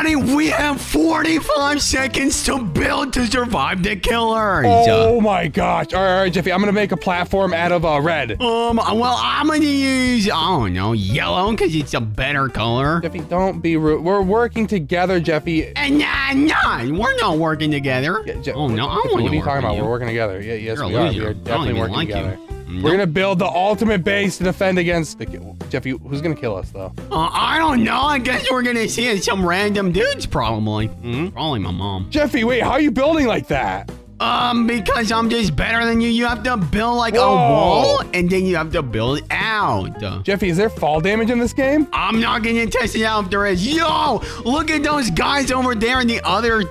Daddy, we have 45 seconds to build to survive the killers. Oh my gosh. All right, Jeffy, I'm gonna make a platform out of red. Well, I'm gonna use, I don't know, yellow, because it's a better color. Jeffy, don't be rude. We're working together, Jeffy. Nah, we're not working together. Yeah, Jeff, what are you talking about? We're working together. Yeah, yes, we are. We're definitely working together. We're gonna build the ultimate base to defend against the Jeffy. Who's gonna kill us though? I don't know. I guess we're gonna see some random dudes probably. Probably my mom. Jeffy, wait, how are you building like that? Because I'm just better than you. You have to build like a wall and then you have to build it out. Jeffy, is there fall damage in this game? I'm not gonna test it out if there is. Yo, look at those guys over there in the other.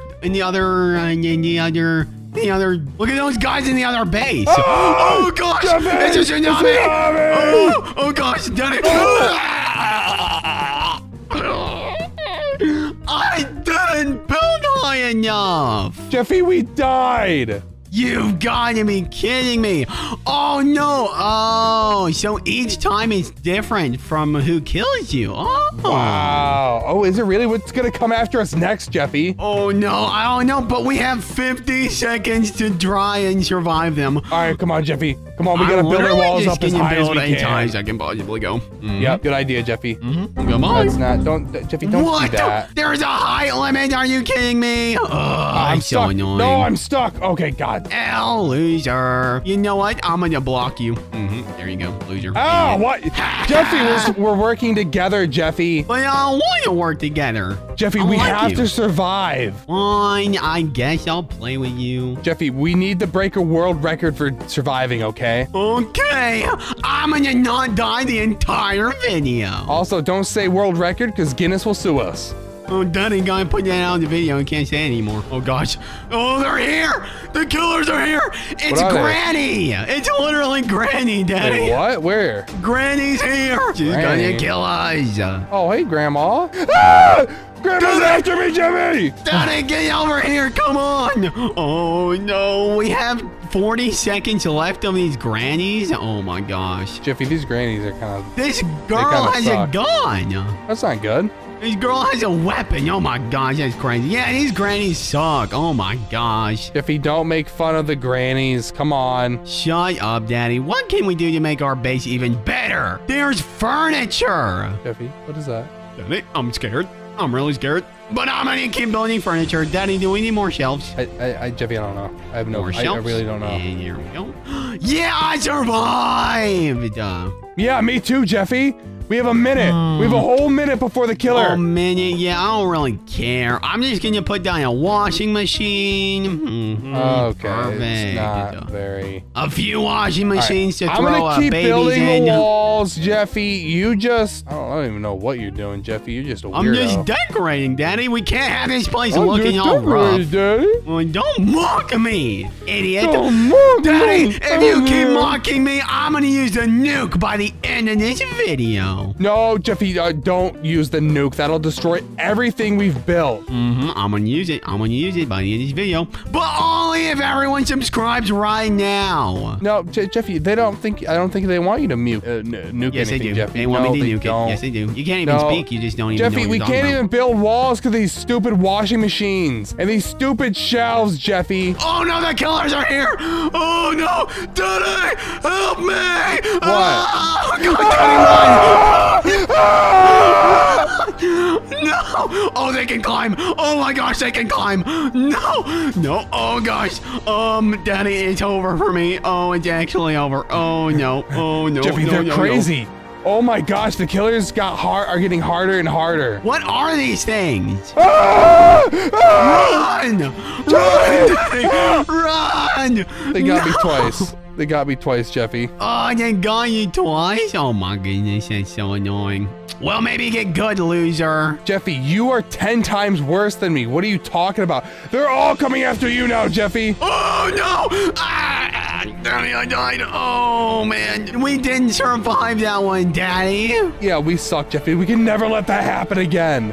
Look at those guys in the other base. Oh gosh, Jeffy, it's a tsunami. Oh gosh, Daddy. I didn't build high enough. Jeffy, we died. You've got to be kidding me. Oh no. Oh, so each time it's different from who kills you. Oh. Wow. Oh, is it really? What's going to come after us next, Jeffy? Oh no, I don't know, but we have 50 seconds to try and survive them. All right, come on, Jeffy. Come on, we got to build our walls up as high as we can. I can possibly go. Yep, good idea, Jeffy. Come on. That's not, Jeffy, don't do that. There's a height limit. Are you kidding me? I'm stuck. No, I'm stuck. Okay, got it. L, loser. You know what? I'm gonna block you. There you go, loser. Oh, what? Jeffy, we're working together, Jeffy. But I want to work together. Jeffy, we have to survive. Fine, I guess I'll play with you. Jeffy, we need to break a world record for surviving, okay? Okay, I'm gonna not die the entire video. Also, don't say world record because Guinness will sue us. Oh, Daddy, guy put that out in the video. I can't say anymore. Oh, gosh. Oh, they're here. The killers are here. It's Granny. It's literally Granny, Daddy. Wait, what? Where? Granny's here. She's gonna kill us. Oh, hey, Grandma. Ah! Grandma's after me, Jimmy. Daddy, get over here. Come on. Oh, no. We have 40 seconds left of these grannies. Oh, my gosh. Jeffy, these grannies are kind of... This girl has a gun. That's not good. This girl has a weapon. Oh my gosh, that's crazy. Yeah, these grannies suck. Oh my gosh. Jeffy, don't make fun of the grannies. Come on. Shut up, Daddy. What can we do to make our base even better? There's furniture. Jeffy, what is that? Daddy, I'm scared. I'm really scared. But I'm gonna keep building furniture. Daddy, do we need more shelves? Jeffy, I don't know. I have no more shelves. I really don't know. And here we go. Yeah, I survived. Yeah, me too, Jeffy. We have a minute. We have a whole minute before the killer. A minute? Yeah, I don't really care. I'm just going to put down a washing machine. Okay, perfect. It's not very... A few washing machines to throw a baby in. I'm going to keep building the walls, Jeffy. You just... I don't even know what you're doing, Jeffy. You're just a weirdo. I'm just decorating, Daddy. We can't have this place looking all rough. Daddy. Well, don't mock me, idiot. Don't mock me. Daddy, if you keep mocking me, I'm going to use the nuke by the end of this video. No, Jeffy, don't use the nuke. That'll destroy everything we've built. I'm gonna use it. I'm gonna use it by the end of this video. But only if everyone subscribes right now. No, Jeffy, they don't think. I don't think they want you to nuke anything, they do. Jeffy. They want me to nuke it. Yes, they do. You can't even speak. You just don't even. Jeffy, we can't even build walls because these stupid washing machines and these stupid shelves, Jeffy. Oh no, the killers are here! Oh no, Daddy, help me! What? Oh, God, Daddy, run! No! Oh, they can climb! Oh my gosh, they can climb! No! No! Oh gosh! Daddy, it's over for me. Oh, it's actually over. Oh no! Oh no! Jeffy, they're crazy! Oh my gosh, the killers are getting harder and harder. What are these things? Run! Run! Daddy! Run! They got me twice. They got me twice, Jeffy. Oh, they got you twice? Oh my goodness, that's so annoying. Well, maybe get good, loser. Jeffy, you are 10 times worse than me. What are you talking about? They're all coming after you now, Jeffy. Oh, no! Daddy. Daddy, I died. Oh, man. We didn't survive that one, Daddy. Yeah, we suck, Jeffy. We can never let that happen again.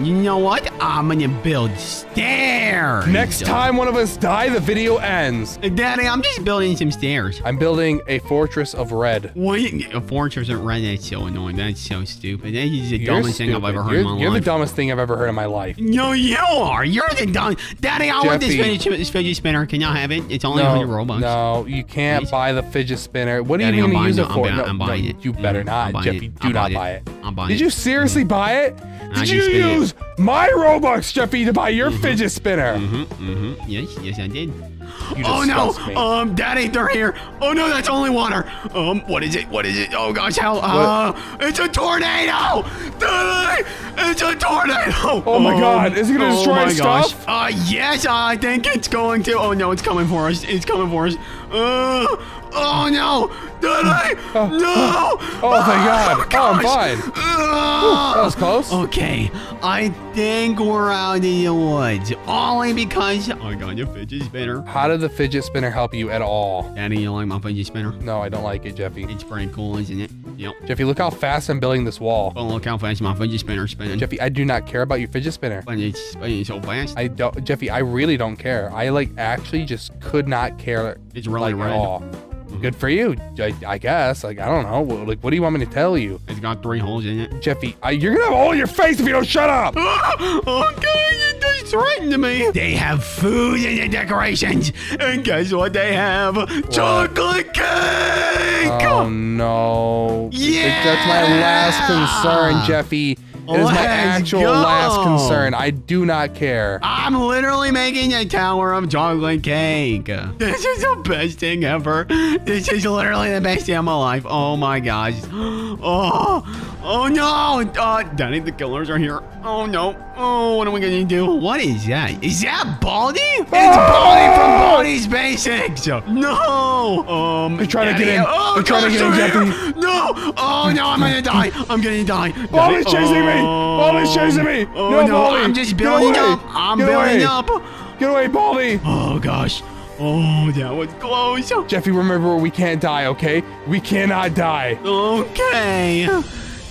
You know what? I'm going to build stairs. Next time one of us die, the video ends. Daddy, I'm just building some stairs. I'm building a fortress of red. Wait, a fortress of red? That's so annoying. That's so stupid. That is the dumbest thing I've ever heard in my life. You're the dumbest thing I've ever heard in my life. No, you are. You're the dumbest. Daddy, I want this fidget spinner. Can y'all have it? It's only 100 Robux. No, you can't buy the fidget spinner. What are you going to use it for? I'm buying it. You better not, Jeffy. Do not buy it. I'm buying it. Did you seriously buy it? Did you use my Robux, Jeffy, to buy your fidget spinner? Yes, I did. Oh, no. Me. Daddy, they're here. Oh, no, that's only water. What is it? What is it? Oh, gosh, how? It's a tornado. Daddy, it's a tornado. Oh, my God. Is it going to destroy stuff? Yes, I think it's going to. Oh, no, it's coming for us. It's coming for us. Oh, no. Daddy, no. Oh, thank God. Oh, I'm fine. Ooh, that was close. Okay, I think we're out of the woods. Only because... Oh, God, your fidget spinner. How did the fidget spinner help you at all? Daddy, you like my fidget spinner? No, I don't like it, Jeffy. It's pretty cool, isn't it? Yep. Jeffy, look how fast I'm building this wall. Oh, look how fast my fidget spinner is spinning. Jeffy, I do not care about your fidget spinner. But it's spinning so fast. I don't, Jeffy, I really don't care. I, like, actually just could not care. It's really red. At all. Good for you, I guess. Like, I don't know. Like, what do you want me to tell you? It's got 3 holes in it. Jeffy, you're going to have all in your face if you don't shut up. Okay, you just threatened to me. They have food in the decorations. And guess what they have? What? Chocolate cake. Oh, no. Yeah. That's my last concern, Jeffy. It is my actual last concern. I do not care. I'm literally making a tower of chocolate cake. This is the best thing ever. This is literally the best day of my life. Oh, my gosh. Oh no. Daddy, the killers are here. Oh, no. Oh, what are we going to do? What is that? Is that Baldi? It's Baldi from Baldi's Basics. No. They're trying to get in. They're trying to get in, Jeffy. No. Oh, no. I'm going to die. I'm going to die. Baldi's chasing me. Baldi's chasing me. No, Baldi. I'm just building up. I'm building up. Get away, Baldi. Oh, gosh. Oh, that was close. Jeffy, remember, we can't die, okay? We cannot die. Okay.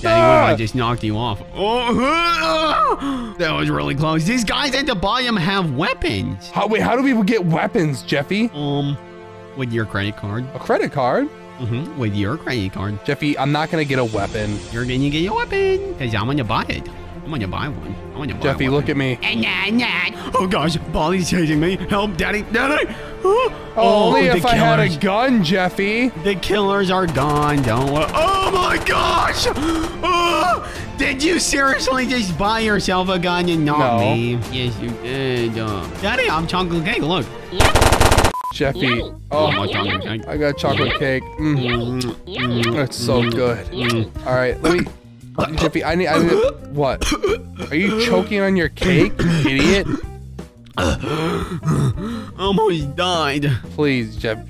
Daddy, I just knocked you off. Oh, that was really close. These guys at the bottom have weapons. Wait, how do people get weapons, Jeffy? With your credit card. A credit card? Mm-hmm. With your credit card. Jeffy, I'm not going to get a weapon. You're going to get a weapon. Because I'm going to buy it. I'm going to buy one. I'm going to buy Jeffy, look at me. Oh, gosh. Baldi's chasing me. Help, Daddy. Daddy. Only if I had a gun, Jeffy. The killers are gone. Don't worry. Oh, my gosh. Did you seriously just buy yourself a gun and not me? Yes, you did. Daddy, I'm chocolate cake. Look. Jeffy. Oh, I got chocolate cake. That's so good. All right, let me... Jeffy, what? Are you choking on your cake, idiot? Almost died. Please, Jeffy,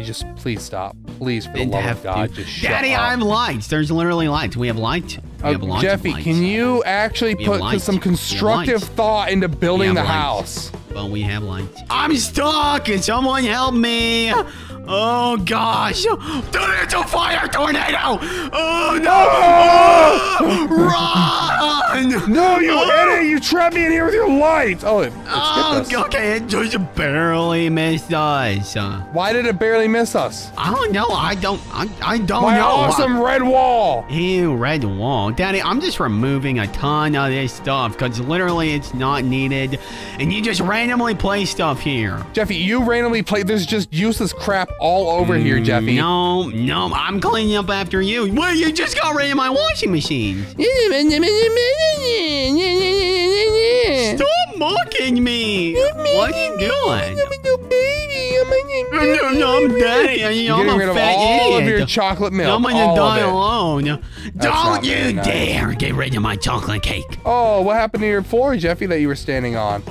just please stop. Please, for the love of God, just shut up. Daddy, I have lights. There's literally lights. We have lights. Jeffy, can you actually put some constructive thought into building the house? Well, we have lights. I'm stuck. Can someone help me? Oh, gosh. Dude, it's a fire tornado. Oh, no. Run. No, you idiot. You trapped me in here with your lights. Oh, it skipped us. Okay, it just barely missed us. Why did it barely miss us? I don't know. I don't know. My awesome red wall. Ew, red wall. Daddy, I'm just removing a ton of this stuff because literally it's not needed. And you just randomly play stuff here. Jeffy, you randomly play. There's just useless crap all over here, Jeffy. No, I'm cleaning up after you. Well, you just got rid of my washing machine. Stop mocking me. What are you doing? No, I'm daddy. I'm a fat idiot. All of your chocolate milk. I'm gonna die alone. Don't you dare get rid of my chocolate cake. Oh, what happened to your floor, Jeffy, that you were standing on?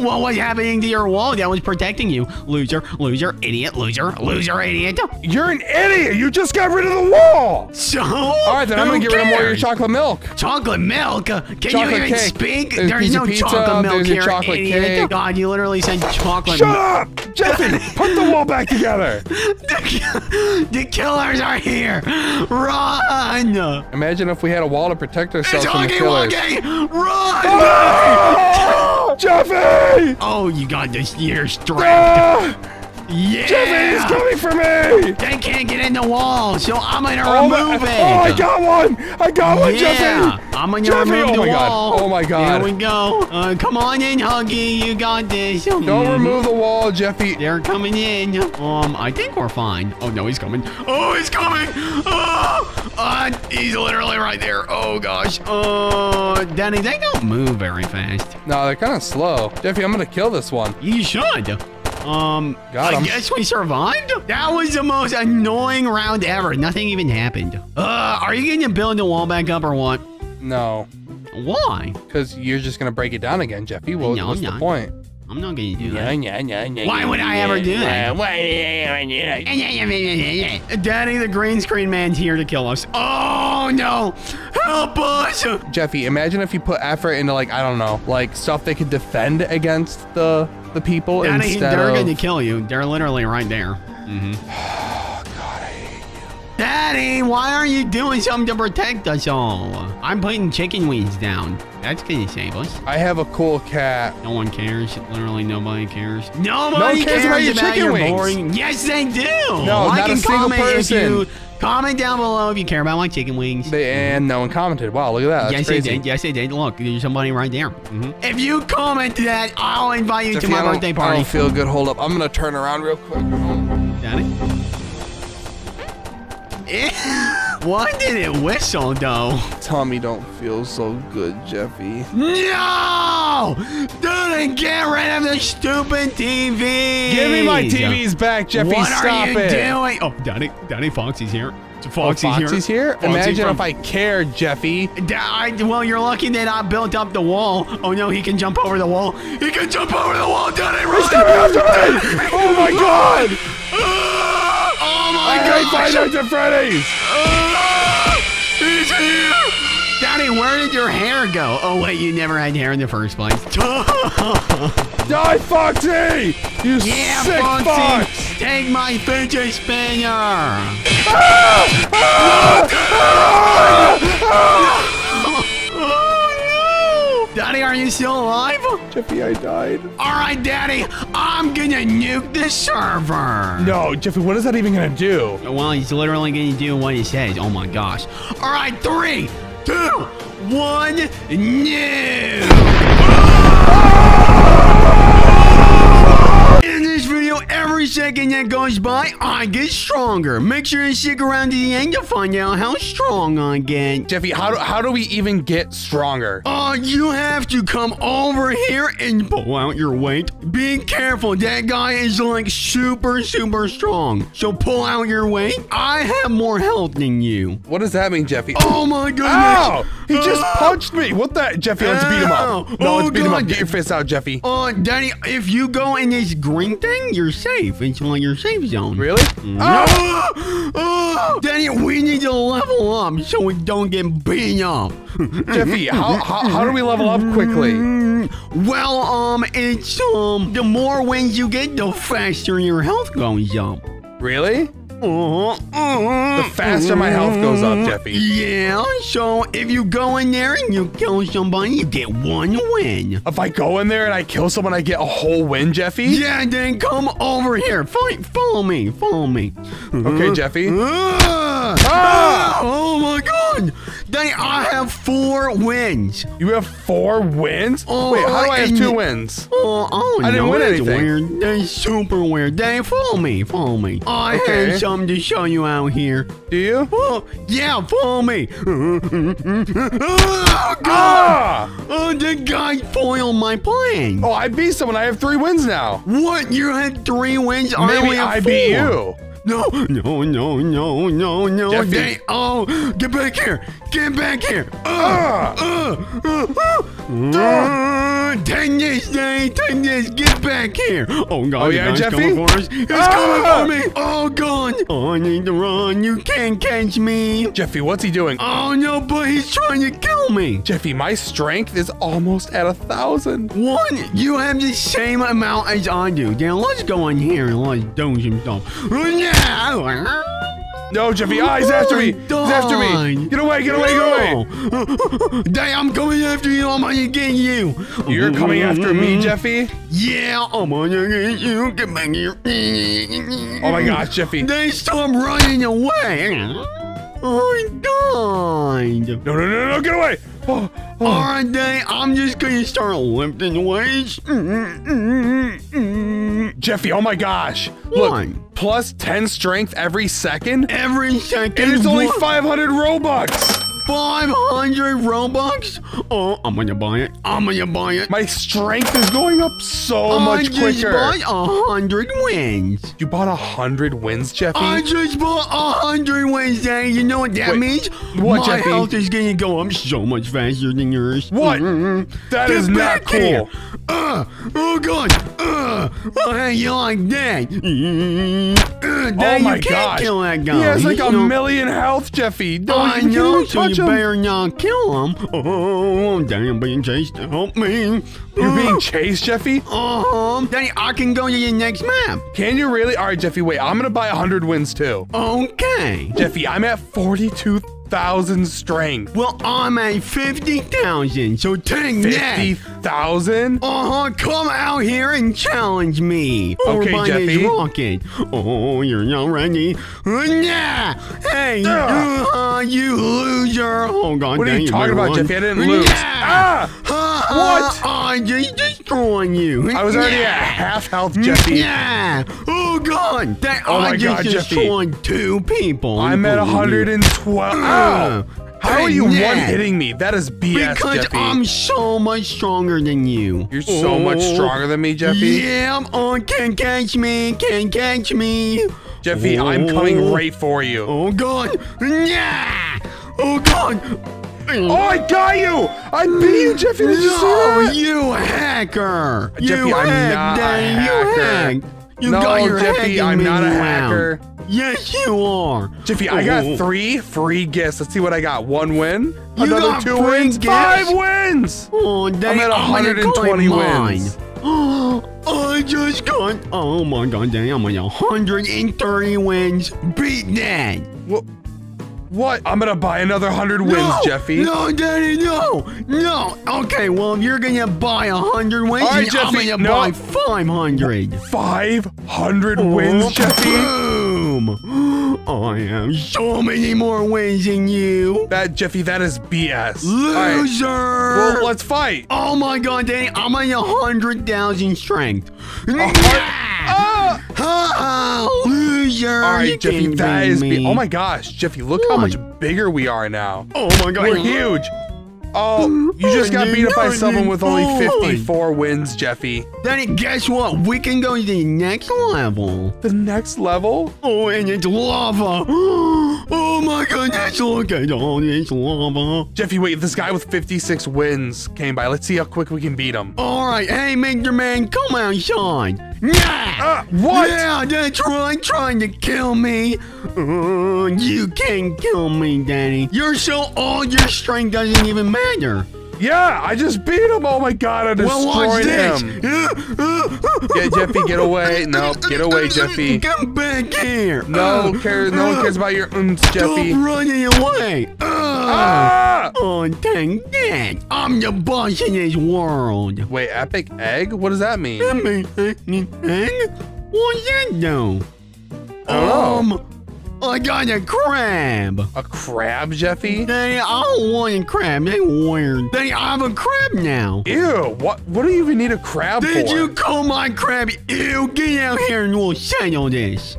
What was happening to your wall that was protecting you? Loser, loser, idiot, loser, loser, idiot. You're an idiot. You just got rid of the wall. So? All right, then I'm going to get rid of more of your chocolate milk. Chocolate milk? Can you even speak? There's no chocolate milk here, idiot. God, you literally said chocolate milk. Shut up. Jeffy, put the wall back together. The killers are here. Run. Imagine if we had a wall to protect ourselves from the killers. It's Huggy Wuggy. Run. Oh! Jeffy. Oh, you got this sheer strength. Ah! Yeah! Jeffy is coming for me! They can't get in the wall, so I'm gonna remove it! Oh, I got one! I got one, Jeffy! I'm gonna remove the wall. God. Oh my god. Here we go. Come on in, Huggy. You got this. Don't remove the wall, Jeffy. They're coming in. I think we're fine. Oh no, he's coming. Oh, he's coming! Oh! He's literally right there. Oh gosh. Danny, they don't move very fast. No, they're kind of slow. Jeffy, I'm gonna kill this one. You should. Got him. I guess we survived? That was the most annoying round ever. Nothing even happened. Are you going to build the wall back up or what? No. Why? Because you're just going to break it down again, Jeffy. Well, no, what's the point? I'm not going to do that. Why would I ever do that? Daddy, the green screen man's here to kill us. Oh, no. Help us. Jeffy, imagine if you put effort into, like, I don't know, like stuff they could defend against the people instead of... They're going to kill you. They're literally right there. Oh, God, I hate you. Daddy, why are you doing something to protect us all? I'm putting chicken wings down. That's going to save us. I have a cool cat. No one cares. Literally, nobody cares. Nobody cares about your chicken wings. Boring. Yes, they do. No, not a single person. Comment down below if you care about my chicken wings. And no one commented. Wow, look at that. That's crazy. They did. Yes, they did. Look, there's somebody right there. If you comment that, I'll invite you to my birthday party. I don't feel good. Hold up. I'm going to turn around real quick. Daddy? Why did it whistle, though? Tommy don't feel so good, Jeffy. No! Dude, get rid of the stupid TV! Give me my TVs back, Jeffy. Stop it. What are you doing? Oh, Daddy Foxy's here. Foxy's here? Imagine if I cared, Jeffy. Well, you're lucky that I built up the wall. Oh, no, he can jump over the wall. He can jump over the wall, Daddy, run! Oh, my God! Oh, my God! I hate Five Freddy's! He's here! Daddy, where did your hair go? Oh, wait, you never had hair in the first place. Die, Foxy! You sick Foxy! Fox. Take my fidget spinner! Oh, no! Daddy, are you still alive? Jeffy, I died. All right, Daddy, I'm gonna nuke the server. No, Jeffy, what is that even gonna do? Well, he's literally gonna do what he says. Oh my gosh. All right, 3, 2, 1, nuke! In this video, every second that goes by, I get stronger. Make sure you stick around to the end to find out how strong I get. Jeffy, how do we even get stronger? You have to come over here and pull out your weight. Be careful. That guy is like super, super strong. So pull out your weight. I have more health than you. What does that mean, Jeffy? Oh, my goodness. Ow! He just punched me. What the? Jeffy, let's beat him up. No, let's beat him up. Get your fist out, Jeffy. Daddy, if you go in this green thing, you're safe. It's on your safe zone. Really? No. Danny, we need to level up so we don't get beaten up. Jeffy, how do we level up quickly? Well, it's the more wins you get, the faster your health goes up. Really? The faster my health goes up, Jeffy. Yeah, so if you go in there and you kill somebody, you get one win. If I go in there and I kill someone, I get a whole win, Jeffy? Yeah, then come over here. Follow me. Follow me. Okay, Jeffy. Oh, my God. Danny, I have 4 wins. You have 4 wins? Oh, wait, how do I have 2 wins? Oh, I didn't win anything. That's weird. That's super weird. Danny, follow me. Follow me. I have something to show you out here. Do you? Oh, yeah, follow me. Oh, God. Oh, the guy foiled my plan. Oh, I beat someone. I have 3 wins now. What? You had 3 wins? Maybe I beat you. No, Jeffy. Oh, get back here. Get back here. Take this, get back here. Oh God, oh yeah, Jeffy? Coming for us. He's coming for me. Oh God. Oh, I need to run. You can't catch me. Jeffy, what's he doing? Oh no, but he's trying to kill me. Jeffy, my strength is almost at 1,000. One, you have the same amount as I do. Now let's go in here and let's do some stuff. Yeah. No, Jeffy, he's after me. He's after me. Get away, get away, get away. Dang, I'm coming after you. I'm gonna get you. You're coming after me, Jeffy? Yeah, I'm gonna get you. Get back here. Oh my gosh, Jeffy. They saw him running away. Oh my God. No, no, no, no, get away. Oh, oh. All right, Dang, I'm just gonna start lifting weights. Jeffy, oh my gosh. Look. Plus 10 strength every second? Every second. And it's only 500 Robux. 500 Robux? Oh, I'm gonna buy it. I'm gonna buy it. My strength is going up so much quicker. I just bought 100 wins. You bought 100 wins, Jeffy? I just bought 100 wins, Dang. You know what that means? What, Jeffy? My health is gonna go up so much faster than yours. What? That is not cool. Oh God. You like that? Dang, oh my gosh. Kill that guy. He has like a million health, Jeffy. I know, so you better not kill him. Oh, Dang, I'm being chased. Help me. You're being chased, Jeffy? Dang, I can go to the next map. Can you really? All right, Jeffy, wait. I'm going to buy 100 wins too. Okay. Jeffy, I'm at 42,000 strength. Well, I'm at 50,000, so take that. 50,000? Come out here and challenge me. Okay, Jeffy. Rocket. Oh, you're not ready. Nah. Hey, you loser. Oh God, what are you talking about, Jeffy? I didn't lose. What? I just destroyed you. I was already at half health, Jeffy. Oh God. I just destroyed 2 people. I'm at 112. How are you one-hitting me? That is BS, because Jeffy. I'm so much stronger than you. You're so much stronger than me, Jeffy? Yeah, can't catch me. Can't catch me. Jeffy, I'm coming right for you. Oh, God. Yeah. Oh, God. Oh, I got you! I beat you, Jeffy! Did you see that? You hacker! Jeffy, you I'm not a hacker. You Jeffy, I'm not a hacker. Yes, you are. Jeffy, I got 3 free gifts. Let's see what I got. 1 win. You another 2 wins. 5 wins! Oh, Dang, I'm at 120 wins. I just got... Oh, my God, Dang, I'm at 130 wins. Beat that! What? What? I'm gonna buy another 100 wins, Jeffy. No, Daddy, no, no. Okay, well, if you're gonna buy 100 wins, all right, Jeffy, I'm gonna buy 500. 500 wins, Jeffy? Boom! I have so many more wins than you. That, Jeffy, that is BS. Loser! Right. Well, let's fight. Oh my God, Daddy, I'm at 100,000 strength. Loser! All right, Jeffy, that is me. Oh my gosh, Jeffy, look how much bigger we are now. Oh my God, we're huge. Oh, you just got beat up by someone with only 54 wins, Jeffy. Then guess what? We can go to the next level. The next level? Oh, and it's lava. Oh my goodness, look at all this lava. Jeffy, wait, this guy with 56 wins came by. Let's see how quick we can beat him. All right, hey, Major Man, come outside. Yeah! What? Yeah, that's right, trying to kill me. You can't kill me, Daddy. You're so old, your strength doesn't even matter. Yeah, I just beat him. Oh my God, I destroyed him. Yeah, Jeffy, get away. No, get away, Jeffy. Come back here. No one cares. No one cares about your Jeffy. Stop running away. Oh, dang it. I'm the boss in this world. Wait, epic egg? What does that mean? That means egg? What's that do? I got a crab. A crab, Jeffy? They all want a crab. They weird. They have a crab now. Ew, what do you even need a crab for? Did you call my crab? Ew, get out here and we'll settle this.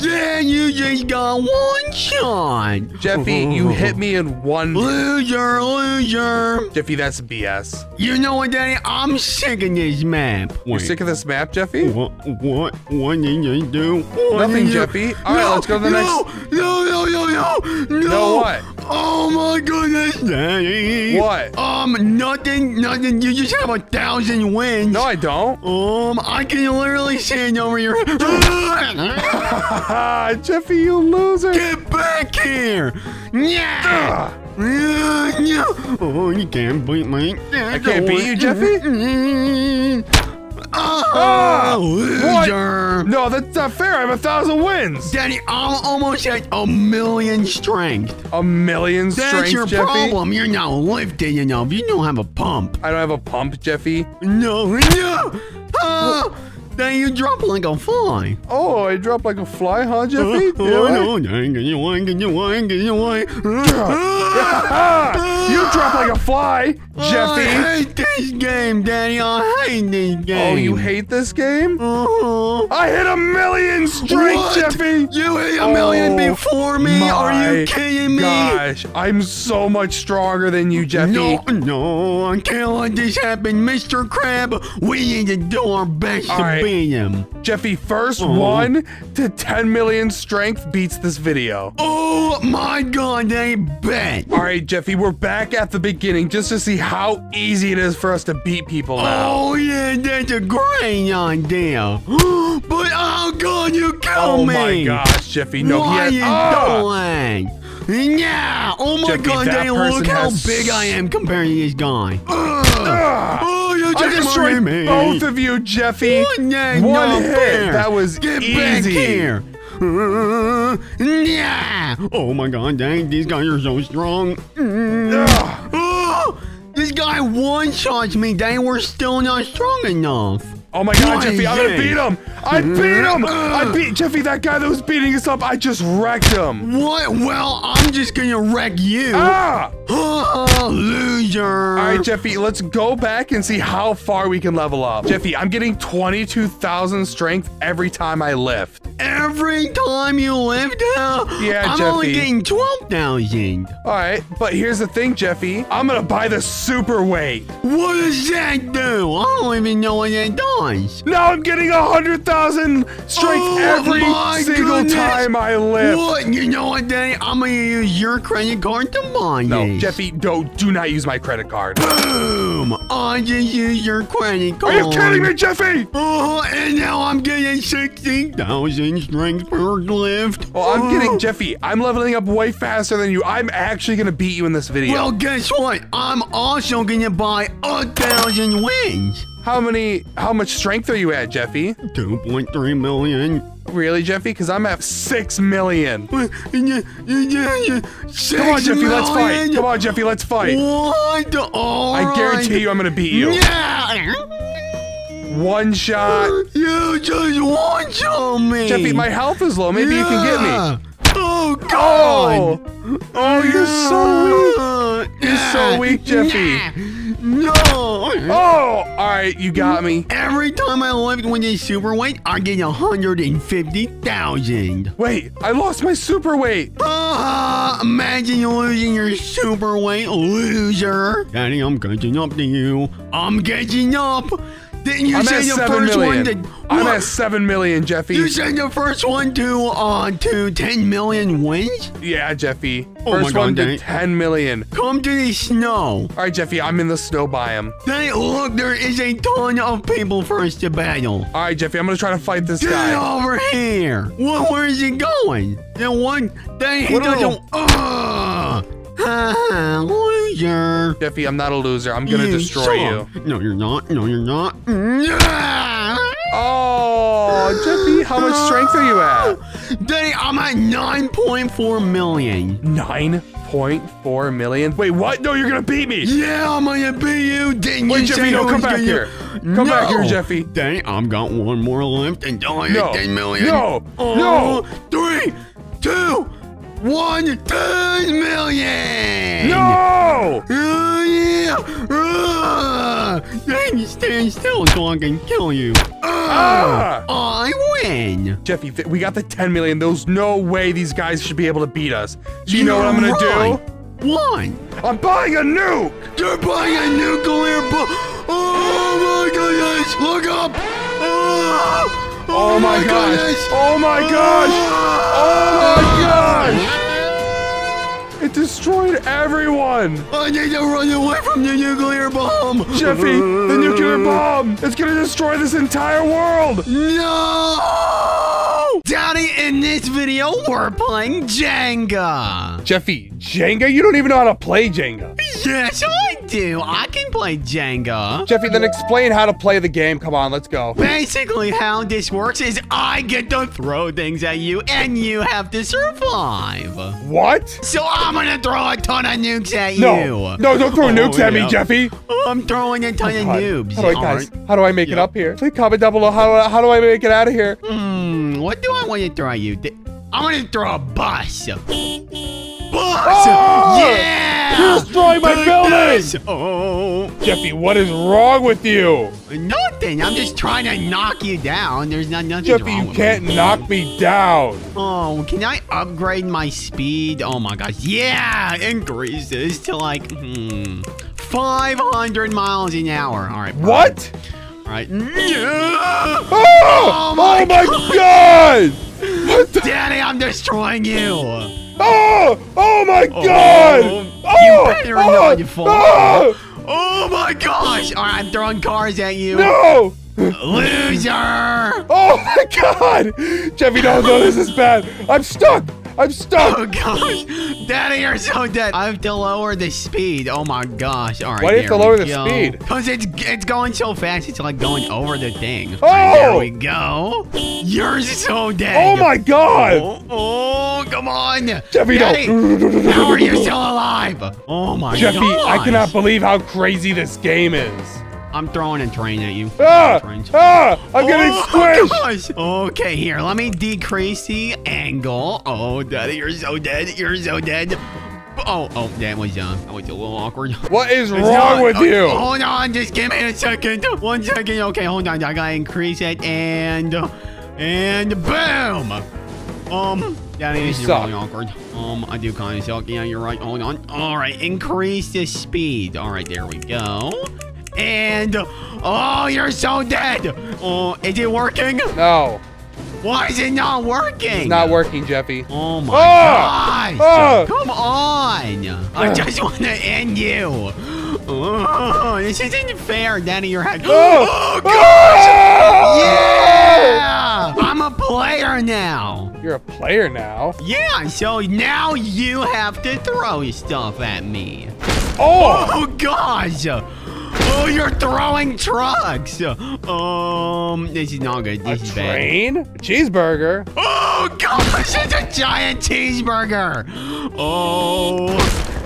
Yeah, you just got 1 shot. Jeffy, you hit me in 1. Loser, loser. Jeffy, that's BS. You know what, Daddy? I'm sick of this map. You're sick of this map, Jeffy? What did you do? Nothing, Jeffy. All right, let's go to the next. No, no, no, no, no. No, what? Oh my goodness. What? Nothing. You just have 1,000 wins. No, I don't. I can literally stand over your Jeffy, you loser. Get back here. Yeah. Oh, you can't beat me. I can't beat you, Jeffy. Loser. What? No, that's not fair. I have 1,000 wins. Daddy, I'm almost at 1,000,000 strength. 1,000,000 strength, Jeffy? That's your problem. You're not lifted enough. You don't have a pump. I don't have a pump, Jeffy. No. Then you drop like a fly. Oh, I drop like a fly, huh, Jeffy? Oh, no. Get away. You drop like a fly, Jeffy. I hate this game, Daddy. I hate this game. Oh, you hate this game? I hit 1,000,000 straight, Jeffy. You hit 1,000,000 before me? Are you kidding me? Gosh, I'm so much stronger than you, Jeffy. No, I can't let this happen, Mr. Crab. We need to do our best to beat him. Jeffy, first one to 10 million strength beats this video. Oh my God, they bet. All right, Jeffy, we're back at the beginning just to see how easy it is for us to beat people now. Oh yeah, that's a great idea. But oh God, you killed me. Oh my gosh, Jeffy, no. What are you doing? Yeah! Oh my God, Daddy, look how big I am compared to this guy. Oh, you just destroyed both of you, Jeffy. One hit. That was easy. Get back here. Yeah! Oh my God, Daddy, these guys are so strong. This guy one-shots me, Daddy. We're still not strong enough. Oh my God, Jeffy, I'm gonna beat him! I beat him! I beat Jeffy, that guy that was beating us up, I just wrecked him! What? Well, I'm just gonna wreck you! Loser! Alright, Jeffy, let's go back and see how far we can level up. Jeffy, I'm getting 22,000 strength every time I lift. Every time you lift? Yeah, Jeffy. I'm only getting 12,000. Alright, but here's the thing, Jeffy. I'm gonna buy the super weight. What does that do? I don't even know what that does. Now I'm getting 100,000 strength every single time I lift. What? You know what, Daddy? I'm gonna use your credit card to mine. No, Jeffy, do not use my credit card. Boom! I just used your credit card. Are you kidding me, Jeffy? Oh, and now I'm getting 16,000 strength per lift. Oh, I'm getting Jeffy. I'm leveling up way faster than you. I'm actually gonna beat you in this video. Well, guess what? I'm also gonna buy 1,000 wins. How much strength are you at, Jeffy? 2.3 million. Really, Jeffy? Because I'm at 6 million. 6 million? Come on, Jeffy, let's fight. Come on, Jeffy, let's fight. What? I guarantee you I'm going to beat you. Yeah. One shot. You just one-shot me. Jeffy, my health is low. Maybe you can get me. Oh, God. Oh, you're so weak. You're so weak, Jeffy. No! Oh! Alright, you got me. Every time I lift with a super weight, I get 150,000. Wait, I lost my super weight. Imagine losing your super weight, loser. Daddy, I'm catching up to you. I'm catching up. Didn't you say the first one to... I'm at 7 million, Jeffy. You said the first one to 10 million wins? Yeah, Jeffy. First one to 10 million. Come to the snow. All right, Jeffy, I'm in the snow biome. Hey, look, there is a ton of people for us to battle. All right, Jeffy, I'm going to try to fight this guy. Get over here. Where is he going? The one that he doesn't... Loser. Jeffy, I'm not a loser. I'm gonna destroy you. No, you're not. No, you're not. Oh, Jeffy, how much strength are you at? Daddy, I'm at 9.4 million. 9.4 million? Wait, what? No, you're gonna beat me. Yeah, I'm gonna beat you. Wait, Jeffy, no, come back here. Come back here, Jeffy. Daddy, I've got one more left and I hit 10 million. No. 3, 2, 1, 10 million! No! Then stand still so I can kill you. I win! Jeffy, we got the 10 million. There's no way these guys should be able to beat us. Do you know what I'm gonna do? What? I'm buying a nuke! You're buying a nuclear bomb! Oh my goodness! Look up! Oh my gosh! Oh my gosh! Oh my gosh! It destroyed everyone. I need to run away from the nuclear bomb. Jeffy, the nuclear bomb. It's going to destroy this entire world. No! Daddy, in this video, we're playing Jenga. Jeffy, Jenga? You don't even know how to play Jenga. Yes, I do. I can play Jenga. Jeffy, then explain how to play the game. Come on, let's go. Basically, how this works is I get to throw things at you, and you have to survive. What? So I'm gonna throw a ton of nukes at you. No, don't throw nukes at me, Jeffy. I'm throwing a ton of noobs. All right, guys, how do I make it up here? Please comment down below. How do I make it out of here? What do I want to throw at you? I want to throw a bus. Bus! Oh! Yeah! You're destroying my building! Oh. Jeffy, what is wrong with you? Nothing. I'm just trying to knock you down. There's nothing Jeffy, wrong with Jeffy, you can't knock me down. Oh, can I upgrade my speed? Oh, my gosh. Yeah! Increase this to, like, 500 miles an hour. All right. Bro. What? All right. Yeah. Oh! Oh, my God! What the? Daddy, I'm destroying you. Oh! Oh my God! Oh! You better not fall. Oh my gosh! All right, I'm throwing cars at you. No! Loser! Oh my God! Jeffy, no, this is bad. I'm stuck. I'm stuck. Oh gosh, Daddy, you're so dead. I have to lower the speed. Oh my gosh! All right. Why do you have to lower the speed? Because it's going so fast. It's like going over the thing. Oh! Right, there we go. You're so dead. Oh my God! Oh, come on, Jeffy! Daddy, no. How are you still alive? Oh my God! Jeffy, I cannot believe how crazy this game is. I'm throwing a train at you. I'm getting squished. Gosh. Okay, here. Let me decrease the angle. Oh, Daddy, you're so dead. You're so dead. Oh, that was a little awkward. What is wrong with you? Hold on. Just give me a second. 1 second. Okay, hold on. I got to increase it. And boom. Daddy, this is really awkward. I do kind of suck. Yeah, you're right. Hold on. All right. Increase the speed. All right, there we go. And oh, you're so dead. Oh, is it working? No. Why is it not working? It's not working, Jeffy. Oh my gosh! Come on! I just want to end you. Oh, this isn't fair, Daddy. You're hacking. Oh gosh! Yeah! I'm a player now. You're a player now. Yeah. So now you have to throw stuff at me. Oh gosh! Oh, you're throwing trucks. This is not good. This is bad. A train? A cheeseburger? Oh, gosh, it's a giant cheeseburger. Oh,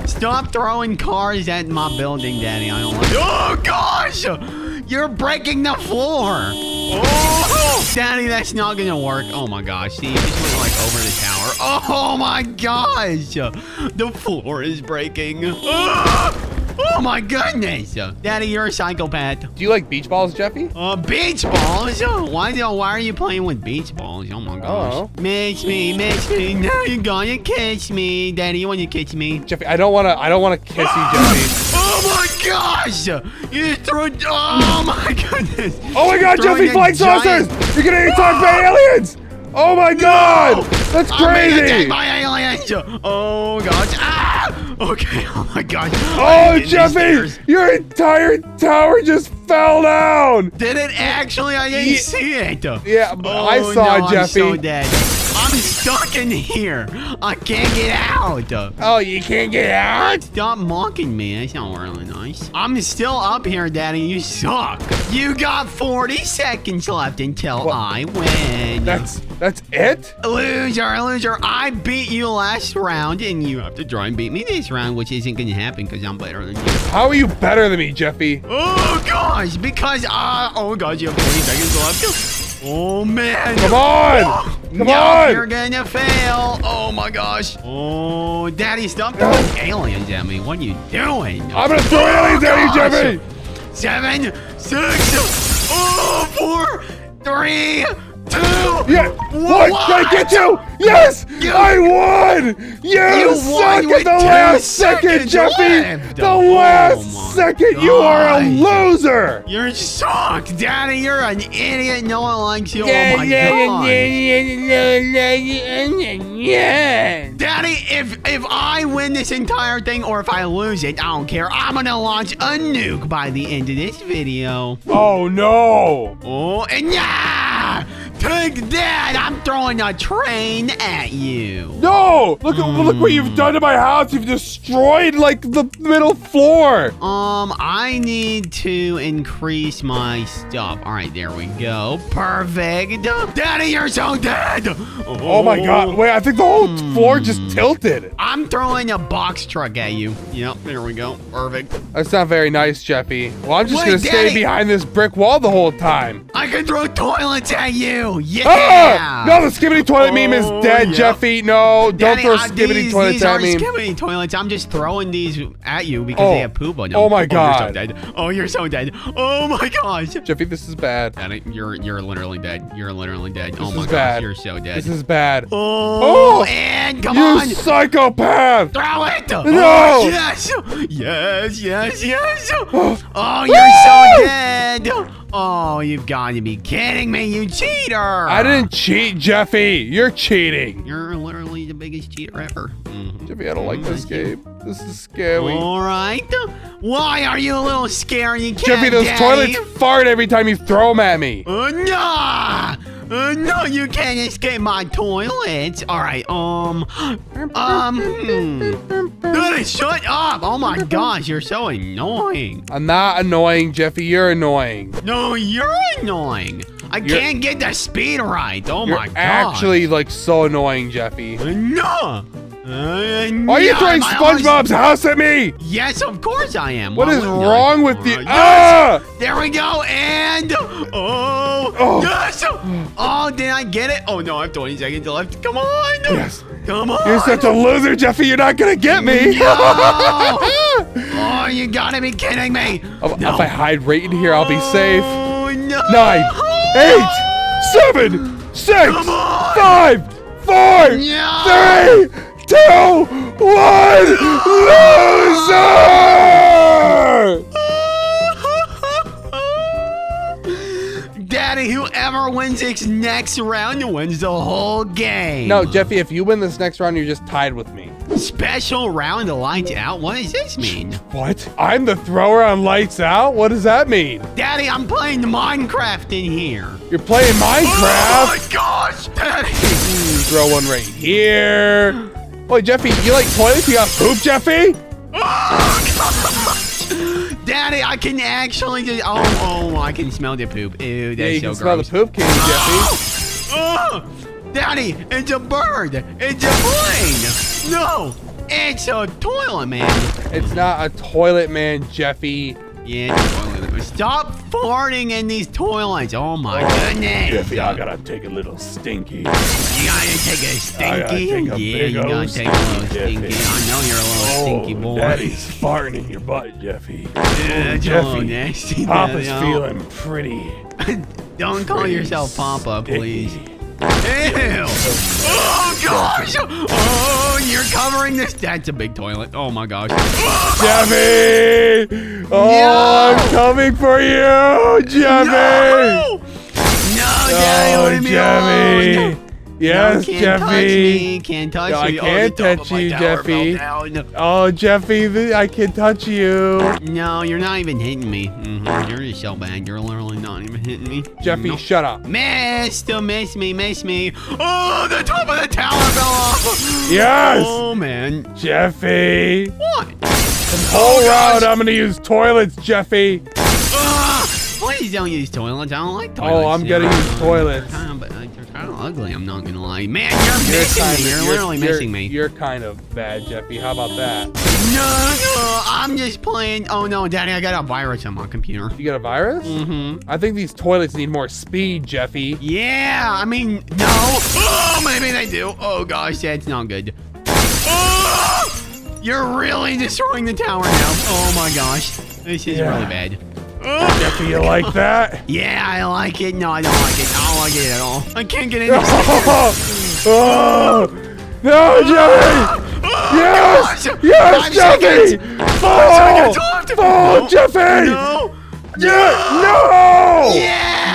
stop throwing cars at my building, Daddy. I don't like it. Oh, gosh, you're breaking the floor. Oh, Daddy, that's not going to work. Oh, my gosh. See, you just went, like, over the tower. Oh, my gosh. The floor is breaking. Oh. Oh my goodness! Daddy, you're a psychopath. Do you like beach balls, Jeffy? Beach balls? Why are you playing with beach balls? Oh my gosh. Miss me. Now you're gonna kiss me. Daddy, you wanna kiss me? Jeffy, I don't wanna kiss you, Jeffy. Oh my gosh! You threw oh my goodness! Oh my god, Jeffy, flying saucers! You're getting attacked by aliens! Oh my god! That's crazy! Oh gosh. Ah! Okay, oh my gosh. Oh Jeffy! Your entire tower just fell down! Did it actually? I didn't see it. Yeah, I saw it, Jeffy. I'm so dead. I'm stuck in here. I can't get out. Oh, you can't get out? Stop mocking me. That's not really nice. I'm still up here, Daddy. You suck. You got 40 seconds left until I win. That's it? Loser. I beat you last round, and you have to try and beat me this round, which isn't going to happen because I'm better than you. How are you better than me, Jeffy? Oh, gosh. Because, oh, gosh, you have 40 seconds left. Oh, man. Come on. Come on. You're going to fail. Oh, my gosh. Oh, Daddy, stop throwing aliens at me. What are you doing? I'm going to throw aliens at you, Jeffy. 7, 6, 4, 3, Yeah! What did I get you? Yes! I won! You suck at the last second, Jeffy! The last second! You are a loser! You suck, Daddy! You're an idiot! No one likes you! Oh my God! Daddy, if I win this entire thing or if I lose it, I don't care. I'm gonna launch a nuke by the end of this video. Oh no! Oh, and yeah! Take that! I'm throwing a train at you. No! Look what you've done to my house. You've destroyed like the middle floor. I need to increase my stuff. All right, there we go. Perfect. Daddy, you're so dead. Oh my God! Wait, I think the whole floor just tilted. I'm throwing a box truck at you. Yep, there we go. Perfect. That's not very nice, Jeffy. Well, I'm just gonna stay behind this brick wall the whole time. I can throw toilets at you. Yeah! Ah! No, the skibbity toilet meme is dead, Jeffy. No, Daddy, don't throw skibbity toilets at me. These are skibbity toilets. I'm just throwing these at you because they have poop on them. Oh my God! Oh, you're so dead. Oh, you're so dead. Oh my gosh! Jeffy, this is bad. Daddy, you're literally dead. You're literally dead. This oh my gosh, you're so dead. This is bad. Oh, and come on! You psychopath! Throw it! No! Oh, yes! Yes! Yes! Yes! Oh, you're so dead! Oh, you've got to be kidding me, you cheater! I didn't cheat, Jeffy. You're cheating. You're literally the biggest cheater ever. Jeffy, I don't like this game. This is scary. All right. Why are you a little scared? You can't, Jeffy, those toilets fart every time you throw them at me. No, you can't escape my toilets. All right. Daddy, shut up. Oh my gosh, you're so annoying. I'm not annoying, Jeffy. You're annoying. No, you're annoying. I can't get the speed right. Oh my God. Actually, like, so annoying, Jeffy. No. Are you throwing SpongeBob's house at me? Yes, of course I am. What is wrong with you? Ah! There we go. And yes. Oh, did I get it? Oh no, I have 20 seconds left. Come on. Yes. Come on. You're such a loser, Jeffy. You're not gonna get me. No. Oh, you gotta be kidding me. If I hide right in here, I'll be safe. Oh no. 9, 8, 7, 6, 5, 4, 3, 2, 1, loser! Daddy, whoever wins this next round wins the whole game. No, Jeffy, if you win this next round, you're just tied with me. Special round of lights out? What does this mean? What? I'm the thrower on lights out? What does that mean? Daddy, I'm playing Minecraft in here. You're playing Minecraft? Oh my gosh, Daddy! Throw one right here. Oh, Jeffy, you like toilets? You got poop, Jeffy? Oh, gosh. Daddy, I can actually just... Oh, I can smell the poop. Ew, that's so gross. Yeah, you can smell the poop, can you, Jeffy? Daddy, it's a bird. It's a plane. No, it's a toilet man. It's not a toilet man, Jeffy. Yeah, it's a toilet man. Stop farting in these toilets. Oh, my goodness. Jeffy, I gotta take a little stinky. You gotta take a stinky? Yeah, you gotta take a little stinky. I know you're a little stinky boy. Daddy's farting in your butt, Jeffy. Yeah, Jeffy, Papa's feeling pretty. Don't call yourself Papa, please. Ew. Oh, gosh. Oh, you're covering this. That's a big toilet. Oh, my gosh. Jeffy. Oh, no. I'm coming for you, Jeffy. No, Daddy, leave me alone. Yes, Jeffy. Can't touch me. Can't touch you, Jeffy. Oh, Jeffy, I can touch you. No, you're not even hitting me. You're just so bad. You're literally not even hitting me. Jeffy, shut up. Miss me. Oh, the top of the tower fell off. Yes. Oh, man. Jeffy. What? The whole round, I'm going to use toilets, Jeffy. Please don't use toilets. I don't like toilets. Oh, I'm going to use toilets. Kind of ugly, I'm not gonna lie. Man, you're missing me. You're literally missing me. You're kind of bad, Jeffy. How about that? No, I'm just playing. Oh no, Daddy, I got a virus on my computer. You got a virus? I think these toilets need more speed, Jeffy. Yeah, I mean, no. Oh, maybe they do. Oh gosh, that's not good. Oh, you're really destroying the tower now. Oh my gosh, this is really bad. Jeffy, you like that? Yeah, I like it. No, I don't like it. I don't like it at all. I can't get in there. No, Jeffy! Yes! Yes, Jeffy! Fall, Jeffy! No! No! Yeah!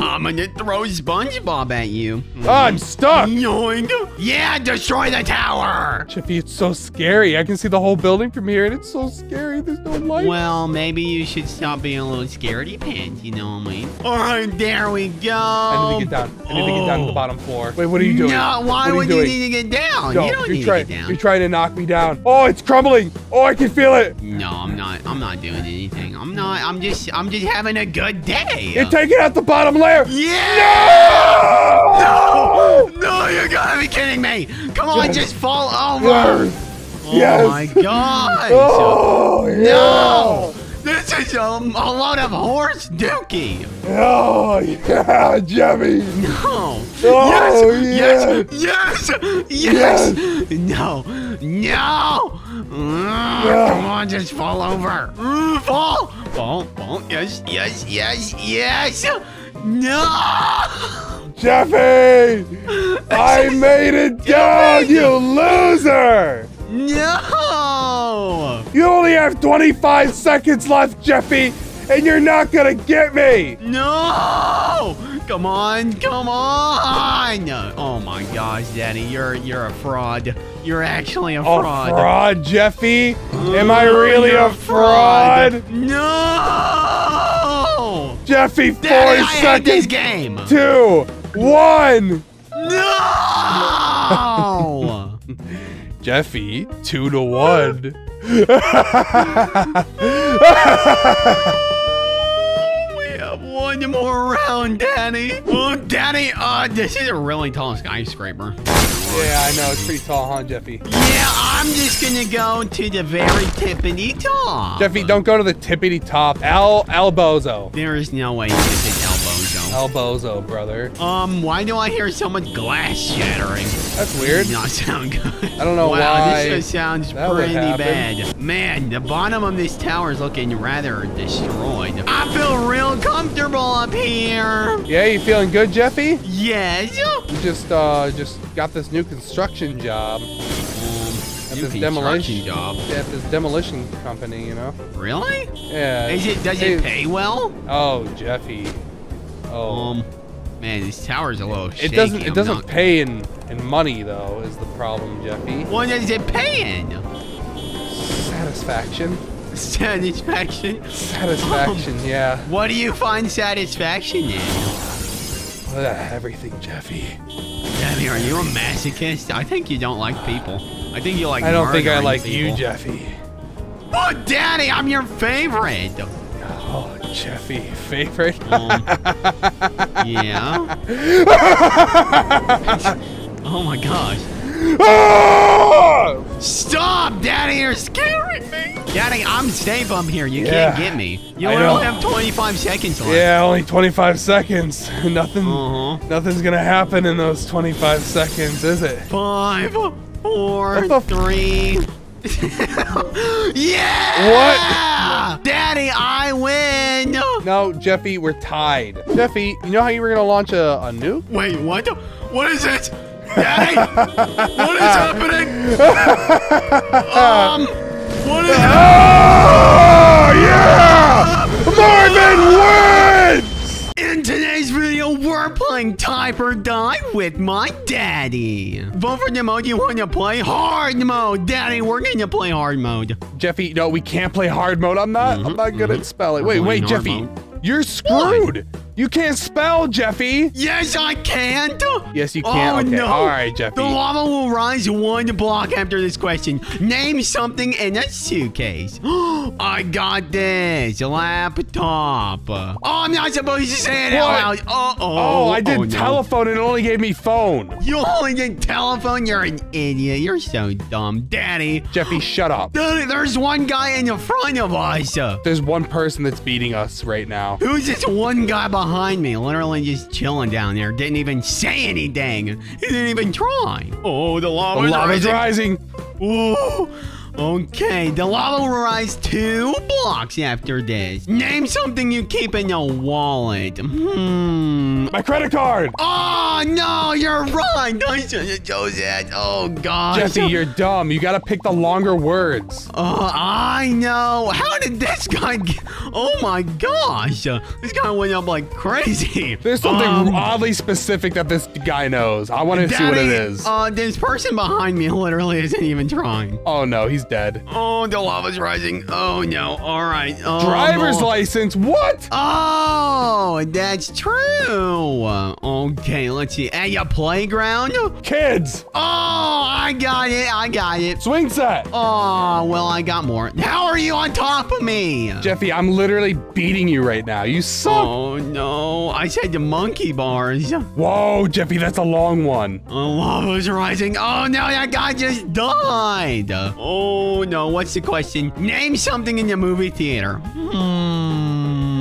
I'm gonna throw SpongeBob at you. I'm stuck. Yeah, destroy the tower. Jeffy, it's so scary. I can see the whole building from here, and it's so scary. There's no light. Well, maybe you should stop being a little scaredy pants. You know what I mean? All right, there we go. I need to get down. I need to get down to the bottom floor. Wait, what are you doing? No, why would you need to get down? No, you don't need to get down. You're trying to knock me down. Oh, it's crumbling. Oh, I can feel it. No, I'm not. I'm not doing anything. I'm not. I'm just having a good day. You're taking out the bottom layer. Yeah! No! No, you gotta be kidding me! Come on, just fall over! Yes. Oh my god! Oh, no! Yeah. This is a load of horse dookie! Oh, yeah, Jeffy! No! Oh, yes! Yeah. Yes! Yes! Yes! No! No! Yeah. Come on, just fall over! Fall! Fall! Fall! Yes! Yes! Yes! Yes! No! Jeffy! I made it down, you loser! No! You only have 25 seconds left, Jeffy, and you're not gonna get me! No! Come on, come on! Oh my gosh, Daddy, you're a fraud. You're actually a fraud. A fraud, Jeffy? Am I really a fraud? No! Jeffy, Daddy, 4 seconds. I hate this game. 2, 1. No! Jeffy, 2-1. We have one more round, Daddy. Oh, Daddy, this is a really tall skyscraper. Yeah, I know. It's pretty tall, huh, Jeffy? Yeah, I'm just going to go to the very tippity top. Jeffy, don't go to the tippity top. Elbozo. There is no way you can say Elbozo. Elbozo, brother. Why do I hear so much glass shattering? That's weird. Does not sound good. I don't know why. Wow, this just sounds pretty bad. Man, the bottom of this tower is looking rather destroyed. I feel real comfortable up here. Yeah, you feeling good, Jeffy? Yes. You just got this new construction job. At this demolition company, you know. Really? Yeah. Does it pay well? Oh, Jeffy. Oh. Man, these towers are a little shaky. It doesn't pay in money though, is the problem, Jeffy. What is it paying? Satisfaction. Satisfaction? Satisfaction, yeah. What do you find satisfaction in? Everything, Jeffy. Jeffy, are you a masochist? I think you don't like people. I think you like I don't think I like people. You, Jeffy. Oh, Daddy, I'm your favorite. Oh, Jeffy, favorite? Yeah. Oh, my gosh. Stop, Daddy, you're scaring me. Daddy, I'm safe up here. You can't get me. You only have 25 seconds left. Yeah, only 25 seconds. Nothing's gonna happen in those 25 seconds, is it? 5, 4, 3. Yeah! What? Daddy, I win! No, Jeffy, we're tied. Jeffy, you know how you were gonna launch a nuke? Wait, what? What is it? Daddy, what is happening? What is happening? Oh, yeah! Marvin wins! In today's video, we're playing Type or Die with my daddy. Vote for the mode you want to play. Hard mode. Daddy, we're going to play hard mode. Jeffy, no, we can't play hard mode. I'm not good at spelling. Wait, Jeffy. You're screwed. What? You can't spell, Jeffy. Yes, I can't. Yes, you can. Oh, okay. No. All right, Jeffy. The lava will rise 1 block after this question. Name something in a suitcase. I got this. Laptop. Oh, I'm not supposed to say it out loud. Uh-oh. Oh, I did telephone and it only gave me phone. You only did telephone? You're an idiot. You're so dumb. Daddy. Jeffy, shut up. Daddy, there's one guy in the front of us. There's one person that's beating us right now. Who's this one guy behind? Me, literally just chilling down there. Didn't even say anything. He didn't even try. Oh, the lava is rising. Ooh. Okay, the lava will rise 2 blocks after this. Name something you keep in your wallet. My credit card. Oh, no, you're right. No, you should have chose that. Oh, gosh. Jeffy, you're dumb. You got to pick the longer words. Oh, I know. How did this guy get... Oh, my gosh. This guy went up like crazy. There's something oddly specific that this guy knows. I want to see what it is. This person behind me literally isn't even trying. Oh, no, he's dead. Oh, the lava's rising. Oh, no. All right. Oh, driver's license. What? Oh, that's true. Okay, let's see. At your playground? Kids. Oh, I got it. I got it. Swing set. Oh, well, I got more. How are you on top of me? Jeffy, I'm literally beating you right now. You suck. Oh, no. I said the monkey bars. Whoa, Jeffy, that's a long one. Oh, lava's rising. Oh, no, that guy just died. Oh, no. What's the question? Name something in the movie theater.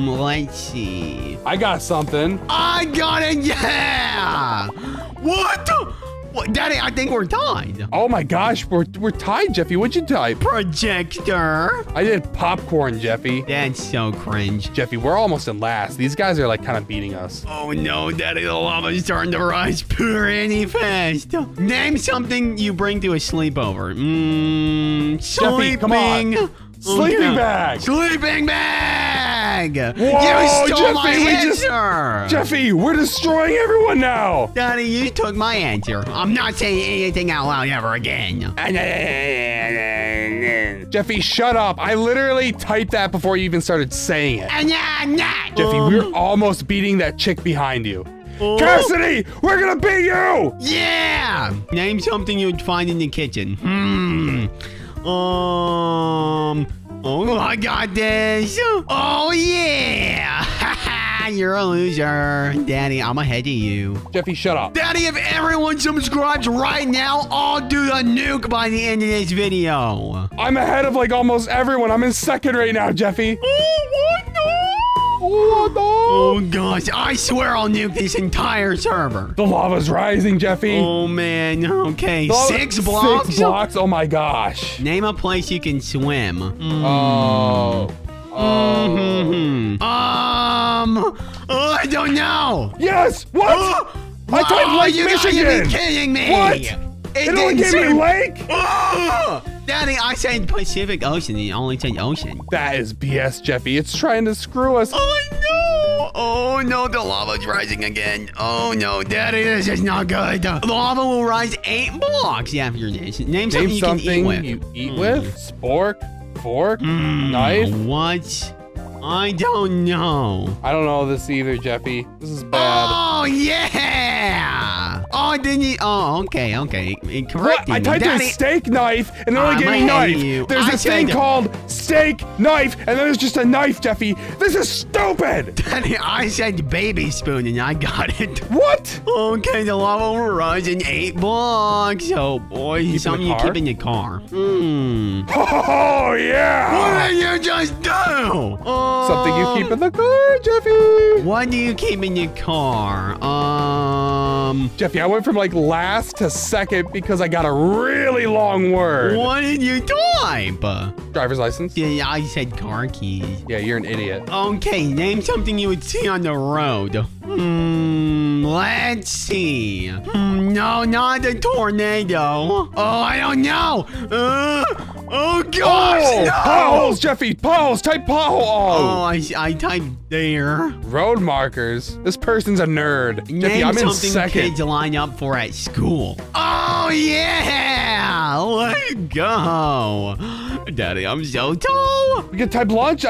Let's see. I got something. I got it. Yeah. What the? What, Daddy, I think we're tied. Oh, my gosh. We're tied, Jeffy. What'd you type? Projector. I did popcorn, Jeffy. That's so cringe. Jeffy, we're almost in last. These guys are, like, kind of beating us. Oh, no, Daddy. The lava's starting to rise pretty fast. Name something you bring to a sleepover. Jeffy, come on. Sleeping bag. Sleeping bag. Whoa, you stole my answer. Jeffy, we're destroying everyone now. Daddy, you took my answer. I'm not saying anything out loud ever again. Jeffy, shut up. I literally typed that before you even started saying it. Jeffy, we're almost beating that chick behind you. Cassidy, we're going to beat you. Yeah. Name something you'd find in the kitchen. Oh, I got this. Oh, yeah. You're a loser. Daddy, I'm ahead of you. Jeffy, shut up. Daddy, if everyone subscribes right now, I'll do the nuke by the end of this video. I'm ahead of, like, almost everyone. I'm in second right now, Jeffy. Oh, what? Oh, no. Oh, gosh. I swear I'll nuke this entire server. The lava's rising, Jeffy. Oh, man. Okay. 6 blocks? 6 blocks? Oh, my gosh. Name a place you can swim. Oh. Oh, I don't know. Yes. What? I typed Lake Michigan. You gotta be kidding me. What? It only gave me lake? Oh. Daddy, I said Pacific Ocean. You only said ocean. That is BS, Jeffy. It's trying to screw us. I know. Oh, no. The lava's rising again. Oh, no. Daddy, this is not good. The lava will rise 8 blocks after this. Name something you can eat with. Spork, fork, knife. What? I don't know. I don't know this either, Jeffy. This is bad. Oh, yeah. Oh, didn't you? Oh, okay, okay. Correct. I typed in steak knife, and then I gave me knife. There's a thing called steak knife, and then there's just a knife, Jeffy. This is stupid. Daddy, I said baby spoon, and I got it. What? Okay, the lava will rise in 8 blocks. Oh, boy. Something you keep in your car. Oh, yeah. What did you just do? Something you keep in the car, Jeffy. What do you keep in your car? Jeffy, I went from like last to second because I got a really long word. What did you type? Driver's license. Yeah, I said car keys. Yeah, you're an idiot. Okay, name something you would see on the road. Let's see. No, not a tornado. Oh, I don't know. Oh, gosh, no. Potholes, Jeffy. Potholes. Type pothole. Oh, I typed there. Road markers. This person's a nerd. Name Jeffy, I'm in second. Kids line up for at school. Oh, yeah. Let's go. Daddy, I'm so tall. We can type lunch.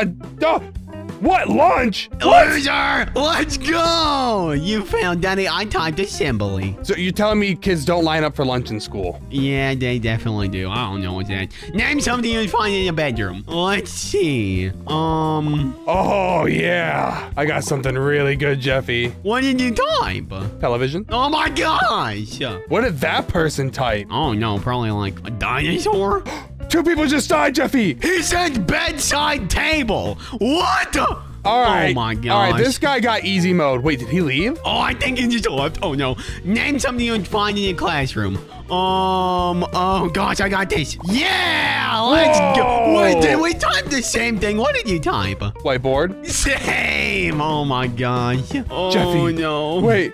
What? Lunch? Loser! Let's go! You failed, Daddy. I typed assembly. So you're telling me kids don't line up for lunch in school? Yeah, they definitely do. I don't know what's that. Name something you'd find in your bedroom. Let's see. Oh, yeah. I got something really good, Jeffy. What did you type? Television. Oh, my gosh. What did that person type? Oh, no. Probably like a dinosaur? Two people just died, Jeffy. He said bedside table. What the? All right. Oh my god. All right, this guy got easy mode. Wait, did he leave? Oh, I think he just left. Oh no. Name something you would find in your classroom. Oh gosh, I got this. Yeah, let's go. Wait, did we type the same thing? What did you type? Whiteboard. Same. Oh my gosh. Oh Jeffy, no. Wait,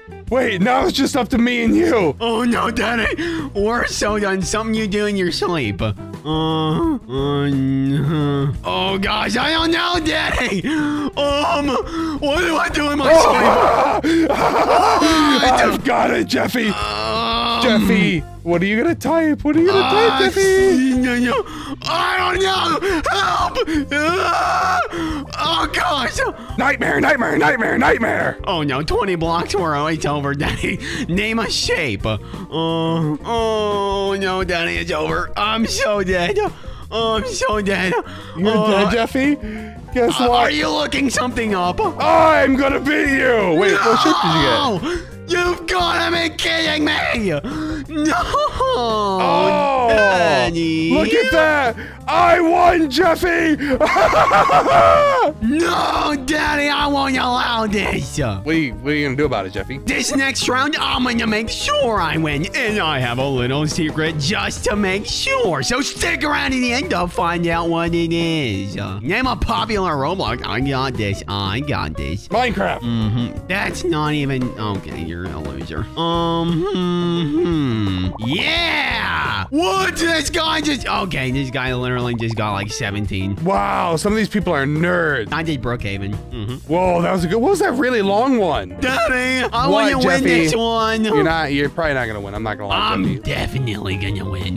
now it's just up to me and you. Oh no, Daddy. We're so done. Something you do in your sleep. Oh gosh, I don't know, Daddy. What do I do in my sleep? I've got it, Jeffy. Jeffy, what are you gonna type? What are you gonna type, Jeffy? No, I don't know. Help! Oh gosh! Nightmare! Oh no, 20 blocks more. Oh, it's over, Daddy. Name a shape. Oh no, Daddy, it's over. I'm so dead. You're dead, Jeffy? Guess what? Are you looking something up? I'm gonna beat you. Wait, what shape did you get? You've got to be kidding me! No! Oh, Daddy. Look at that! I won, Jeffy! No, Daddy, I won't allow this! What are you gonna do about it, Jeffy? This next round, I'm gonna make sure I win, and I have a little secret just to make sure. So stick around to the end to find out what it is. Name a popular Roblox. I got this. Minecraft. Mm-hmm. That's not even okay. You're a loser. Yeah! What? This guy just... Okay, this guy literally just got like 17. Wow, some of these people are nerds. I did Brookhaven. Mm-hmm. Whoa, that was a good... What was that really long one? Daddy, I want to win this one. You're probably not going to win. I'm not going to lie. I'm definitely going to win.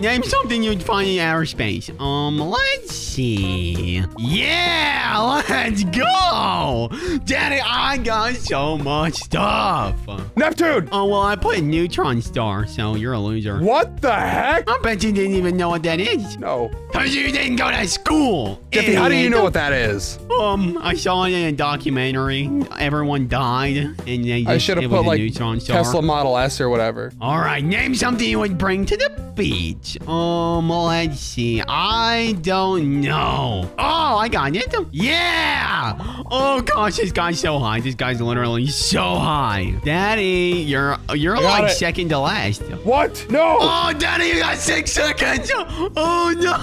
Name something you'd find in outer space. Let's see. Yeah, let's go! Daddy, I got so much stuff. Neptune! Oh, well, I put neutron star, so you're a loser. What the heck? I bet you didn't even know what that is. No. Because you didn't go to school. Jeffy, how do you know what that is? I saw it in a documentary. Everyone died, and they just, I should have put, like, neutron star. Tesla Model S or whatever. All right, name something you would bring to the beach. Let's see. I don't know. Oh, I got it. Yeah! Oh, gosh, this guy's so high. This guy's literally so high. Daddy, you're like second to last. What? No! Oh, Daddy, you got 6 seconds. Oh no!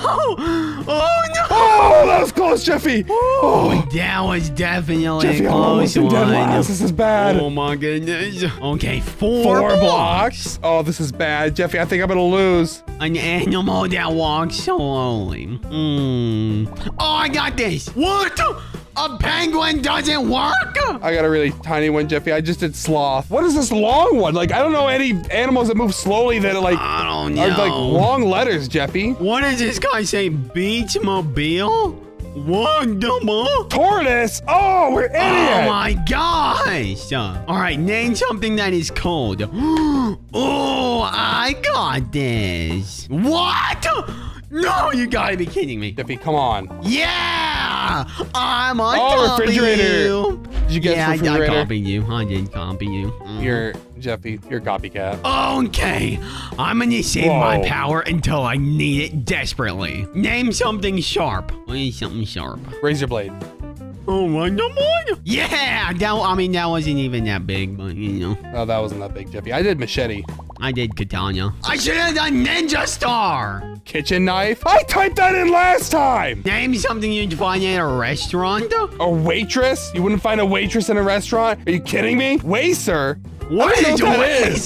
Oh, that was close, Jeffy. Oh, that was definitely Jeffy, close one. This is bad. Oh my goodness. Okay, four blocks. Oh, this is bad, Jeffy. I think I'm gonna lose. An animal that walks slowly. Oh, I got this. What? A penguin doesn't work? I got a really tiny one, Jeffy. I just did sloth. What is this long one? Like, I don't know any animals that move slowly that are like, are like long letters, Jeffy. What does this guy say? Beachmobile? What the more? Tortoise? Oh, we're idiots. Oh my gosh. All right, name something that is cold. Oh, I got this. What? No, you gotta be kidding me. Jeffy, come on. Yeah! I'm on top of you. Oh, refrigerator. Did you get refrigerator? Yeah, I copied you. I did copy you. Jeffy, you're a copycat. Okay, I'm gonna save my power until I need it desperately. Name something sharp. What is something sharp? Razor blade. Oh, Wonder Boy? Yeah! That wasn't even that big, but, you know. Oh, that wasn't that big, Jeffy. I did machete. I did Catania. I should have done Ninja Star! Kitchen knife? I typed that in last time! Name something you'd find in a restaurant? A waitress? You wouldn't find a waitress in a restaurant? Are you kidding me? Waster? What is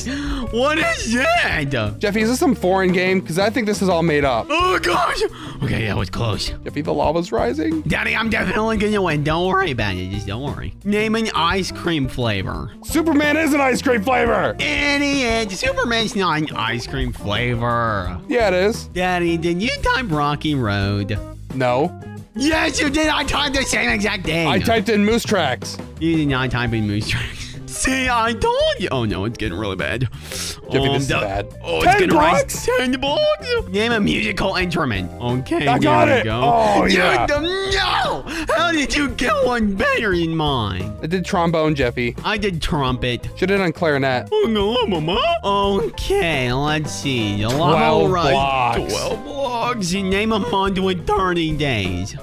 that? What is that? Jeffy, is this some foreign game? Because I think this is all made up. Oh, gosh. Okay, that was close. Jeffy, the lava's rising. Daddy, I'm definitely going to win. Don't worry about it. Just don't worry. Name an ice cream flavor. Superman is an ice cream flavor. Idiot. Superman's not an ice cream flavor. Yeah, it is. Daddy, did you type Rocky Road? No. Yes, you did. I typed the same exact thing. I typed in Moose Tracks. You did not type in Moose Tracks. See, I told you. Oh no, it's getting really bad. Jeffy, this is bad. Oh, it's getting rise. 10 bucks. Name a musical instrument. Okay, I got it. Go. Oh yeah. No! How did you get one better than mine? I did trombone, Jeffy. I did trumpet. Should have done clarinet. Oh no, mama. Okay, let's see. 12 blocks. 12 blocks. You name a month with 30 days.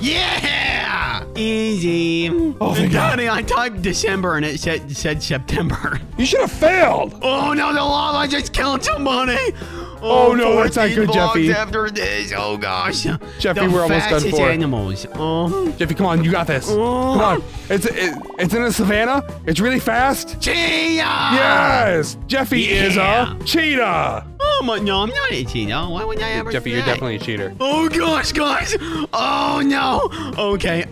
Yeah! Easy. Oh, thank Daddy, God. I typed December and it said September. You should have failed. Oh, no, the lava just killed somebody. Oh, no, that's not good, Jeffy. After this. Oh, gosh. Jeffy, we're almost done for. Animals. Jeffy, come on. You got this. Come on. It's in a savannah. It's really fast. Cheetah! Yes! Jeffy is a cheetah. Oh, my, no, I'm not a cheater. Why would I ever Jeffy, you're definitely a cheater. Oh, gosh, guys. Oh, no. Okay.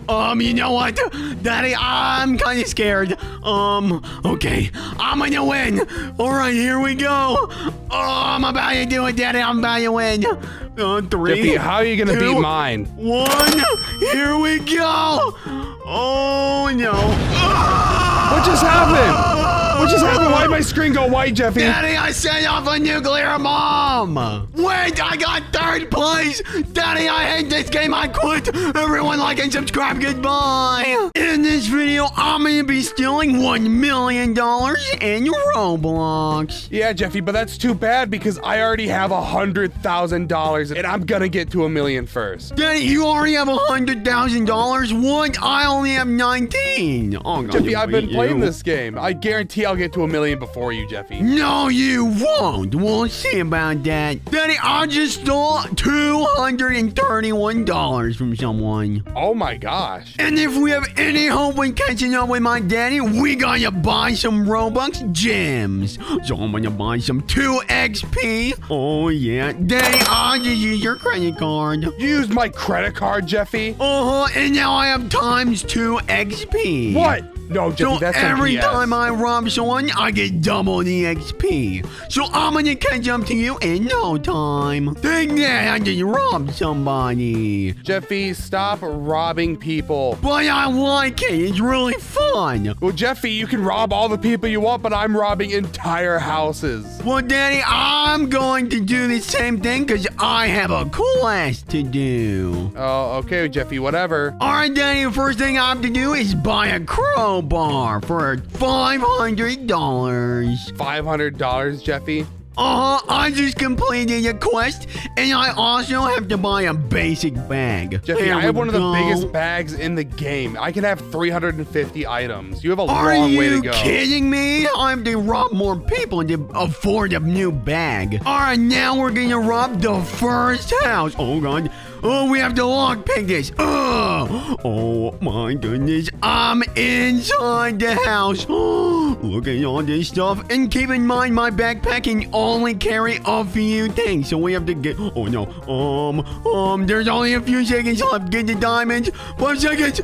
You know what? Daddy, I'm kind of scared. Okay. I'm going to win. All right, here we go. Oh, I'm about to do it, Daddy. I'm about to win. Three, Jeffy, how are you going to beat mine? One. Here we go. Oh, no. What just happened? What just happened? Why did my screen go white, Jeffy? Daddy, I set off a nuclear bomb. Wait, I got third place. Daddy, I hate this game. I quit. Everyone like and subscribe. Goodbye. In this video, I'm going to be stealing $1 million in Roblox. Yeah, Jeffy, but that's too bad because I already have $100,000 and I'm going to get to $1 million first. Daddy, you already have $100,000? What? I only have 19. Oh, God, Jeffy, I've been playing this game. I guarantee I'll get to $1 million before you, Jeffy. No, you won't. We'll see about that. Daddy, I just stole $231 from someone. Oh my gosh. And if we have any hope in catching up with my daddy, we gotta buy some Robux gems. So I'm gonna buy some 2 XP. Oh yeah. Daddy, I just used your credit card. You used my credit card, Jeffy? Uh-huh, and now I have times 2 XP. What? No, Jeffy, so that's every time I rob someone, I get double the XP. So I'm gonna catch up to you in no time. Dang that, I just robbed somebody. Jeffy, stop robbing people. But I like it. It's really fun. Well, Jeffy, you can rob all the people you want, but I'm robbing entire houses. Well, Daddy, I'm going to do the same thing because I have a class to do. Oh, okay, Jeffy, whatever. All right, Daddy, the first thing I have to do is buy a crow bar for $500. $500, Jeffy? I just completed a quest, and I also have to buy a basic bag. Jeffy, I have one of the biggest bags in the game. I can have 350 items. You have a long way to go. Are you kidding me? I have to rob more people to afford a new bag. All right, now we're going to rob the first house. Oh, God. Oh, we have to lockpick this. Ugh. Oh, my goodness. I'm inside the house. Look at all this stuff. And keep in mind, my backpack can only carry a few things. So we have to get... Oh, no. There's only a few seconds left. Get the diamonds. 5 seconds.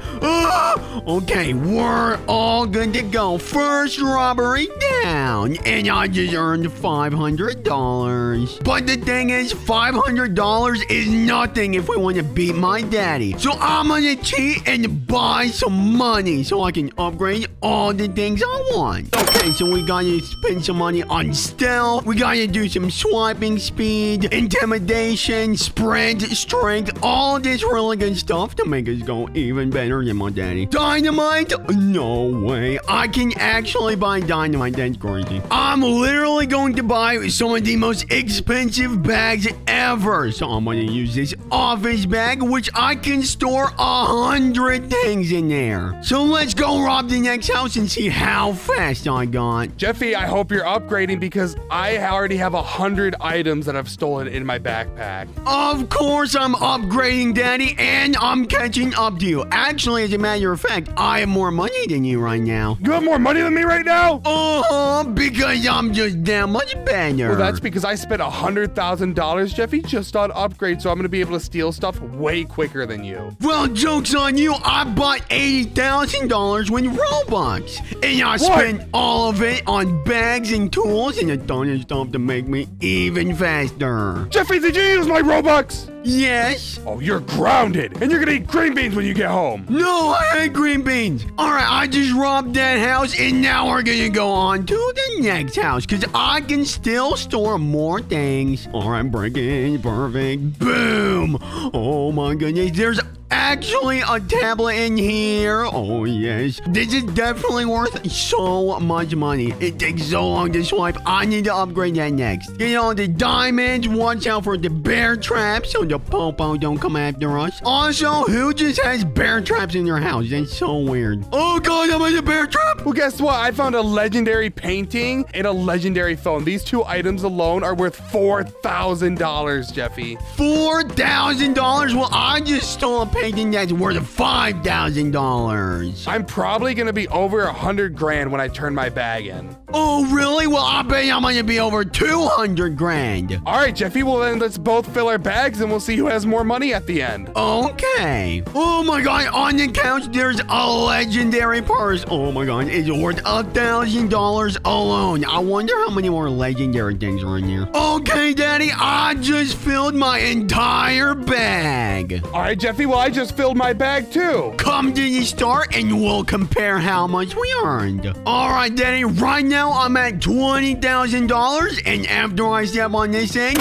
Okay, we're all good to go. First robbery down. And I just earned $500. But the thing is, $500 is nothing if we want to beat my daddy. So I'm gonna cheat and buy some money so I can upgrade all the things I want. Okay, so we gotta spend some money on stealth. We gotta do some swiping speed, intimidation, sprint, strength, all this really good stuff to make us go even better than my daddy. Dynamite? No way. I can actually buy dynamite. That's crazy. I'm literally going to buy some of the most expensive bags ever. So I'm gonna use this office bag, which I can store 100 things in there. So let's go rob the next house and see how fast I got. Jeffy, I hope you're upgrading because I already have 100 items that I've stolen in my backpack. Of course I'm upgrading, Daddy, and I'm catching up to you. Actually, as a matter of fact, I have more money than you right now. You have more money than me right now? Uh-huh, because I'm just that much better. Well, that's because I spent $100,000, Jeffy, just on upgrades, so I'm going to be able to steal stuff way quicker than you. Well, joke's on you. I bought $80,000 with Robux, and I spent all of it on bags and tools and a ton of stuff help to make me even faster. Jeffy, did you use my Robux? Yes. Oh, you're grounded. And you're going to eat green beans when you get home. No, I hate green beans. All right, I just robbed that house, and now we're going to go on to the next house because I can still store more things. All right, break in. Perfect. Boom. Oh, my goodness. There's actually a tablet in here. Oh, yes. This is definitely worth so much money. It takes so long to swipe. I need to upgrade that next. Get all the diamonds. Watch out for the bear traps so the popo don't come after us. Also, who just has bear traps in their house? That's so weird. Oh, God, I'm in a bear trap. Well, guess what? I found a legendary painting and a legendary phone. These two items alone are worth $4,000, Jeffy. $4,000? Well, I just stole a painting that's worth $5,000. I'm probably gonna be over 100 grand when I turn my bag in. Oh, really? Well, I bet I'm gonna be over 200 grand. All right, Jeffy, well then let's both fill our bags and we'll see who has more money at the end. Okay. Oh my God, on the couch there's a legendary purse. Oh my God, it's worth $1,000 alone. I wonder how many more legendary things are in here. Okay, Daddy, I just filled my entire bag. All right, Jeffy, well, I just filled my bag too. Come to the store and we'll compare how much we earned. All right, Daddy, right now I'm at $20,000, and after I step on this thing,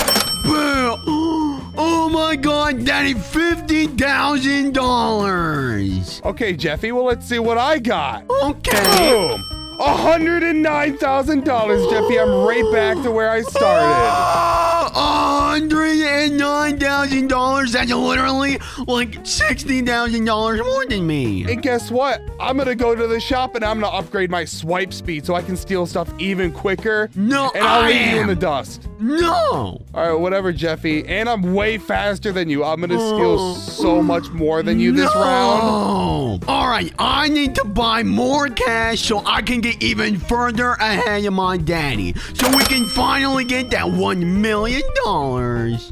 boom. Oh my God, Daddy, $50,000. Okay, Jeffy, well, let's see what I got. Okay. Boom. $109,000, Jeffy. I'm right back to where I started. $109,000. That's literally like $60,000 more than me. And guess what? I'm going to go to the shop and I'm going to upgrade my swipe speed so I can steal stuff even quicker. No, and I'll leave you in the dust. No. All right, whatever, Jeffy. And I'm way faster than you. I'm going to steal so much more than you this round. All right, I need to buy more cash so I can get even further ahead of my daddy. So we can finally get that $1 million.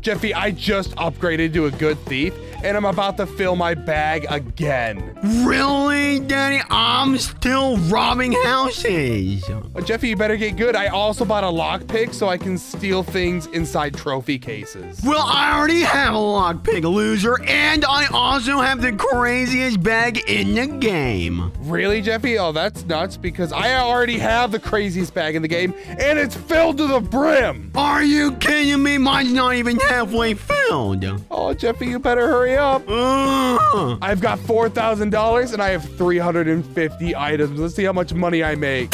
Jeffy, I just upgraded to a good thief, and I'm about to fill my bag again. Really, Daddy? I'm still robbing houses. Well, Jeffy, you better get good. I also bought a lockpick so I can steal things inside trophy cases. Well, I already have a lockpick, loser, and I also have the craziest bag in the game. Really, Jeffy? Oh, that's nuts, because I already have the craziest bag in the game, and it's filled to the brim. Are you kidding me? Mine's not even halfway filled. Oh, Jeffy, you better hurry up. I've got $4,000 and I have 350 items. Let's see how much money I make.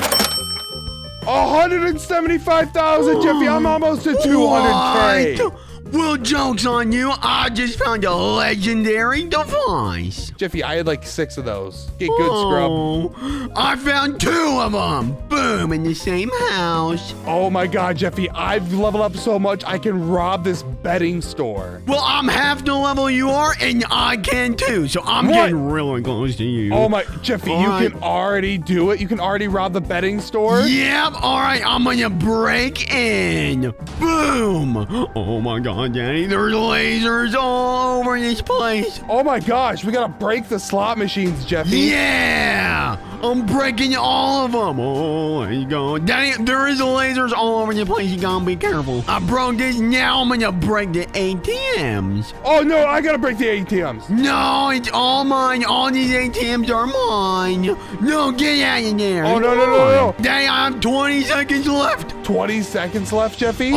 175,000, Jeffy. I'm almost at 200K. What? Well, joke's on you. I just found a legendary device. Jeffy, I had like 6 of those. Get good, scrub. I found 2 of them. Boom, in the same house. Oh my God, Jeffy. I've leveled up so much, I can rob this bedding store. Well, I'm half the level you are, and I can too. So I'm getting really close to you. Oh my, Jeffy, you can already do it. You can already rob the bedding store. Yep, all right. I'm going to break in. Boom. Oh my God. Daddy, there's lasers all over this place. Oh my gosh, we gotta break the slot machines, Jeffy. Yeah, I'm breaking all of them. Oh my God, Daddy, there is lasers all over the place. You gotta be careful. I broke this. Now I'm gonna break the ATMs. Oh no, I gotta break the ATMs. No, it's all mine. All these ATMs are mine. No, get out of there. Oh no, no, no, no. Daddy, I have 20 seconds left. 20 seconds left, Jeffy?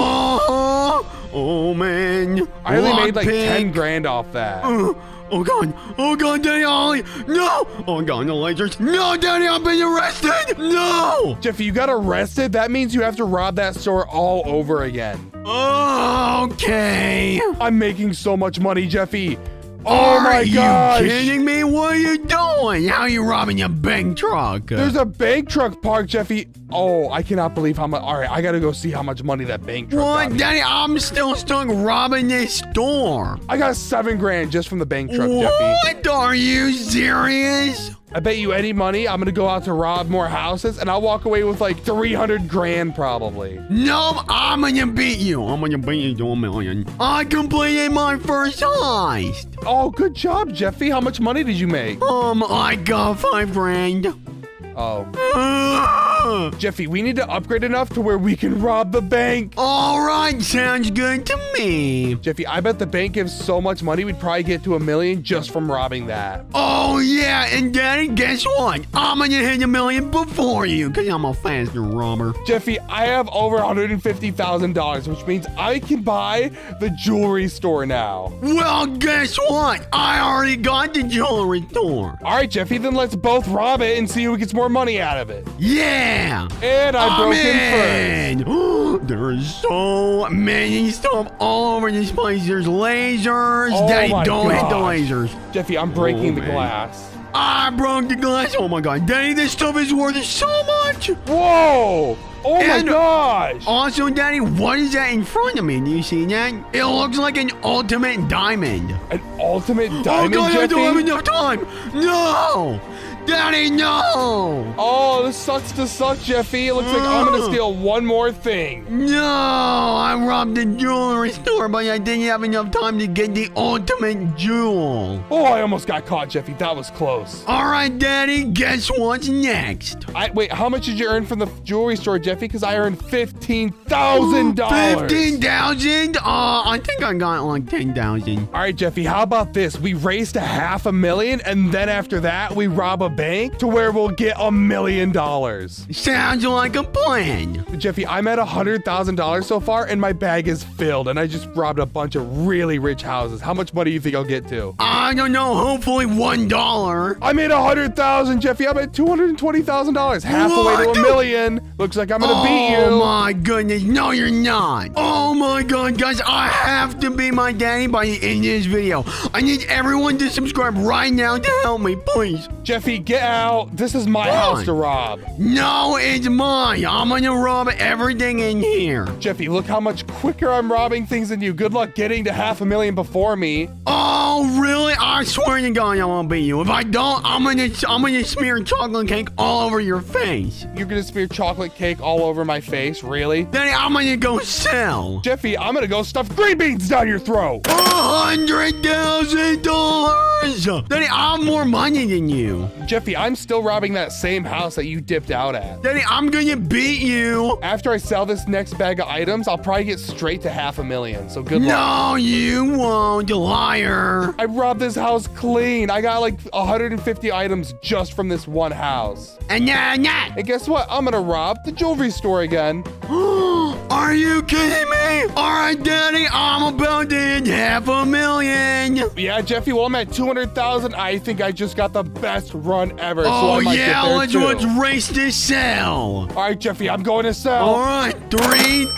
Oh, man. I only made like 10 grand off that. Oh, God. Oh, God, Daddy, Ollie. No. Oh, God, the lasers. No, Daddy, I've been arrested. No. Jeffy, you got arrested? That means you have to rob that store all over again. Okay. I'm making so much money, Jeffy. Oh, my gosh. Are you kidding me? What are you doing? How are you robbing a bank truck? There's a bank truck parked, Jeffy. Oh, I cannot believe how much. All right, I got to go see how much money that bank truck got me. Daddy, I'm still stuck robbing this store. I got 7 grand just from the bank truck, Jeffy. What? Are you serious? I bet you any money I'm going to go out to rob more houses, and I'll walk away with like 300 grand probably. No, I'm going to beat you. I'm going to beat you to $1 million. I completed my first heist. Oh, good job, Jeffy. How much money did you make? I got 5 grand. Oh. Jeffy, we need to upgrade enough to where we can rob the bank. All right, sounds good to me. Jeffy, I bet the bank gives so much money, we'd probably get to $1 million just from robbing that. Oh, yeah, and Daddy, guess what? I'm gonna hit $1 million before you, because I'm a faster robber. Jeffy, I have over $150,000, which means I can buy the jewelry store now. Well, guess what? I already got the jewelry store. All right, Jeffy, then let's both rob it and see who gets more money out of it. Yeah! And I broke in first. There's so many stuff all over this place. There's lasers. Oh, Daddy, don't hit the lasers. Jeffy, I'm breaking the glass. I broke the glass. Oh, my God. Daddy, this stuff is worth so much. Whoa. Oh, my gosh. Also, Daddy, what is that in front of me? Do you see that? It looks like an ultimate diamond. An ultimate diamond, Jeffy? Oh, God, I don't have enough time. No. Daddy, no! Oh, this sucks to suck, Jeffy. It looks like I'm gonna steal one more thing. No, I robbed the jewelry store, but I didn't have enough time to get the ultimate jewel. Oh, I almost got caught, Jeffy. That was close. All right, Daddy, guess what's next? Wait, how much did you earn from the jewelry store, Jeffy? Because I earned $15,000. $15,000? I think I got like $10,000. All right, Jeffy, how about this? We raised $500,000, and then after that, we rob a bank to where we'll get $1 million. Sounds like a plan. Jeffy, I'm at $100,000 so far, and my bag is filled, and I just robbed a bunch of really rich houses. How much money do you think I'll get to? I don't know. Hopefully $1. I made $100,000, Jeffy. I'm at $220,000. Halfway to $1 million. Looks like I'm gonna beat you. Oh my goodness. No, you're not. Oh my God, guys. I have to be my daddy by the end of this video. I need everyone to subscribe right now to help me, please. Jeffy, get out. This is my house to rob. No, it's mine. I'm going to rob everything in here. Jeffy, look how much quicker I'm robbing things than you. Good luck getting to $500,000 before me. Oh, really? I swear to God, I won't beat you. If I don't, I'm gonna smear chocolate cake all over your face. You're going to smear chocolate cake all over my face? Really? Daddy, I'm going to go sell. Jeffy, I'm going to go stuff green beans down your throat. $100,000. Daddy, I have more money than you. Jeffy, I'm still robbing that same house that you dipped out at. Daddy, I'm gonna beat you. After I sell this next bag of items, I'll probably get straight to $500,000, so good luck. No, you won't, liar. I robbed this house clean. I got like 150 items just from this one house. And guess what? I'm gonna rob the jewelry store again. Are you kidding me? All right, Daddy, I'm about to hit $500,000. Yeah, Jeffy, well, I'm at $200,000. I think I just got the best run ever. Oh, so yeah, let's race to sell. All right, Jeffy, I'm going to sell. All right, 3,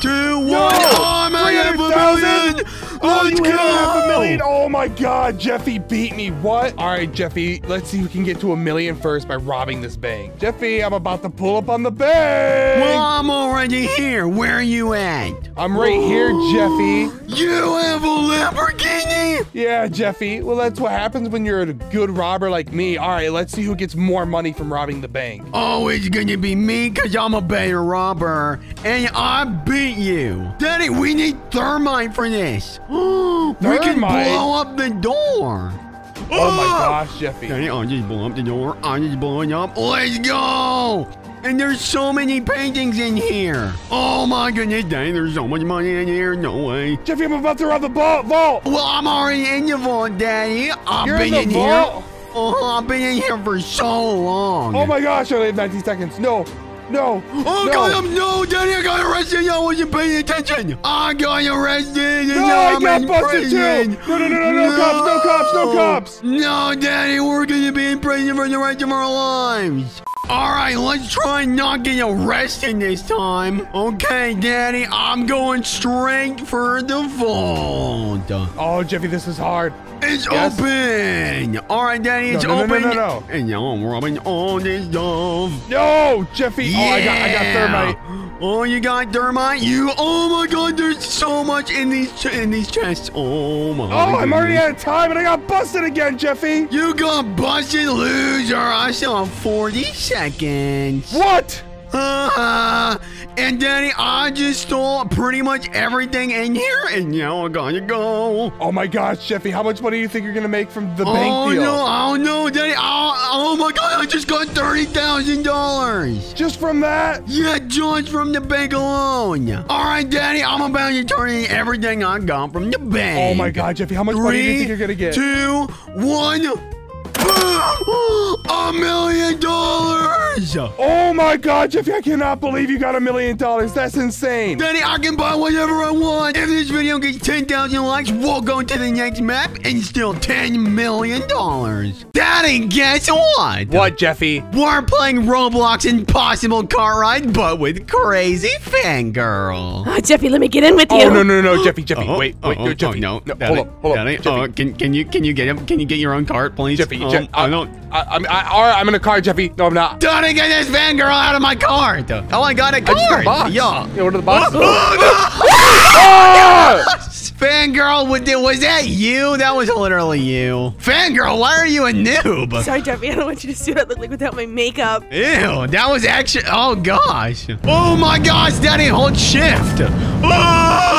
2, 1. No, I'm at $500,000. Let's go. $500,000. Oh, my God, Jeffy beat me. What? All right, Jeffy, let's see who can get to $1 million first by robbing this bank. Jeffy, I'm about to pull up on the bank. Well, I'm already here. Where are you at? I'm right here, Jeffy. You have a Lamborghini? Yeah, Jeffy. Well, that's what happens when you're a good robber like me. All right, let's see who gets more money from robbing the bank. Oh, it's gonna be me because I'm a better robber. And I beat you. Daddy, we need thermite for this. We can blow up the door. Oh my gosh, Jeffy. Daddy, I'll just blow up the door. I'm just blowing up. Let's go. And there's so many paintings in here. Oh my goodness, Daddy, there's so much money in here. No way. Jeffy, I'm about to rob the vault. Well, I'm already in the vault, Daddy. You're in the vault? Oh, I've been in here for so long. Oh my gosh, I only have 19 seconds. No. No. Oh, no. God, no, Daddy, I got arrested. I wasn't paying attention. I got arrested. And no, I got busted too. No, cops. No, Daddy, we're going to be in prison for the rest of our lives. All right, let's try not getting arrested this time. Okay, Daddy, I'm going straight for the vault. Oh, Jeffy, this is hard. It's open. All right, Daddy, it's open. No. And now I'm robbing all this stuff. No, Jeffy. Yeah. Oh, I got thermite. Oh, you got thermite? Oh my God, there's so much in these chests. Oh my God. Oh, I'm already out of time and I got busted again, Jeffy. You got busted, loser. I still have 40 seconds. What? And Daddy, I just stole pretty much everything in here, and now I gotta go. Oh my gosh, Jeffy, how much money do you think you're gonna make from the bank deal? Oh no, Daddy, oh my God, I just got $30,000. Just from that? Yeah, just from the bank alone. All right, Daddy, I'm about to turn in everything I got from the bank. Oh my God, Jeffy, how much money do you think you're gonna get? 3, 2, 1. Boom! $1,000,000! Oh my God, Jeffy, I cannot believe you got $1,000,000. That's insane. Daddy, I can buy whatever I want. If this video gets 10,000 likes, we'll go to the next map and steal $10 million. Daddy, guess what? What, Jeffy? We're playing Roblox Impossible Car Ride, but with Crazy Fangirl. Jeffy, let me get in with you. Oh, no, Jeffy, wait, Jeffy. No, Daddy, hold on. Daddy, Jeffy. Can you get him? Can you get your own cart, please? Jeffy, I'm in a car, Jeffy. No, I'm not. Daddy, get this fangirl out of my car. Oh, I got a cart. I just got a box. Yeah, what are the boxes? Oh, no. Fangirl, was that you? That was literally you. Fangirl, why are you a noob? Sorry, Jeffy. I don't want you to see what I look like without my makeup. Ew, that was actually... Oh, gosh. Oh, my gosh, Daddy, hold shift. Oh.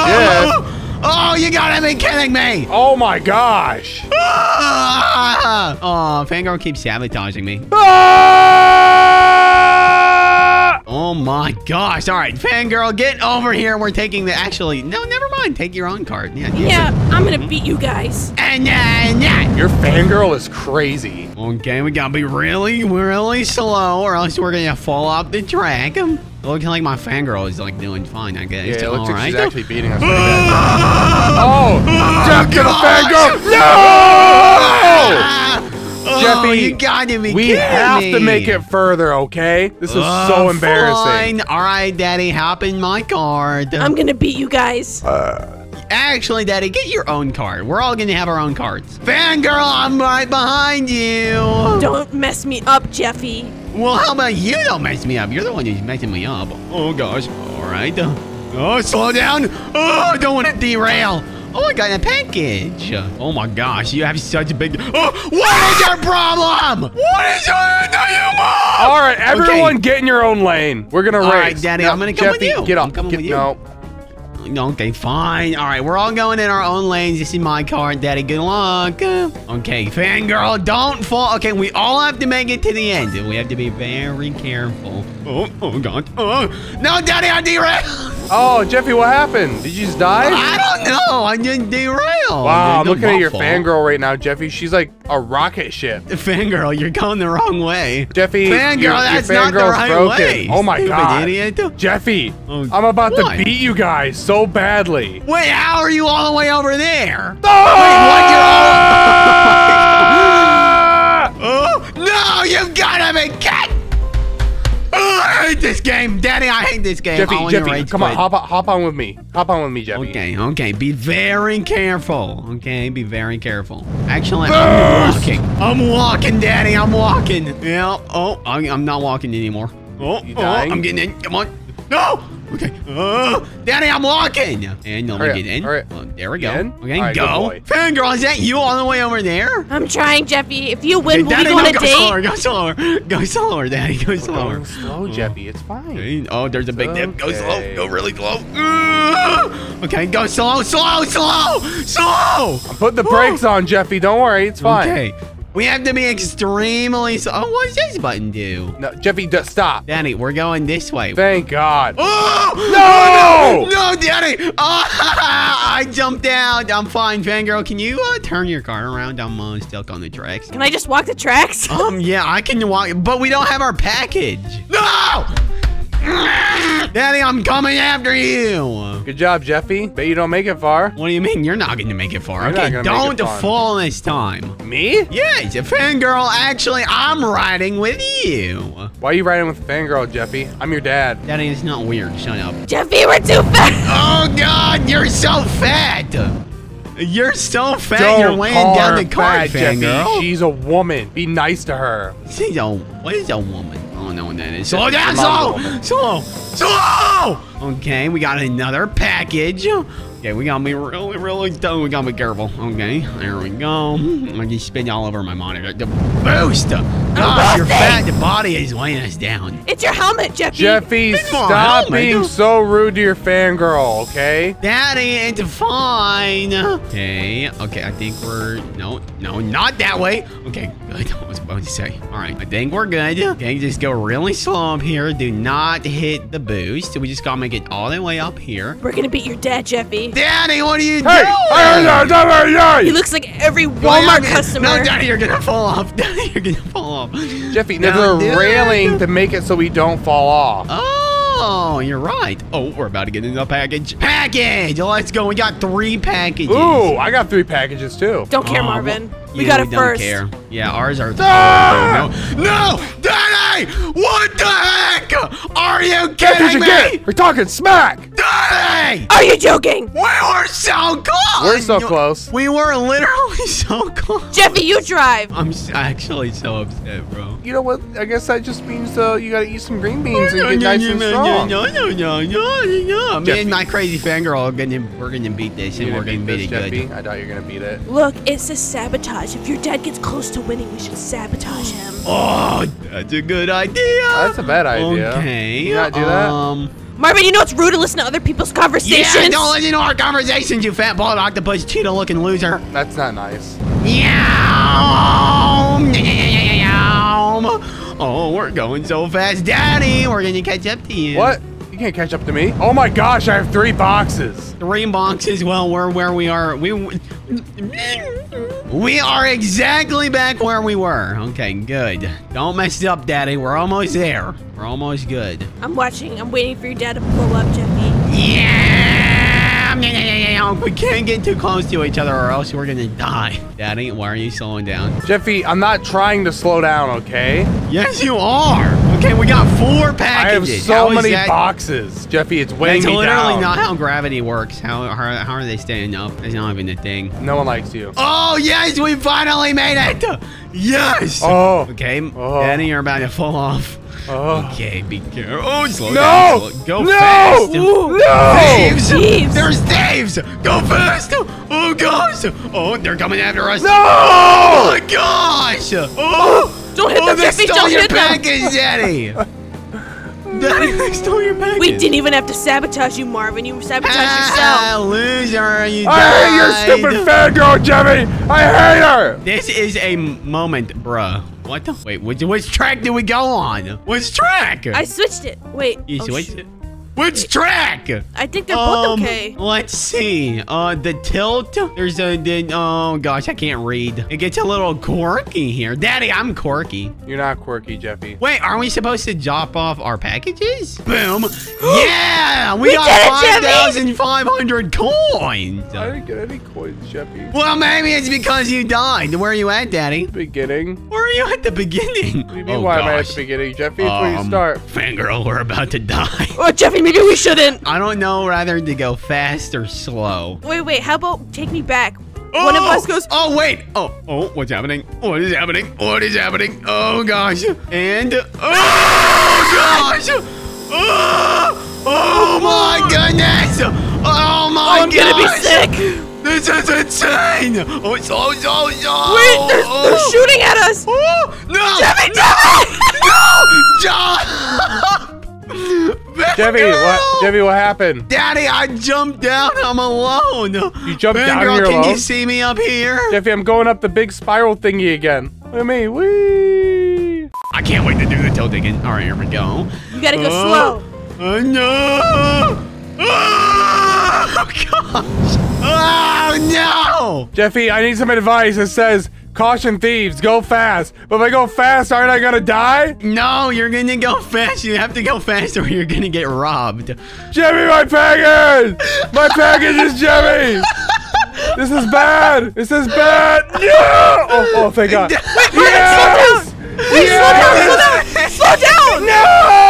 Yeah. Oh, you gotta be kidding me! Oh my gosh! Ah! Oh, Fangirl keeps sabotaging me. Ah! Oh my gosh! All right, Fangirl, get over here. We're taking the... Actually, no, never mind. Take your own card. Yeah, I'm gonna beat you guys. Your Fangirl is crazy. Okay, we gotta be really slow, or else we're gonna fall off the track. Looks like my Fangirl is like doing fine, I guess. Yeah, it looks like she's actually beating us pretty bad. Oh, Jeff, get a Fangirl! No! Oh, Jeffy, you gotta be kidding me. We have to make it further, okay? This is so embarrassing. Fine. All right, Daddy, hop in my car. I'm gonna beat you guys. Actually, Daddy, get your own card. We're all going to have our own cards. Fangirl, I'm right behind you. Don't mess me up, Jeffy. Well, how about you don't mess me up? You're the one who's messing me up. Oh, gosh. All right. Oh, slow down. Oh, I don't want to derail. Oh, I got a package. Oh, my gosh. You have such a big... Oh, what is your problem? What is your... All right, everyone get in your own lane. We're going to race. All right, Daddy, I'm going to come with you. Get up. Get up. Okay, fine. All right, we're all going in our own lanes. This is my car, Daddy. Good luck. Okay, Fangirl, don't fall. Okay, we all have to make it to the end. We have to be very careful. Oh God. Oh, no, Daddy, I derailed. Oh, Jeffy, what happened? Did you just die? I don't know. I just derailed. Wow, I'm looking at your Fangirl right now, Jeffy. She's like a rocket ship. Fangirl, you're going the wrong way. Jeffy, Fangirl, that's not the right way. Oh my God. Idiot. Jeffy, I'm about to beat you guys so badly. Wait, how are you all the way over there? Oh! Wait, what? Oh, no, you've got to be kidding. I hate this game, Daddy. I hate this game. Jeffy, come on, hop on with me. Hop on with me, Jeffy. Okay. Be very careful. Okay, be very careful. Actually, I'm walking. I'm walking, Daddy. I'm walking. Yeah. Oh, I'm not walking anymore. Oh, I'm getting in. Come on. No. Okay. Daddy, I'm walking. And let me get in. All right. Well, there we go. Okay, right, go. Fangirl, is that you all the way over there? I'm trying, Jeffy. If you win, we'll go on a date. Go slower. Go slower, Daddy. Go slower. Slow, Jeffy. It's fine. Oh, there's a big dip. Go slow. Go really slow. Okay, go slow. I'm putting the brakes on, Jeffy. Don't worry. It's fine. Okay. We have to be extremely slow. Oh, what does this button do? No, Jeffy, stop. Daddy, we're going this way. Thank God. Oh, no, Daddy. Oh, I jumped out. I'm fine, Fangirl. Can you turn your car around? I'm stuck on the tracks. Can I just walk the tracks? Yeah, I can walk, but we don't have our package. No! Daddy, I'm coming after you. Good job, Jeffy. Bet you don't make it far. What do you mean? You're not going to make it far. Okay, don't fall this time. Me? Yes, Fangirl. Actually, I'm riding with you. Why are you riding with Fangirl, Jeffy? I'm your dad. Daddy, it's not weird. Shut up. Jeffy, we're too fat. Oh, God. You're so fat. You're so fat, you're weighing down the car, Fangirl. She's a woman. Be nice to her. She's a... What is a woman? I don't know what that is. Slow down, slow! Okay, we got another package. Okay, we gotta be really done. We gotta be careful. Okay, there we go. I'm gonna spin all over my monitor. The boost! Gosh, you're fat. The body is weighing us down. It's your helmet, Jeffy. Jeffy, stop being so rude to your fangirl, okay? Daddy, it's fine. Okay, okay, I think we're... No, no, not that way. Okay, good. I was about to say. All right, I think we're good. Okay, just go really slow up here. Do not hit the boost. We just gotta make it all the way up here. We're gonna beat your dad, Jeffy. Daddy, what are you doing? He looks like every Walmart customer. No, Daddy, you're gonna fall off. Daddy, you're gonna fall off. Jeffy, now there's a railing to make it so we don't fall off. Oh, you're right. Oh, we're about to get into the package. Package! Let's go. We got 3 packages. Ooh, I got 3 packages too. Don't care, Marvin. We got it first. Don't care. Yeah, ours are. Ah! Oh, no, Daddy! What the heck? Are you kidding me? We're talking smack. Daddy! Are you joking? We were so close. We're so close. We were literally so close. Jeffy, you drive. I'm actually so upset, bro. You know what? I guess that just means you gotta eat some green beans and get nice and strong. No. Me and my crazy fangirl, we're gonna beat this, and we're gonna beat it good. I doubt you're gonna beat it. Look, it's a sabotage. If your dad gets close to winning, we should sabotage him. Oh, that's a good idea. That's a bad idea. Okay. You not do that? Marvin, you know it's rude to listen to other people's conversations. Yeah, don't listen to our conversations, you fat, bald, octopus, cheetah-looking loser. That's not nice. Oh, we're going so fast. Daddy, we're going to catch up to you. What? You can't catch up to me. Oh my gosh, I have 3 boxes. 3 boxes. Well, we're where we are. We are exactly back where we were. Okay, good. Don't mess up, Daddy. We're almost there. We're almost good. I'm watching. I'm waiting for your dad to blow up, Jeffy. Yeah! We can't get too close to each other or else we're gonna die. Daddy, why are you slowing down? Jeffy, I'm not trying to slow down, okay? Yes, you are. Okay, we got 4 packages. I have so many boxes. Jeffy, it's weighing me down. That's literally not how gravity works. How are they staying up? It's not even a thing. No one likes you. Oh, yes, we finally made it. Yes. Oh. Okay, Daddy, you're about to fall off. Oh. Okay, be careful. Oh, slow down. Slow. Go fast. No. Thieves. There's thieves. Go fast. Oh, gosh. Oh, they're coming after us. No. Oh, my gosh. Oh. Don't hit them, Jeffy! Don't hit them! They stole your package, Daddy! Daddy, they stole your package! We didn't even have to sabotage you, Marvin. You sabotaged yourself. Loser, you died. I hate your stupid fangirl, Jeffy! I hate her! This is a moment, bruh. What the? Wait, which track did we go on? Which track? I switched it. Wait. You switched it? Which track? I think they're both okay. Let's see. The tilt. There's a... oh, gosh. I can't read. It gets a little quirky here. Daddy, I'm quirky. You're not quirky, Jeffy. Wait, aren't we supposed to drop off our packages? Boom. Yeah! We got 5,500 coins. I didn't get any coins, Jeffy. Well, maybe it's because you died. Where are you at, Daddy? Beginning. Where are you at the beginning? What do you mean, why am I at the beginning, Jeffy? Please start. Fangirl, we're about to die. Oh, Jeffy, maybe we shouldn't. I don't know rather to go fast or slow. Wait. How about take me back? Oh, one of us goes. Oh, wait. Oh, what's happening? What is happening? What is happening? Oh, gosh. And. Oh, gosh. Oh, my goodness. Oh, my gosh. I'm going to be sick. This is insane. Oh, it's so. Wait, they're shooting at us. Oh, no. Jeffy, no. Jeffy, what happened? Daddy, I jumped down. I'm alone. You jumped down here alone? Can you see me up here? Jeffy, I'm going up the big spiral thingy again. Look at me. Whee! I can't wait to do the tilt again. All right, here we go. You gotta go slow. No! Oh, gosh. Oh, no! Jeffy, I need some advice. It says... Caution thieves, go fast. But if I go fast, aren't I gonna die? No, you're gonna go fast. You have to go fast or you're gonna get robbed. Jeffy, my package! My package is Jeffy! This is bad! This is bad! Yeah! Oh, thank God. Wait, yes! Slow down! Wait, yes! Slow down! Slow down! No!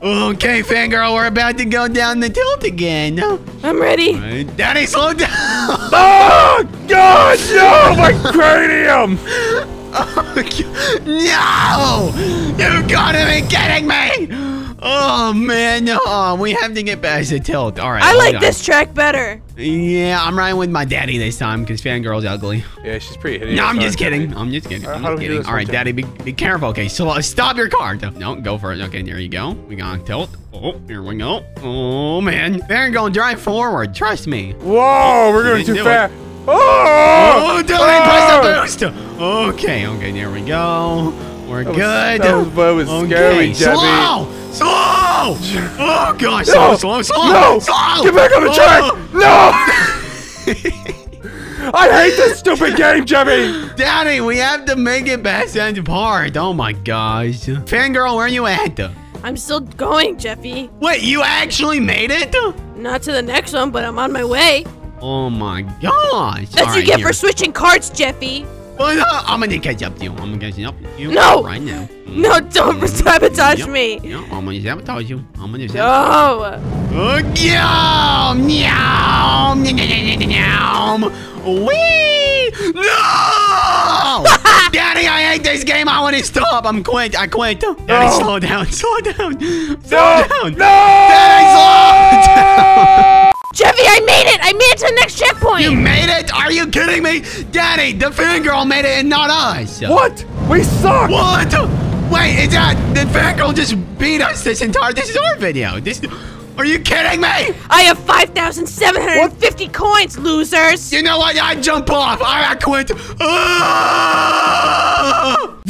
Okay, fangirl, we're about to go down the tilt again. I'm ready. Right. Daddy, slow down! Oh, God, no, my cranium! Oh, no! You've got to be kidding me! Oh, man. No, we have to get back to tilt. All right. I like this track better. Yeah, I'm riding with my daddy this time because Fangirl's ugly. Yeah, she's pretty hideous. No, I'm just kidding. I'm just kidding. I'm just kidding. All right, daddy, be careful. Okay, so stop your car. No, go for it. Okay, there you go. We got tilt. Oh, here we go. Oh, man. Fangirl, drive forward. Trust me. Whoa, we're going too fast. Oh, don't press the boost. Okay, okay, there we go. We're good. That was scary, Jeffy. Slow! Slow! Oh, gosh. Slow, slow, slow. No! Slow! Get back on the track! No! I hate this stupid game, Jeffy! Daddy, we have to make it back to the park. Oh, my gosh. Fangirl, where are you at? I'm still going, Jeffy. Wait, you actually made it? Not to the next one, but I'm on my way. Oh, my gosh. That's what you get for switching carts, Jeffy. Well, I'm gonna catch up to you. I'm gonna catch up to you right now. No, don't sabotage me. No, I'm gonna sabotage you. I'm gonna sabotage you. No! Wee! No! Daddy, I hate this game. I want to stop. I'm quit. I quit. Daddy, slow down. Slow down. Slow down. No! Daddy, slow down. Jeffy, I made it! I made it to the next checkpoint! You made it? Are you kidding me? Daddy, the Fangirl made it and not us! What? We suck! What? Wait, is that... The Fangirl just beat us this entire... This is our video! This... Are you kidding me? I have 5,750 coins, losers! You know what? I jump off! I quit!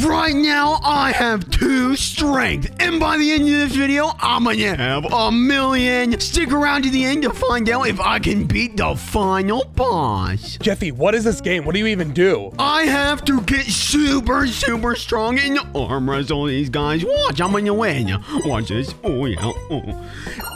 Right now, I have 2 strength. And by the end of this video, I'm gonna have 1,000,000. Stick around to the end to find out if I can beat the final boss. Jeffy, what is this game? What do you even do? I have to get super, super strong and arm wrestle these guys. Watch, I'm gonna win. Watch this. Oh, yeah. Oh,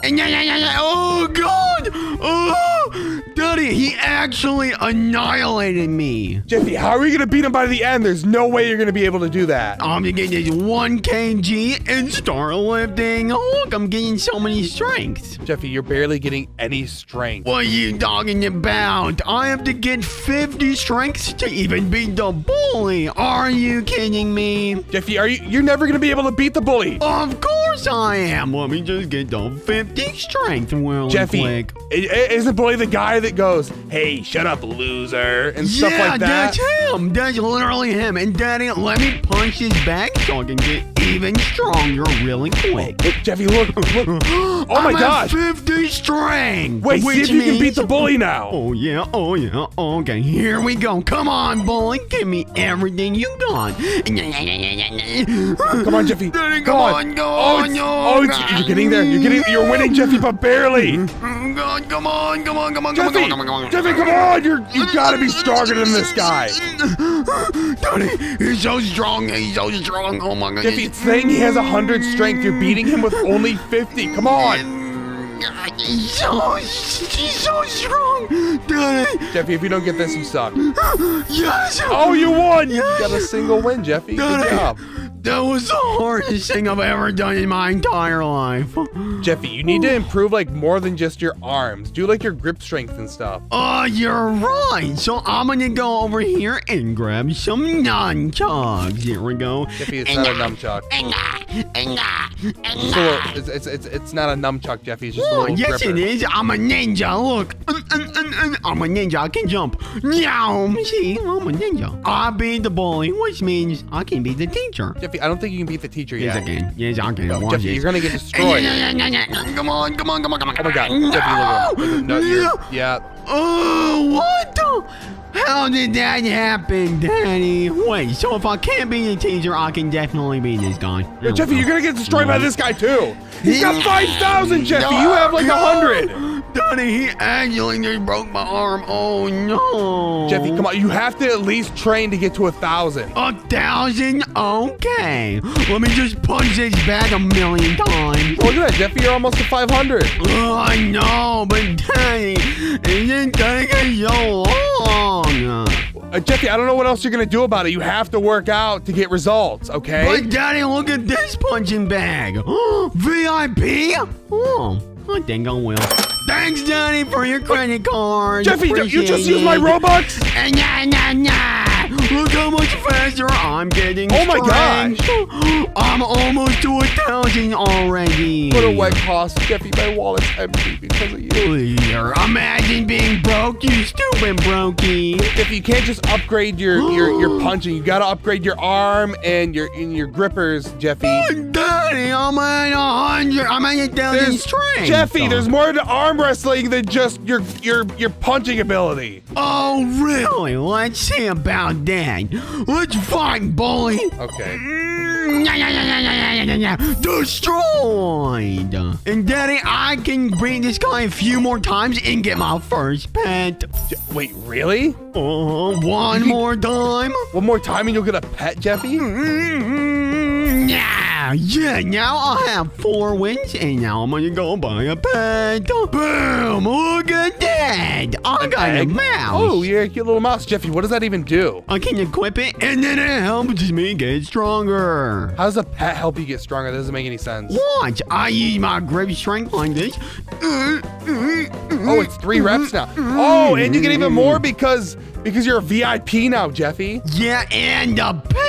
oh God. Oh, Daddy, he actually annihilated me. Jeffy, how are we gonna beat him by the end? There's no way you're gonna be able to do that. I'm getting this 1 kg and start lifting. Oh, look, I'm getting so many strengths. Jeffy, you're barely getting any strength. What are you talking about? I have to get 50 strengths to even beat the bully. Are you kidding me? Jeffy, you're never going to be able to beat the bully. Of course I am. Let me just get the 50 strength. Well, Jeffy, is the bully the guy that goes, hey, shut up, loser, and stuff like that? Yeah, that's him. That's literally him. And Daddy, let me punch his back so I can get even stronger really quick. Look, Jeffy, look, look. Oh, my gosh. 50 strength. Wait, see if you can beat the bully now. Oh, yeah. Oh, yeah. Okay, here we go. Come on, bully. Give me everything you got. Come on, Jeffy. Come on. Go on. Oh, you're getting there. You're winning, Jeffy, but barely. God, come on. Come on. Come on. Jeffy, come on. Jeffy, come on. You got to be stronger than this guy. Daddy, he's so strong. He's so strong. Oh, my God. Jeffy, saying he has 100 strength. You're beating him with only 50. Come on. He's so strong. Daddy. Jeffy, if you don't get this, you suck. Yes. Oh, you won. Yes. You got a single win, Jeffy. Daddy. Good job. That was the hardest thing I've ever done in my entire life. Jeffy, you need to improve, like, more than just your arms. Do, like, your grip strength and stuff. Oh, you're right. So I'm going to go over here and grab some nunchucks. Here we go. Jeffy, it's not a nunchuck. It's not a nunchuck, Jeffy. It's just a little gripper. Yes, it is. I'm a ninja. Look. I'm a ninja. I can jump. See? I'm a ninja. I beat the bully, which means I can beat the teacher. Jeffy, I don't think you can beat the teacher yet. Yes, I can. Yes, I can. No, Jeffy, you're going to get destroyed. Come on, come on, come on, come on. Oh, my God. No! Jeffy, look at him. Oh, what the? How did that happen, Daddy? Wait, so if I can't be the teacher, I can definitely be this guy. Yo, Jeffy, you're going to get destroyed by this guy, too. He's got 5,000, Jeffy. You have, like, 100. Daddy, he actually just broke my arm. Oh, no. Jeffy, come on. You have to at least train to get to 1,000. 1,000? Okay. Let me just punch his back 1,000,000 times. Oh, look at that, Jeffy. You're almost to 500. Oh, I know, but Daddy, it didn't take so long. Jeffy, I don't know what else you're going to do about it. You have to work out to get results, okay? But, Daddy, look at this punching bag. VIP? Oh, I think I will. Thanks, Daddy, for your credit card. Jeffy, you just used my Robux? Nah, nah, nah. Look how much faster I'm getting. Oh my gosh! I'm almost to 1,000 already. Put away cost, Jeffy. My wallet's empty because of you. Imagine being broke, you stupid brokey. Jeffy, you can't just upgrade your punching. You gotta upgrade your arm and your grippers, Jeffy. Daddy, I'm at 100. I'm at 1,000 strength. Jeffy, there's more to arm wrestling than just your punching ability. Oh really? Let's see about that. Let's fight, bully. Okay. Destroyed. And Daddy, I can bring this guy a few more times and get my first pet. Wait, really? One more time. One more time and you'll get a pet, Jeffy? Yeah, now I'll have 4 wins, and now I'm gonna go buy a pet. Boom, look at that. I got a mouse. Oh, yeah, cute little mouse. Jeffy, what does that even do? I can equip it, and then it helps me get stronger. How does a pet help you get stronger? That doesn't make any sense. Watch, I use my grip strength like this. Oh, it's 3 reps now. Oh, and you get even more because you're a VIP now, Jeffy. Yeah, and a pet.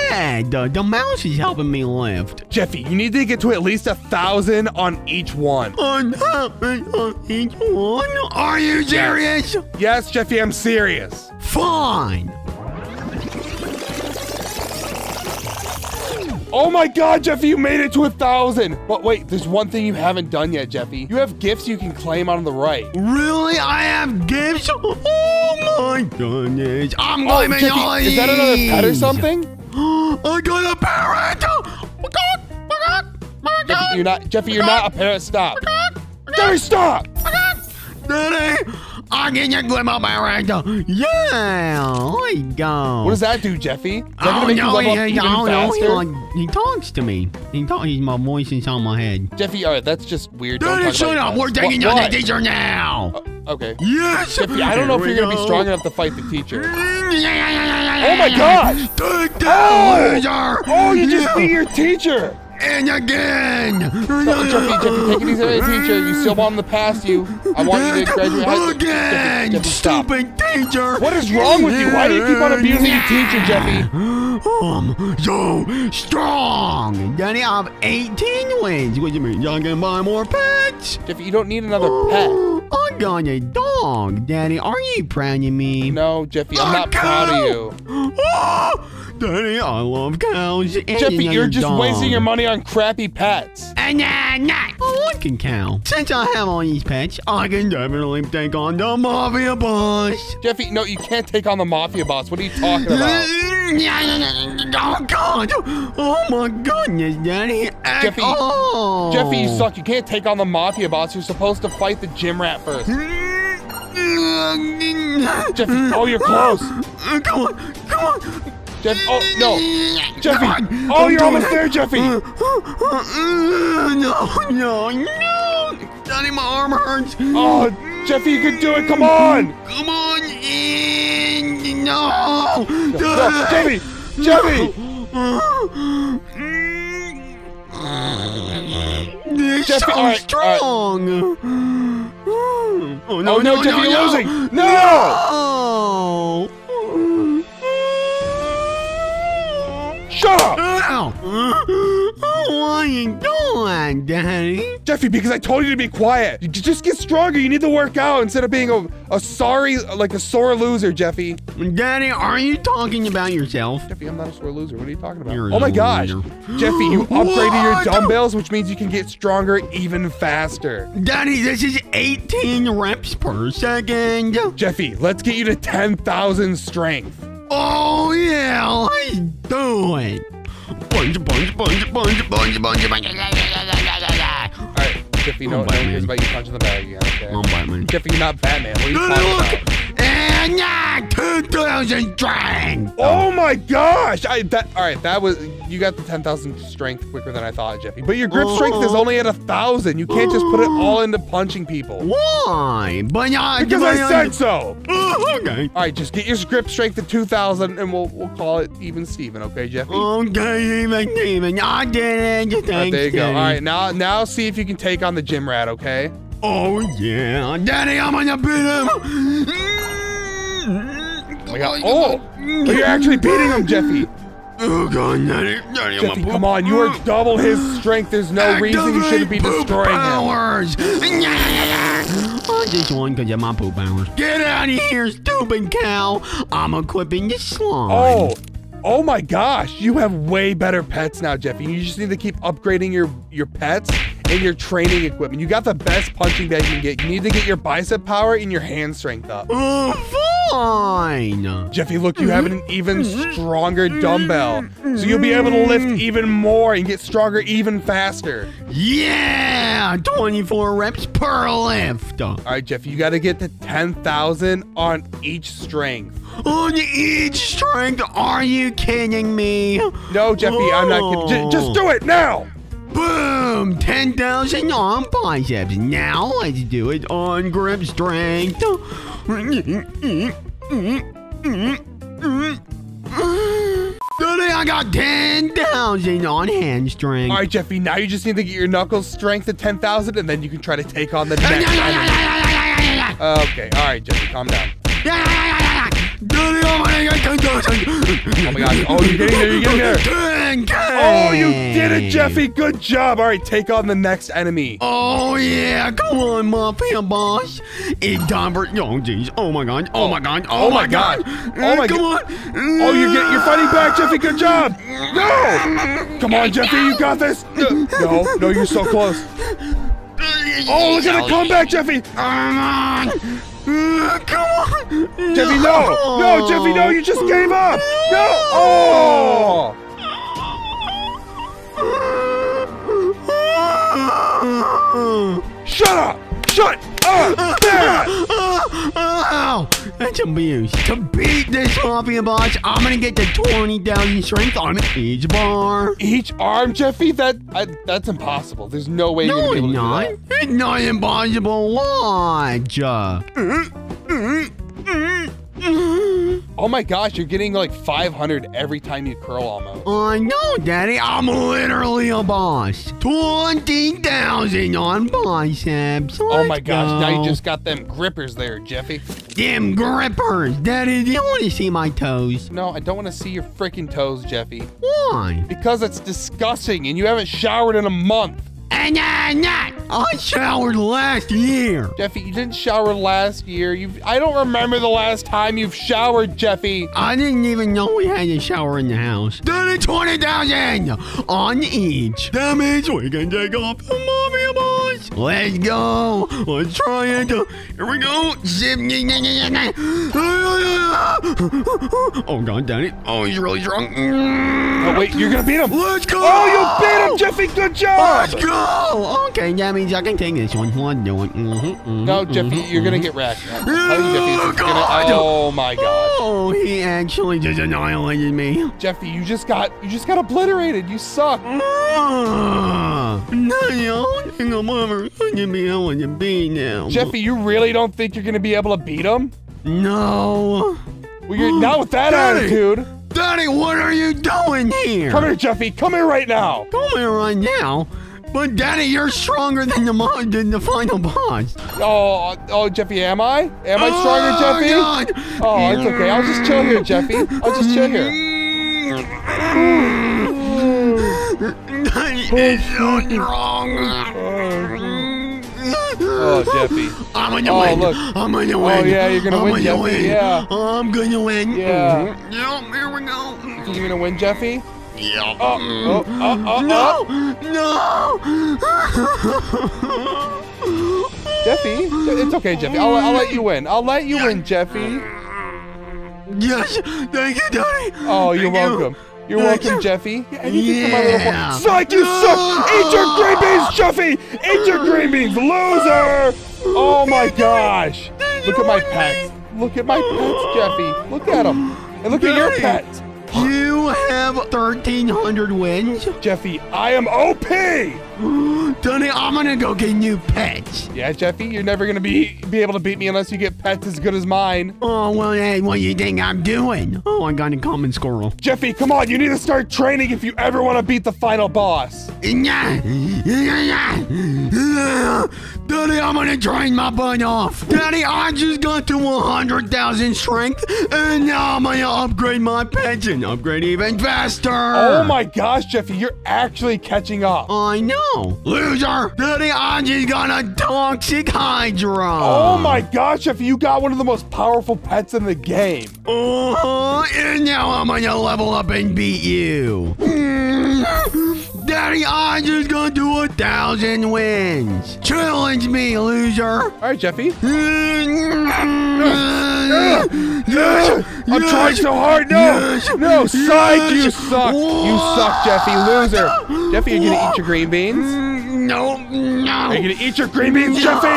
The mouse is helping me lift. Jeffy, you need to get to at least 1,000 on each one. On each one? Are you serious? Yes, Jeffy, I'm serious. Fine. Oh my god, Jeffy, you made it to 1,000. But wait, there's one thing you haven't done yet, Jeffy. You have gifts you can claim on the right. Really? I have gifts? Oh my goodness. I'm claiming all these. Is that another pet or something? I got a parrot. Oh my god. Oh my god. Oh my god. Jeffy, you're not a parrot. Stop. Jeffy, stop. Daddy, I get your glimmer parrot. Yeah. There you go. What does that do, Jeffy? Oh no, he talks to me. He's my voice inside my head. Jeffy, all right, that's just weird. Daddy, shut up. We're taking on the teacher now. Okay. Yes. Jeffy, I don't know if you're going to be strong enough to fight the teacher. Oh my gosh. Oh, you just beat your teacher. And again! No, Jeffy, take it easy on the teacher. You still want him to pass you. I want you to graduate high school. Again! Jeffy, stupid teacher! What is wrong with you? Why do you keep on abusing your teacher, Jeffy? I'm so strong! Daddy, I have 18 wins. What do you mean? Y'all gonna buy more pets? Jeffy, you don't need another pet. I got a dog, Daddy. Are you proud of me? No, Jeffy, I'm not proud of you. Daddy, I love cows. Jeffy, you're just wasting your money on crappy pets. And oh, I can count. Since I have all these pets, I can definitely take on the mafia boss. Jeffy, no, you can't take on the mafia boss. What are you talking about? Oh, God. Oh, my goodness, Daddy. Jeffy, Jeffy, you suck. You can't take on the mafia boss. You're supposed to fight the gym rat first. Jeffy, oh, you're close. Come on, come on. Jeff, oh, no. Jeffy. Oh, you're almost there, Jeffy. No. Daddy, my arm hurts. Oh, Jeffy, you can do it. Come on. Come on. No. Jeffy. They're Jeffy, so strong. Oh, no, Jeffy, you're losing. No. Shut up! What are you doing, Daddy? Jeffy, because I told you to be quiet. You just get stronger. You need to work out instead of being a sore loser, Jeffy. Daddy, are you talking about yourself? Jeffy, I'm not a sore loser. What are you talking about? You're oh my gosh. Jeffy, you upgraded your dumbbells, which means you can get stronger even faster. Daddy, this is 18 reps per second. Jeffy, let's get you to 10,000 strength. Oh, yeah, let's do it. Punch. All right, Jeffy, no one cares about you punching the bag again, okay? I'm Batman. Jeffy, you're not Batman. What are you talking about? And 2,000 strength. Oh, my gosh. All right, that was... You got the 10,000 strength quicker than I thought, Jeffy. But your grip strength is only at 1,000. You can't just put it all into punching people. Why? Because I said so. Okay. All right, just get your grip strength to 2,000, and we'll call it even Steven, okay, Jeffy? Okay, even. I did it. Right, there you go. All right, now see if you can take on the gym rat, okay? Oh, yeah. Daddy, I'm gonna beat him. my god. Oh, you're actually beating him, Jeffy. Oh god, Jeffy, come on, you are double his strength. There's no reason you shouldn't be destroying him. I just won because of my poop hours. Get out of here, stupid cow. I'm equipping the slime. Oh my gosh. You have way better pets now, Jeffy. You just need to keep upgrading your pets and your training equipment. You got the best punching bag you can get. You need to get your bicep power and your hand strength up. Fine. Jeffy, look, you have an even stronger dumbbell. So you'll be able to lift even more and get stronger even faster. Yeah, 24 reps per lift. All right, Jeffy, you got to get to 10,000 on each strength. On each strength? Are you kidding me? No, Jeffy, I'm not kidding. Just do it now. Boom! 10,000 on biceps. Now let's do it on grip strength. Today I got 10,000 on hand strength. All right, Jeffy, now you just need to get your knuckles strength to 10,000, and then you can try to take on the next Okay, all right, Jeffy, calm down. Oh my god. Oh, you're getting there. You're getting there. Oh, you did it, Jeffy. Good job. All right, take on the next enemy. Oh, yeah. Come on, Mafia Boss. It's time for... Oh, jeez. Oh, my god. Oh, my god. Oh, my god. Oh, my god. Come on. Oh, you're fighting back, Jeffy. Good job. No. Come on, Jeffy. You got this. No. No, you're so close. Oh, look at the comeback, Jeffy. Come on. Come on! Jeffy, no! No, Jeffy, no! You just gave up! No! Oh! Shut up! Shut up! There! Ow! That's abuse. To beat this mafia boss, I'm gonna get the 20,000 strength on each bar. Each arm, Jeffy? That's impossible. There's no way you're gonna be able to do that. It's not impossible. Watch. Oh my gosh, you're getting like 500 every time you curl almost. I know, Daddy. I'm literally a boss. 20,000 on biceps. Oh my gosh, now you just got them grippers there, Jeffy. Damn grippers. Daddy, do you want to see my toes? No, I don't want to see your freaking toes, Jeffy. Why? Because it's disgusting and you haven't showered in a month. And I'm not. I showered last year. Jeffy, you didn't shower last year. I don't remember the last time you've showered, Jeffy. I didn't even know we had a shower in the house. 20,000 on each. That means we can take off the mafia boss. Let's go. Let's try it. Here we go. Oh, God, Daddy. Oh, he's really drunk. Oh, wait, you're going to beat him. Let's go. Oh, you beat him, Jeffy. Good job. Let's go. Oh, okay, that means I can take this one. No, Jeffy, you're gonna get wrecked. Oh my god. Oh, he actually just annihilated me. Jeffy, you just got obliterated. You suck. Jeffy, you really don't think you're gonna be able to beat him? No. Well, you're not with that attitude. Daddy, what are you doing here? Come here, Jeffy. Come here right now. Come here right now. But Daddy, you're stronger than the final boss. Oh, Jeffy, am I? Am I stronger, Jeffy? God. Oh, it's okay. I'll just chill here, Jeffy. I'll just chill here. Daddy, it's so strong. Oh, Jeffy. I'm gonna win. Look. I'm gonna win. Oh yeah, you're gonna win, Jeffy. Yeah. I'm gonna win. Yeah. Yeah. Here we go. You're gonna win, Jeffy. Yeah. No! Jeffy, it's okay, Jeffy. I'll let you win. I'll let you win, Jeffy. Yes, thank you, Daddy. Oh, you're welcome. You're welcome, Jeffy. Yeah, yeah. Psych, you suck! Eat your green beans, Jeffy! Eat your green beans, loser! Oh my gosh! Look at my pets. Look at my pets, Jeffy. Look at them. And look at your pets. You have have 1,300 wins. Jeffy, I am OP. Tony, I'm going to go get new pets. Yeah, Jeffy, you're never going to be able to beat me unless you get pets as good as mine. Oh, well, hey, what do you think I'm doing? Oh, I got a common squirrel. Jeffy, come on. You need to start training if you ever want to beat the final boss. Daddy, I'm going to drain my butt off. Daddy, I just got to 100,000 strength, and now I'm going to upgrade my pension. Upgrade even faster. Oh, my gosh, Jeffy. You're actually catching up. I know. Loser. Daddy, I just got a toxic hydra. Oh, my gosh, Jeffy. You got one of the most powerful pets in the game. Uh-huh. And now I'm going to level up and beat you. Daddy, I just got to do 1,000 wins. Challenge me, loser. All right, Jeffy. I'm trying so hard. No, no, psych, you suck. You suck, Jeffy, loser. Jeffy, are you going to eat your green beans? No, no. Are you going to eat your green beans, Jeffy?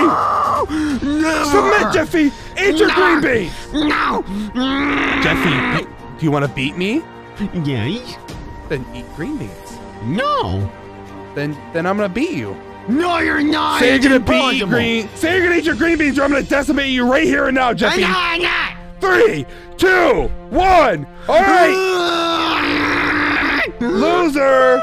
No. Submit, Jeffy. Eat your green beans. No. Jeffy, do you want to beat me? Yes. Then eat green beans. No. Then I'm gonna beat you. No, you're not. Say you're gonna beat green. Say you're gonna eat your green beans, or I'm gonna decimate you right here and now, Jeffy. I'm not. 3, 2, 1. All right. Loser.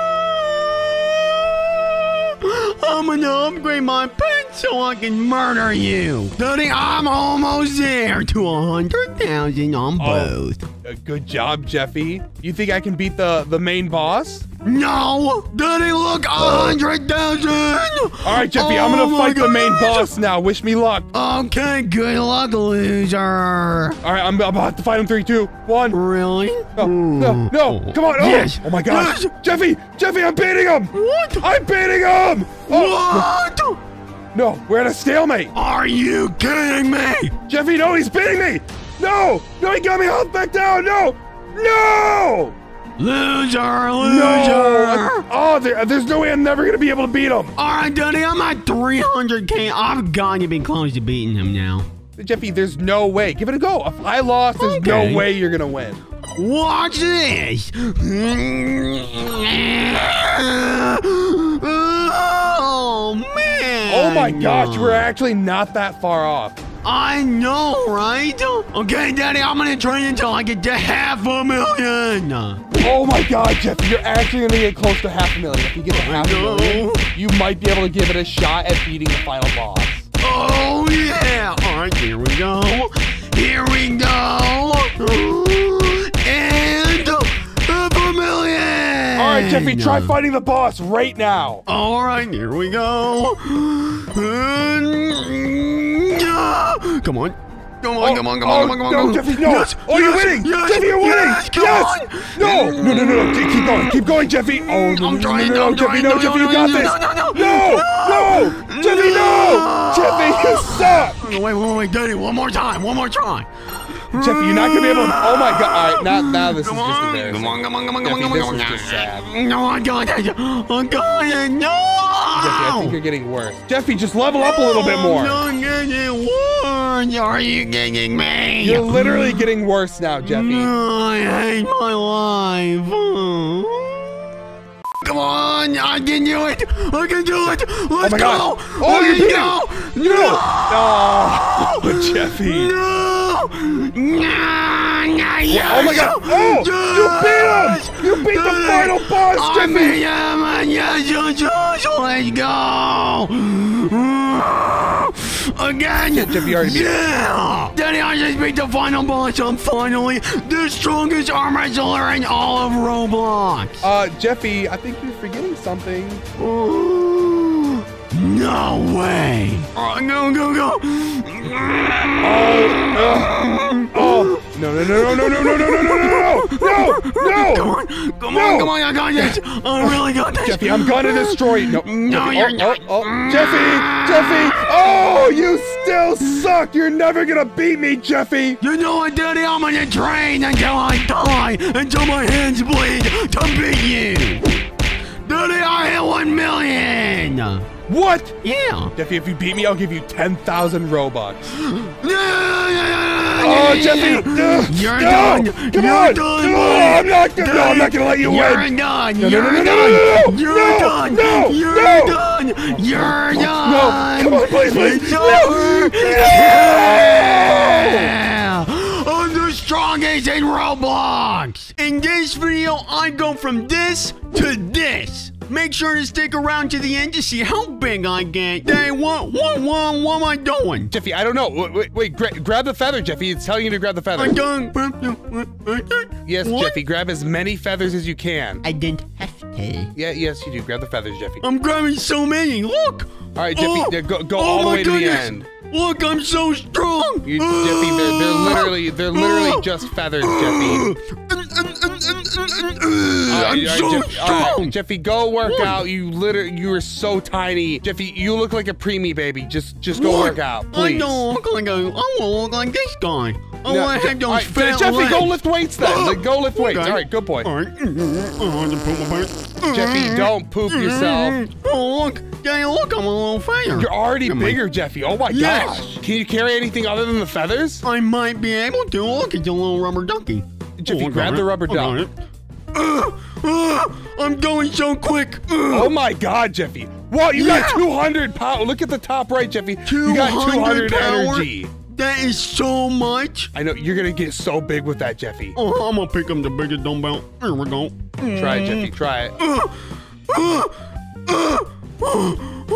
I'm gonna upgrade my pet so I can murder you. Daddy, I'm almost there to 100,000 on both. Good job, Jeffy. You think I can beat the main boss? No! Daddy, look, 100,000! Alright, Jeffy, I'm gonna fight the main boss now. Wish me luck. Okay, good luck, loser. Alright, I'm about to fight him. 3, 2, 1. Really? No, no, no. Come on. Oh, yes. Oh my gosh. Yes. Jeffy! Jeffy, I'm beating him! What? I'm beating him! Oh. What? No, we're at a stalemate. Are you kidding me? Jeffy, no, he's beating me! No! No, he got me all back down! No! No! Loser, loser. No. Oh, there's no way I'm never going to be able to beat him. All right, Daddy, I'm at 300K. I've got to be close to beating him now. Jeffy, there's no way. Give it a go. If I lost, there's no way you're going to win. Watch this. Oh, man. Oh, my gosh. We're actually not that far off. I know, right? Okay, Daddy, I'm going to train until I get to 500,000. Oh, my God, Jeffy. You're actually going to get close to 500,000. If you get to 500,000, you might be able to give it a shot at beating the final boss. Oh, yeah. All right, here we go. Here we go. And 500,000. All right, Jeffy, try fighting the boss right now. All right, here we go. Come on. Come on, come on, come on, come on, come on. No, Jeffy, no. Yes, oh, yes, you're winning. Yes, Jeffy, you're winning. Yes. Yes. No. No, no, no, no. Keep going. Keep going, Jeffy. Oh, no, no, no, no, no, Jeffy, no, Jeffy, you got this. No, no, no. Jeffy, no. Jeffy, you suck. Wait, wait, wait, Daddy. One more time. One more time. Jeffy, you're not going to be able to. Oh, my God. All right, now this is just embarrassing. Come on, come on, come on, come on, come on. This is just sad. No, I got it. I got it. No. Jeffy, I think you're getting worse. Jeffy, just level up a little bit more. I'm not getting worse. Are you getting me? You're literally getting worse now, Jeffy. No, I hate my life. Come on, I can do it. I can do it. Let's go. God. Oh, you did it. No. Oh, Jeffy. No. Oh my God! Oh, you beat him! You beat the final boss, Jeffy! Let's go! Again! Jeffy already beat him. Daddy, I just beat the final boss. I'm finally the strongest armor seller in all of Roblox. Jeffy, I think you're forgetting something. No way! Go, go, go! Oh! No! No! No! No! No! No! No! No! No! No! No! Come on! Come on! Come on! I got this! I really got this! Jeffy, I'm gonna destroy you! No! No! You're not! Jeffy! Jeffy! Oh! You still suck! You're never gonna beat me, Jeffy! You know what, Daddy? I'm gonna train until I die, until my hands bleed to beat you. Daddy, I hit 1,000,000! What? Yeah. Jeffy, if you beat me, I'll give you 10,000 Robux. Oh, Jeffy! You're done! You're done! No, I'm not gonna let you win! You're done! You're done! You're done! You're done! You're done! Come on, please, please! It's over! I'm the strongest in Roblox! In this video, I go from this to this! Make sure to stick around to the end to see how big I get. Hey, what am I doing? Jeffy, I don't know. Wait, grab the feather, Jeffy. It's telling you to grab the feather. I'm done. Yes, what? Jeffy, grab as many feathers as you can. I didn't have to. Yeah, yes, you do. Grab the feathers, Jeffy. I'm grabbing so many. Look. All right, Jeffy, go all the way to the end. Look, I'm so strong. You, Jeffy, they're literally just feathers, Jeffy. I'm so strong. Jeffy, go work out. You are so tiny. Jeffy, you look like a preemie baby. Just go work out, please. I don't look like I want to look like this guy. I want to have those fat legs. Jeffy, go lift weights then. Go lift weights. All right, good boy. All right. Jeffy, don't poop yourself. Oh, look. Yeah, look, I'm a little fatter. You're already bigger, Jeffy. Oh, my gosh. Can you carry anything other than the feathers? I might be able to. Look, it's a little rubber ducky. Jeffy, grab the rubber duck. I'm going so quick. Oh my god, Jeffy. Whoa, you got 200 power. Look at the top right, Jeffy. You got 200 energy. That is so much. I know. You're going to get so big with that, Jeffy. Oh, I'm going to pick up the biggest dumbbell. Here we go. Try it, Jeffy. Try it.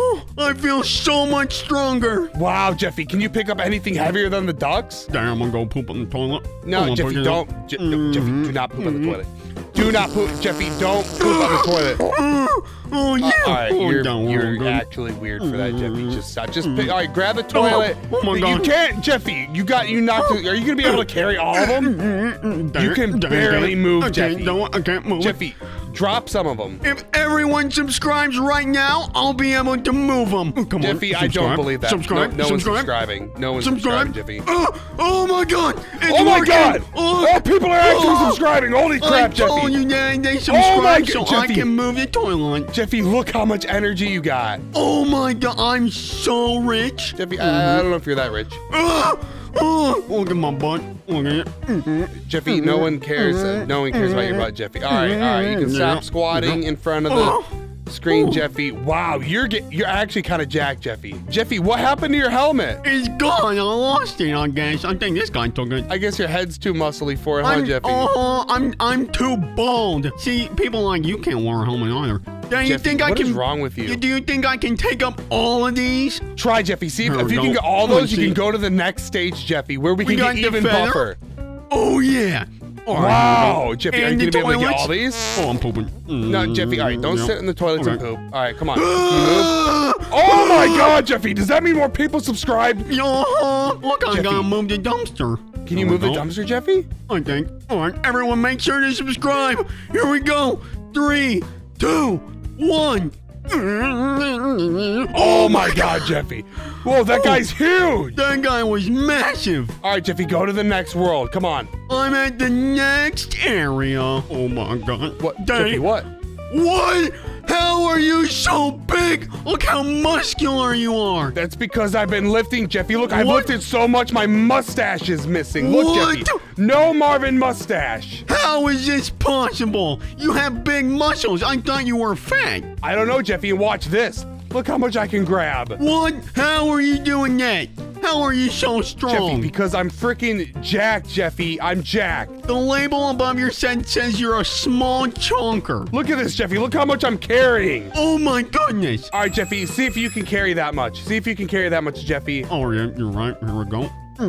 I feel so much stronger. Wow, Jeffy, can you pick up anything heavier than the ducks? Damn, I'm gonna go poop in the toilet. No, Jeffy, don't. Jeffy, do not poop in the toilet. Do not poop, Jeffy, don't poop on the toilet. Oh, yeah. All right, you're actually weird for that, Jeffy. Just stop. Just pick, all right, grab the toilet. Oh, my God. You can't, Jeffy. Are you going to be able to carry all of them? You can barely move, Jeffy. I can't move. Jeffy, drop some of them. If everyone subscribes right now, I'll be able to move them. Come Jeffy, on, I don't believe that. Subscribe. No one's subscribing, Jeffy. Oh, my God. It's working. Oh, people are actually subscribing. Holy crap, Jeffy. They subscribe so I can move the toilet. Jeffy, look how much energy you got. Oh, my God. I'm so rich. Jeffy, I don't know if you're that rich. Look at my butt. Look at it. Jeffy, no one cares. No one cares about your butt, Jeffy. All right. You can stop squatting in front of the screen, Jeffy. Wow, you're actually kind of jacked, Jeffy. Jeffy, what happened to your helmet? It's gone. I lost it, I guess. I think this guy took it. I guess your head's too muscly for it, huh, Jeffy? Oh, I'm too bald. See, people like you can't wear a helmet either. Jeffy, what is wrong with you? Do you think I can take up all of these? Try, Jeffy. See if you can get all those. You can go to the next stage, Jeffy, where we can get even buffer. Oh yeah! Wow, Jeffy, are you gonna be able to get all these? Oh, I'm pooping. No, Jeffy. All right, don't sit in the toilets and poop. All right, come on. Oh my God, Jeffy! Does that mean more people subscribe? Look, I'm gonna move the dumpster. Can you move the dumpster, Jeffy? I think. All right, everyone, make sure to subscribe. Here we go. 3, 2, 1. Oh my God, Jeffy. Whoa, that guy's huge. That guy was massive. All right, Jeffy, go to the next world. Come on. I'm at the next area. Oh my God. What? Jeffy, what? What? How are you so big? Look how muscular you are. That's because I've been lifting, Jeffy. Look, I've lifted so much, my mustache is missing. Look, Jeffy. No Marvin mustache. How is this possible? You have big muscles. I thought you were fat. I don't know, Jeffy. Watch this. Look how much I can grab. What? How are you doing that? How are you so strong? Jeffy, because I'm freaking jacked, Jeffy. I'm jacked. The label above your head says you're a small chonker. Look at this, Jeffy. Look how much I'm carrying. Oh, my goodness. All right, Jeffy, see if you can carry that much. See if you can carry that much, Jeffy. Oh, yeah, you're right. Here we go. I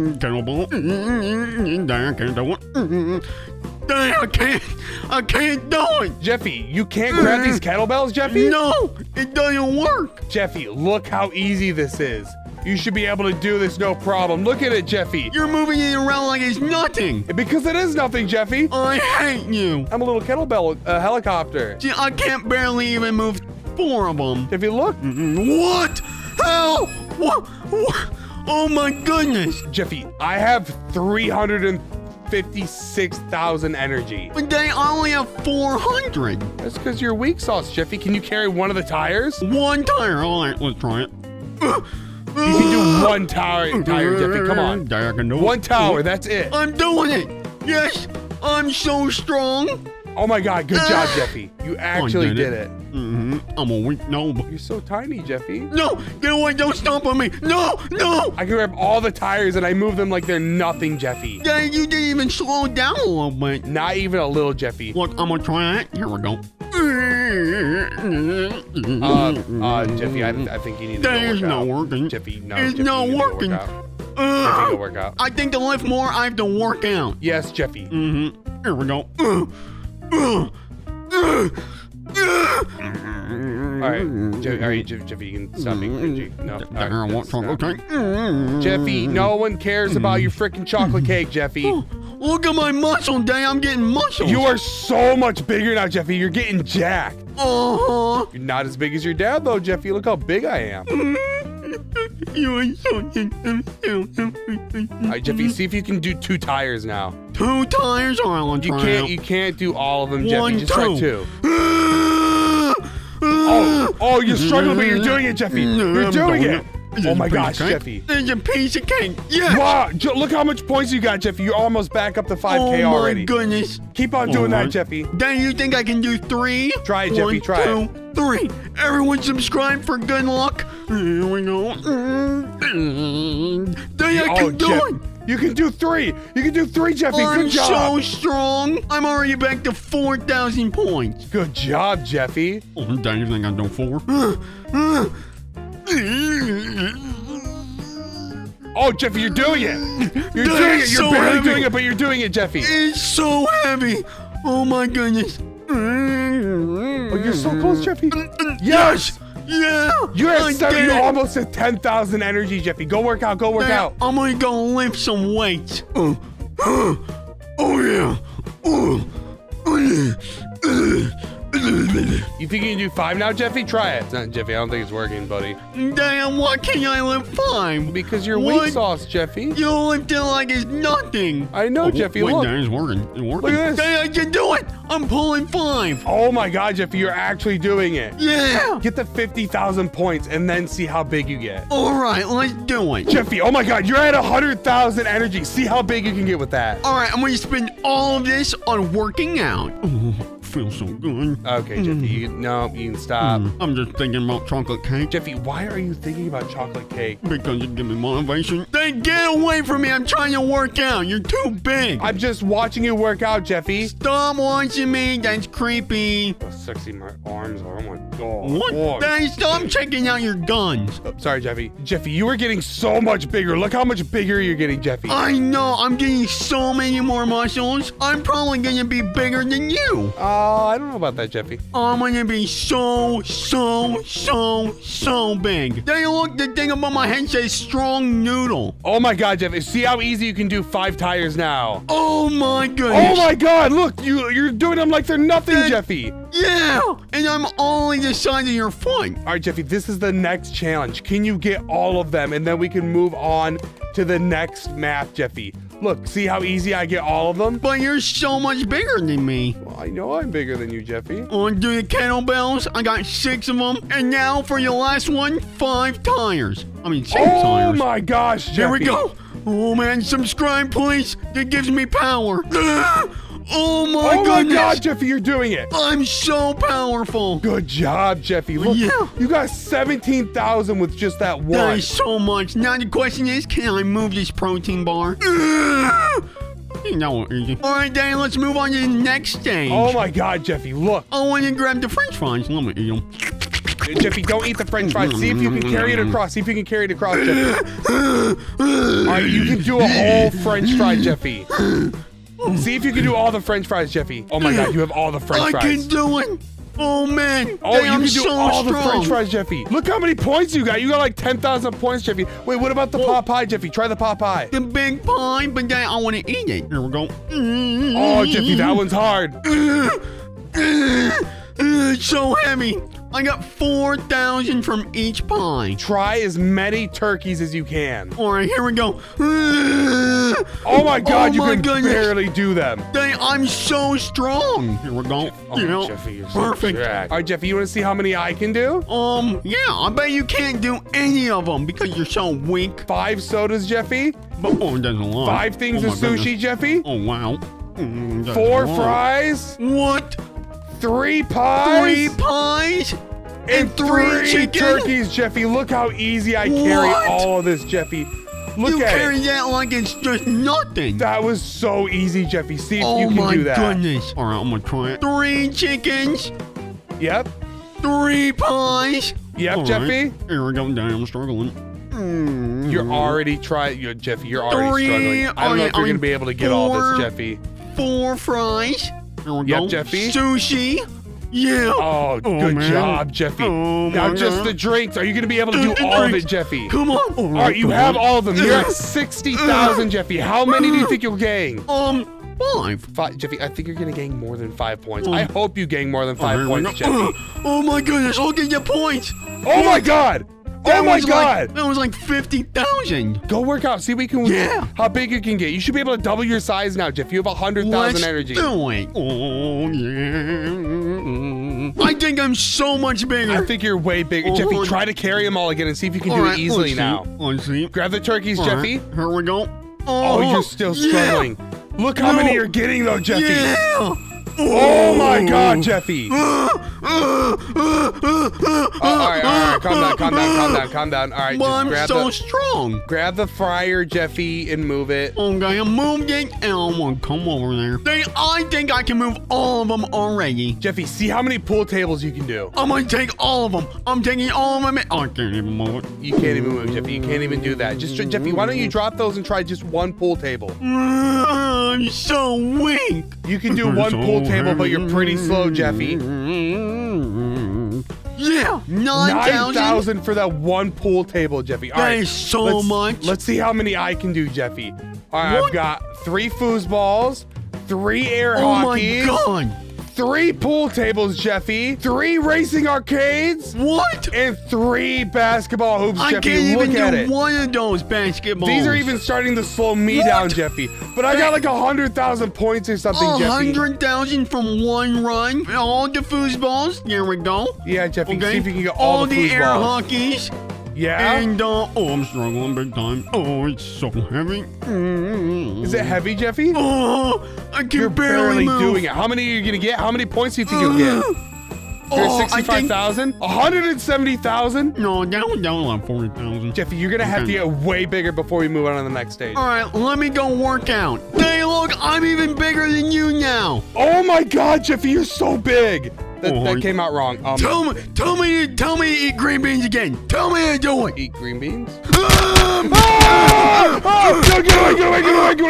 can't do it. Jeffy, you can't grab these kettlebells, Jeffy? No, it doesn't work. Jeffy, look how easy this is. You should be able to do this no problem. Look at it, Jeffy. You're moving it around like it's nothing. Because it is nothing, Jeffy. I hate you. I'm a little kettlebell helicopter. Gee, I can't barely even move 4 of them. Jeffy, look. What? How? What? Oh, my goodness. Jeffy, I have 356,000 energy. But they only have 400. That's because you're weak sauce, Jeffy. Can you carry one of the tires? One tire. All right, let's try it. You can do one tower, Jeffy. Come on. One tower. That's it. I'm doing it. Yes. I'm so strong. Oh my God. Good job, Jeffy. You actually did it. I'm a weak gnome. You're so tiny, Jeffy. No, get away. Don't stomp on me. No, no. I can grab all the tires and I move them like they're nothing, Jeffy. Yeah, you didn't even slow down a little bit. Not even a little, Jeffy. Look, I'm gonna try it. Here we go. Jeffy, I think you need to work out. Jeffy, no. It's Jeffy, not working. Jeffy, work out. I think to lift more, I have to work out. Yes, Jeffy. Here we go. Alright, Jeffy, you can stop being no, okay. Jeffy, no one cares about your freaking chocolate cake, Jeffy. Oh, look at my muscle, dang, I'm getting muscle. You are so much bigger now, Jeffy. You're getting jacked. You're not as big as your dad, though, Jeffy. Look how big I am. You are so Alright, Jeffy, see if you can do two tires now. Two tires? Alright, you can't do all of them, Jeffy. Just try two. Oh, you're struggling, but you're doing it, Jeffy. You're doing it. Oh my gosh, Jeffy. There's a piece of cake. Yeah. Wow, look how much points you got, Jeffy. You're almost back up to 5K already. Oh my goodness. Keep on doing that, Jeffy. Don't you think I can do three? Try it, Jeffy. Try it. One, two, three. Everyone subscribe for good luck. Here we go. I can do it. You can do three. You can do three, Jeffy. Good job. I'm so strong. I'm already back to 4,000 points. Good job, Jeffy. Oh, dang, you think I'm doing four? Oh, Jeffy, you're doing it. You're doing it. You're barely doing it, but you're doing it, Jeffy. It's so heavy. Oh, my goodness. Oh, you're so close, Jeffy. Yes. Yeah, you're at 7. You're almost at 10,000 energy, Jeffy. Go work out. Go work out. I'm gonna go lift some weights. You think you can do 5 now, Jeffy? Try it. Not Jeffy. I don't think it's working, buddy. Damn, why can't I lift 5? Because you're weak sauce, Jeffy. You lift it like it's nothing. I know, Jeffy. Wait, look. It's working. It's working. Look at this. Damn, I can do it. I'm pulling 5. Oh my God, Jeffy, you're actually doing it. Yeah. Get the 50,000 points and then see how big you get. All right, let's do it. Jeffy, oh my God, you're at 100,000 energy. See how big you can get with that. All right, I'm going to spend all of this on working out. Feel so good. Okay, Jeffy, you can stop. I'm just thinking about chocolate cake. Jeffy, why are you thinking about chocolate cake? Because it gives me motivation. Then get away from me. I'm trying to work out. You're too big. I'm just watching you work out, Jeffy. Stop watching me. That's creepy. How sexy my arms are. Oh my God. What? Then stop checking out your guns. Oh, sorry, Jeffy. Jeffy, you are getting so much bigger. Look how much bigger you're getting, Jeffy. I know. I'm getting so many more muscles. I'm probably going to be bigger than you. I don't know about that, Jeffy. I'm gonna be so big. Then look, the thing above my head says strong noodle. Oh my God, Jeffy. See how easy you can do 5 tires now. Oh my goodness. Oh my God, look, you're doing them like they're nothing, Jeffy. Yeah, and I'm only the size of your foot. All right, Jeffy, this is the next challenge. Can you get all of them? And then we can move on to the next map, Jeffy. Look, see how easy I get all of them? But you're so much bigger than me. Well, I know I'm bigger than you, Jeffy. On to the kettlebells. I got 6 of them. And now for your last one, 5 tires. I mean, 6 tires. Oh my gosh, Jeffy. Here we go. Oh man, subscribe, please. That gives me power. Oh my God, Jeffy, you're doing it. I'm so powerful. Good job, Jeffy. Look, you got 17,000 with just that one. That is so much. Now the question is, can I move this protein bar? No. All right, Dan, let's move on to the next stage. Oh my God, Jeffy, look. I want to grab the french fries. Let me eat them. Jeffy, don't eat the french fries. See if you can carry it across. See if you can carry it across, Jeffy. All right, you can do a whole french fry, Jeffy. See if you can do all the french fries, Jeffy. Oh my God, you have all the french fries. I can do it. Oh man. Oh, you can do all the french fries, Jeffy. Look how many points you got. You got like 10,000 points, Jeffy. Wait, what about the pot pie, Jeffy? Try the pot pie. The big pie, but then I want to eat it. Here we go. Oh, Jeffy, that one's hard. It's so heavy. I got 4,000 from each pie. Try as many turkeys as you can. All right, here we go. Oh my God, oh my goodness, you can barely do them. I'm so strong. Here we go. Oh, you know, Jeffy, you're perfect. So all right, Jeffy, you want to see how many I can do? Yeah, I bet you can't do any of them because you're so weak. 5 sodas, Jeffy. Oh, that's a lot. 5 things of sushi, Jeffy. Oh, wow. 4 fries. What? 3 pies. 3 pies? And 3 turkeys, Jeffy. Look how easy I carry all of this, Jeffy. Look at it. You carry that like it's just nothing. That was so easy, Jeffy. See if you can do that. Oh, my goodness. All right, I'm going to try it. 3 chickens. Yep. 3 pies. Yep, all Jeffy. Right. Here we go. Damn, I'm struggling. You're already trying, Jeffy. You're already struggling. I don't know if you're going to be able to get all this, Jeffy. 4 fries. Here we go. Jeffy. Sushi. Yeah. Oh, good job, Jeffy. Now just the drinks. Are you going to be able to do all of it, Jeffy? Come on. All right, you have all of them. You're at 60,000, Jeffy. How many do you think you'll gain? 5. Jeffy, I think you're going to gain more than 5 points. I hope you gain more than 5 points, Jeffy. Oh, my goodness. Look at your points. Oh, my God. Oh my God! Like, that was like 50,000. Go work out. See what you can. Yeah. How big you can get. You should be able to double your size now, Jeff. You have 100,000 energy. Let's do it. Oh yeah. I think I'm so much bigger. I think you're way bigger, Jeffy. Try to carry them all again and see if you can do it easily now. Let's see. Grab the turkeys, Jeffy. Right, here we go. Oh, you're still struggling. Yeah. Look how many you're getting though, Jeffy. Yeah. Oh my God, Jeffy. All right, calm down. All right, just grab strong. Grab the fryer, Jeffy, and move it. Okay, I'm moving, and I'm gonna come over there. I think I can move all of them already. Jeffy, see how many pool tables you can do. I'm gonna take all of them. I'm taking all of them. I can't even move it. You can't even move, Jeffy. You can't even do that. Just, Jeffy, why don't you drop those and try just one pool table? I'm so weak. You can do one pool table, but you're pretty slow, Jeffy. Yeah, 9,000 for that one pool table, Jeffy. All right, that is so much. Let's see how many I can do, Jeffy. All right, I've got 3 foosballs, 3 air hockey. Oh my God. 3 pool tables, Jeffy. 3 racing arcades. What? And 3 basketball hoops, Jeffy. Look at it. I can't even do one of those basketballs. These are even starting to slow me down, Jeffy. But I got like 100,000 points or something, Jeffy. 100,000 from one run. All the foosballs. There we go. Yeah, Jeffy. Okay. See if you can get all the foosballs. All the air hockeys. Yeah. And, I'm struggling big time. Oh, it's so heavy. Is it heavy, Jeffy? Oh, I can barely move. Doing it. How many are you going to get? How many points do you think you'll get? 65,000? 170,000? No, down like 40,000. Jeffy, you're going to have to get way bigger before we move on to the next stage. All right, let me go work out. Hey, look, I'm even bigger than you now. Oh, my God, Jeffy, you're so big. That came out wrong. Tell me to eat green beans again. Tell me to do it. Eat green beans? Get away.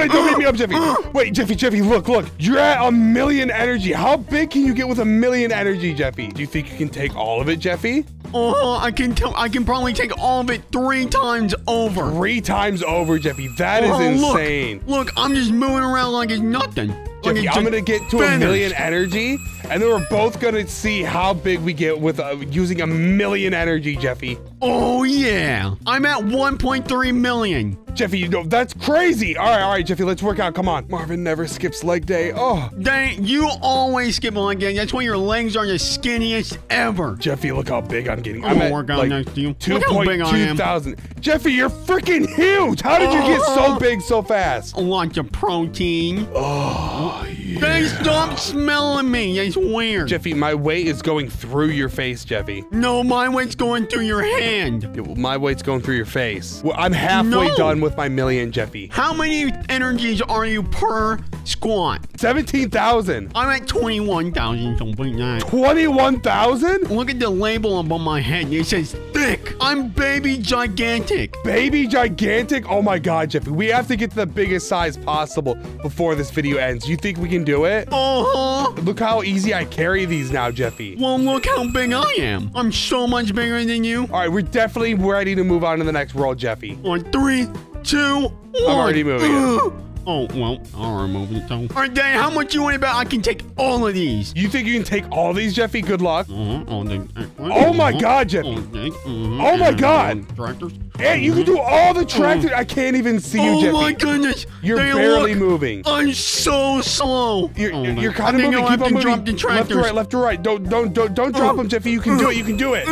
Don't beat me up, Jeffy. Wait, Jeffy, look. You're at 1,000,000 energy. How big can you get with 1,000,000 energy, Jeffy? Do you think you can take all of it, Jeffy? I can probably take all of it 3 times over. 3 times over, Jeffy. That is insane. Look, I'm just moving around like it's nothing. Jeffy, I'm going to get to 1,000,000 energy, and then we're both going to see how big we get with using 1,000,000 energy, Jeffy. Oh, yeah. I'm at 1.3 million. Jeffy, you know, that's crazy. All right, Jeffy, let's work out. Come on. Marvin never skips leg day. Oh. Dang, you always skip leg day. That's why your legs are the skinniest ever. Jeffy, look how big I'm getting. I'm going to work out like next to you. 2,200. Jeffy, you're freaking huge. How did you get so big so fast? A lot of protein. Oh, yeah. They stop smelling me. It's weird. Jeffy, my weight is going through your face, Jeffy. No, my weight's going through your hand. Yeah, well, my weight's going through your face. Well, I'm halfway done with my million, Jeffy. How many energies are you per squat? 17,000. I'm at 21,000 something. 21,000? Look at the label above my head. It says thick. I'm baby gigantic. Baby gigantic? Oh my God, Jeffy. We have to get to the biggest size possible before this video ends. You think we can do it? Look how easy I carry these now, Jeffy. Well, look how big I am. I'm so much bigger than you. All right, we're definitely ready to move on to the next world, Jeffy. On 3, 2, 1. I'm already moving. Oh, well, all right, moving on. All right, Dad, how much you want to bet I can take all of these? You think you can take all these, Jeffy? Good luck. Oh, my God, Jeffy. Oh, my God. Tractors. Hey, you can do all the tractors. I can't even see you, Jeffy. Oh, my goodness. You're barely moving. I'm so slow. You're kind of moving. Keep on moving. Left to right, left to right. Don't drop them, Jeffy. You can do it. You can do it.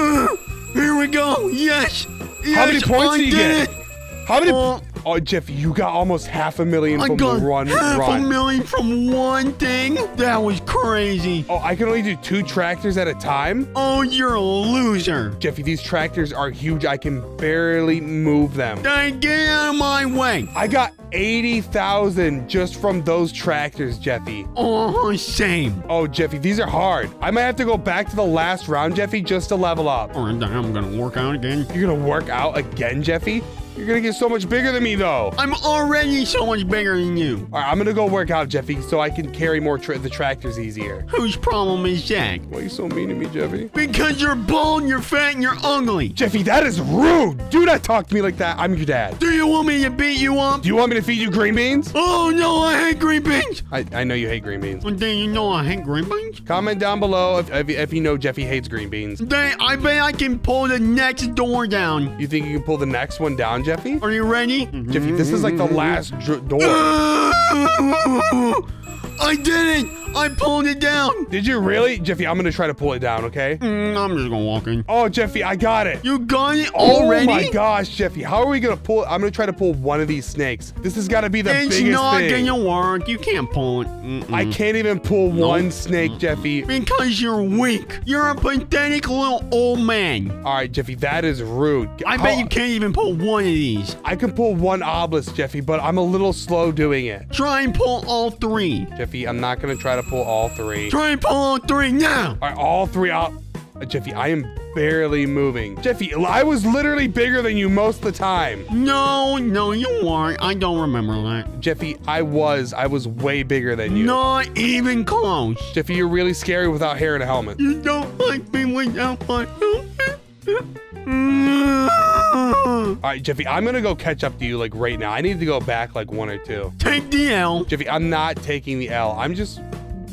Here we go. Yes. How many points did you get? How many? Oh, Jeff, you got almost $500,000 from the run. $500,000 from one thing? That was crazy. Oh, I can only do 2 tractors at a time? Oh, you're a loser. Jeffy, these tractors are huge. I can barely move them. Dang, get out of my way. I got $80,000 just from those tractors, Jeffy. Oh, shame. Oh, Jeffy, these are hard. I might have to go back to the last round, Jeffy, just to level up. Or I'm going to work out again. You're going to work out again, Jeffy? You're gonna get so much bigger than me, though. I'm already so much bigger than you. All right, I'm gonna go work out, Jeffy, so I can carry more the tractors easier. Whose problem is that? Why are you so mean to me, Jeffy? Because you're bald, you're fat, and you're ugly. Jeffy, that is rude. Do not talk to me like that. I'm your dad. Do you want me to beat you up? Do you want me to feed you green beans? Oh, no, I hate green beans. I know you hate green beans. Well, then you know I hate green beans? Comment down below if you know Jeffy hates green beans. Then I bet I can pull the next door down. You think you can pull the next one down, Jeffy? Jeffy? Are you ready? Jeffy, this is like the last door. I did it! I pulled it down. Did you really? Jeffy, I'm going to try to pull it down, okay? I'm just going to walk in. Oh, Jeffy, I got it. You got it already? Oh, my gosh, Jeffy. How are we going to pull it? I'm going to try to pull one of these snakes. This has got to be the biggest thing. It's not going to work. You can't pull it. I can't even pull one snake, Jeffy. Because you're weak. You're a pathetic little old man. All right, Jeffy, that is rude. I bet you can't even pull one of these. I can pull one obelisk, Jeffy, but I'm a little slow doing it. Try and pull all 3. Jeffy, I'm not going to try to pull all 3. Try and pull all 3 now. All right, all 3 up. Jeffy, I am barely moving. Jeffy, I was literally bigger than you most of the time. No, you weren't. I don't remember that. Jeffy, I was way bigger than you. Not even close. Jeffy, you're really scary without hair and a helmet. You don't like me without my helmet. All right, Jeffy, I'm going to go catch up to you, like, right now. I need to go back, like, 1 or 2. Take the L. Jeffy, I'm not taking the L. I'm just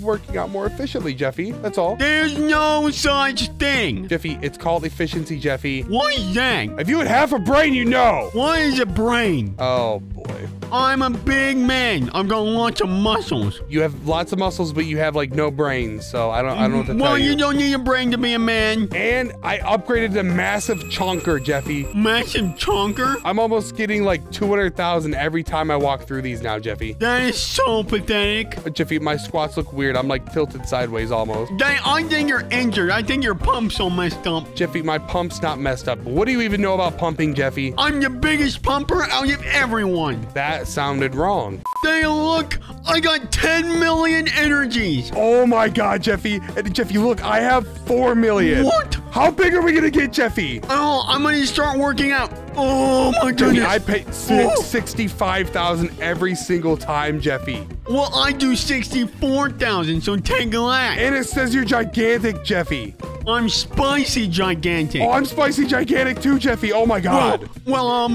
working out more efficiently, Jeffy. That's all. There's no such thing. Jeffy, it's called efficiency, Jeffy. What is that? If you had half a brain, you know. What is a brain? Oh, boy. I'm a big man. I've got lots of muscles. You have lots of muscles, but you have, like, no brains, so I don't know what to tell you. Well, you don't need a brain to be a man. And I upgraded to Massive Chonker, Jeffy. Massive Chonker? I'm almost getting, like, 200,000 every time I walk through these now, Jeffy. That is so pathetic. Jeffy, my squats look weird. I'm, like, tilted sideways almost. Dang, I think you're injured. I think your pump's so messed up. Jeffy, my pump's not messed up. What do you even know about pumping, Jeffy? I'm the biggest pumper out of everyone. That sounded wrong. Dang, look. I got 10 million energies. Oh, my God, Jeffy. Jeffy, look. I have 4 million. What? How big are we going to get, Jeffy? Oh, I'm going to start working out. Oh, my goodness. Jeffy, I pay $65,000 every single time, Jeffy. Well, I do 64,000, so take a laugh. And it says you're gigantic, Jeffy. I'm spicy gigantic. Oh, I'm spicy gigantic too, Jeffy. Oh, my God. Well, I'm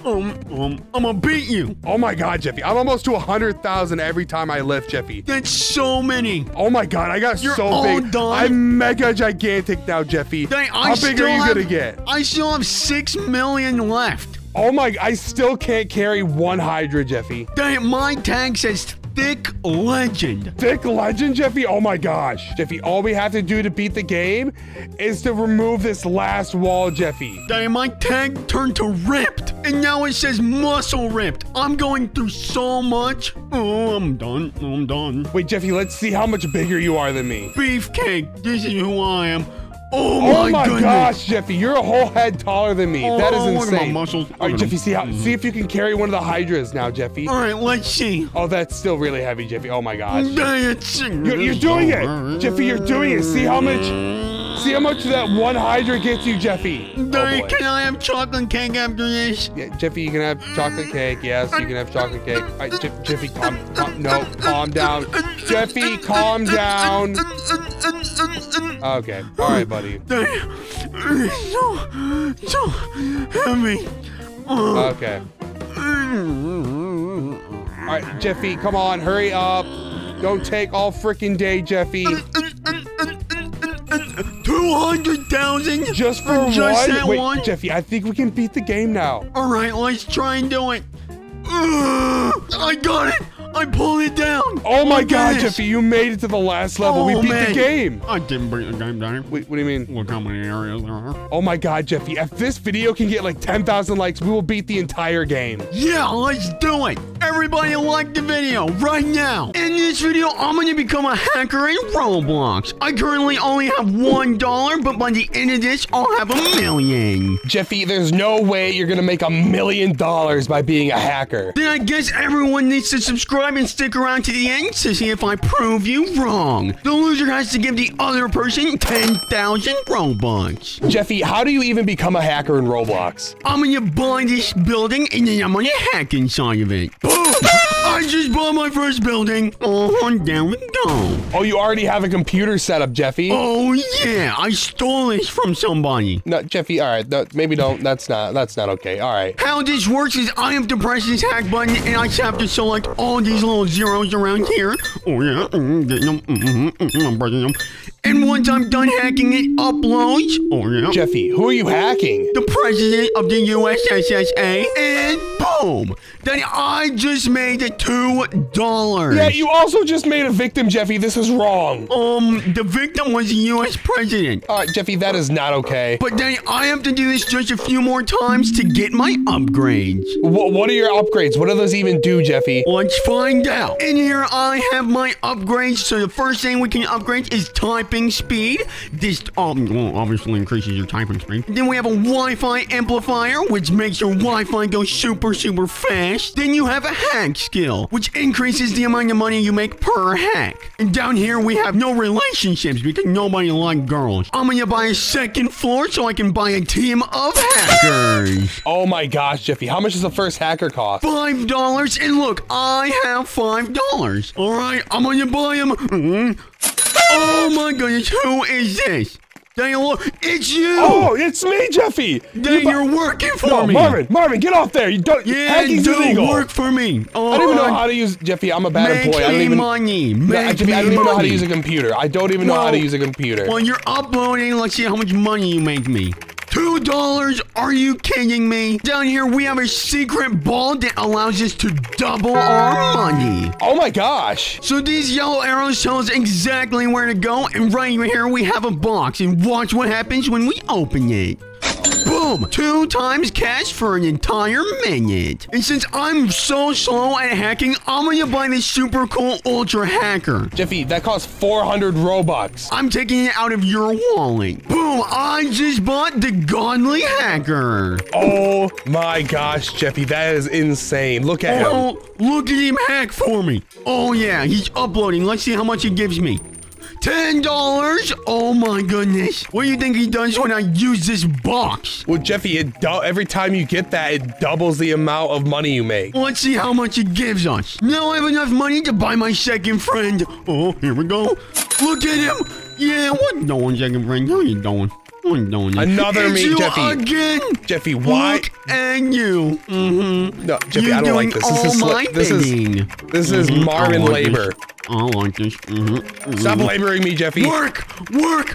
gonna beat you. Oh, my God, Jeffy. I'm almost to 100,000 every time I lift, Jeffy. That's so many. Oh, my God. I got so big. Done. I'm mega gigantic now, Jeffy. Dang, how big are you gonna get? I still have 6 million left. Oh, my. I still can't carry one Hydra, Jeffy. Dang, my tank says Thick Legend. Thick Legend, Jeffy? Oh, my gosh. Jeffy, all we have to do to beat the game is to remove this last wall, Jeffy. Dang, my tag turned to ripped. And now it says muscle ripped. I'm going through so much. Oh, I'm done. I'm done. Wait, Jeffy, let's see how much bigger you are than me. Beefcake, this is who I am. Oh my gosh, Jeffy. You're a whole head taller than me. That is insane. Look at my muscles. All right, Jeffy, see if you can carry one of the hydras now, Jeffy. All right, let's see. Oh, that's still really heavy, Jeffy. Oh, my gosh. You're doing it. Jeffy, you're doing it. See how much that one hydra gets you, Jeffy. Dang, can I have chocolate cake after this? Yeah, Jeffy, you can have chocolate cake. Yes, you can have chocolate cake. All right, Jeffy, calm down. Jeffy, calm down. Okay. All right, buddy. So heavy. Okay. All right, Jeffy, come on, hurry up. Don't take all freaking day, Jeffy. 200,000 just for one? Wait, one? Jeffy, I think we can beat the game now. All right, let's try and do it. I got it. I pulled it down. Oh my god, Jeffy, you made it to the last level. We beat the game. I didn't beat the game down. Wait, what do you mean? Look how many areas there are. Oh my god, Jeffy, if this video can get like 10,000 likes, we will beat the entire game. Yeah, let's do it. Everybody like the video right now. In this video, I'm going to become a hacker in Roblox. I currently only have $1, but by the end of this, I'll have $1 million. Jeffy, there's no way you're going to make $1 million by being a hacker. Then I guess everyone needs to subscribe and stick around to the end to see if I prove you wrong. The loser has to give the other person 10,000 Robux. Jeffy, how do you even become a hacker in Roblox? I'm gonna buy this building and then I'm gonna hack inside of it. Boom! I just bought my first building. Oh, on down we go. Oh, you already have a computer set up, Jeffy. Oh yeah, I stole this from somebody. No, Jeffy, all right, no, maybe don't. That's not okay. All right. How this works is I have to press this hack button and I just have to select all these little zeros around here. Oh yeah, I'm pressing them. And once I'm done hacking, it uploads. Oh yeah. Jeffy, who are you hacking? The president of the USSSA. And boom! Then I just made it $2. Yeah, you also just made a victim, Jeffy. This is wrong. The victim was the U.S. president. All right, Jeffy, that is not okay. But then I have to do this just a few more times to get my upgrades. What are your upgrades? What do those even do, Jeffy? Let's find out. In here, I have my upgrades. So the first thing we can upgrade is typing speed. This obviously increases your typing speed. Then we have a Wi-Fi amplifier, which makes your Wi-Fi go super fast. Then you have a hack skill, which increases the amount of money you make per hack. And down here, we have no relationships because nobody likes girls. I'm gonna buy a second floor so I can buy a team of hackers. Oh my gosh, Jeffy, how much does the first hacker cost? $5, and look, I have $5. All right, I'm gonna buy him. Oh my goodness, who is this? Daniel, it's you! Oh, it's me, Jeffy! Daniel, you're working for me! Marvin, get off there! You don't- hacking's illegal! Work for me! Oh, I don't even know how to use- Jeffy, I'm a bad employee. I don't even- I don't even know how to use a computer. I don't even know how to use a computer. Well, you're uploading, let's see how much money you make me. $2? Are you kidding me? Down here, we have a secret ball that allows us to double our money. Oh my gosh. So these yellow arrows tell us exactly where to go. And right here, we have a box. And watch what happens when we open it. Boom! 2 times cash for an entire minute. And since I'm so slow at hacking, I'm gonna buy this super cool ultra hacker. Jeffy, that costs 400 Robux. I'm taking it out of your wallet. Boom! I just bought the godly hacker. Oh my gosh, Jeffy, that is insane. Look at him. Look at him hack for me. Oh yeah, he's uploading. Let's see how much he gives me. $10? Oh my goodness. What do you think he does when I use this box? Well, Jeffy, every time you get that, it doubles the amount of money you make. Let's see how much it gives us. Now I have enough money to buy my second friend. Oh, here we go. Look at him. Yeah, what are you doing, second friend? How are you doing? Another me, Jeffy. Again. Jeffy, why? Look and you. No, Jeffy, I don't like this. This is Marvin labor. I don't like this. Stop laboring me, Jeffy. Work.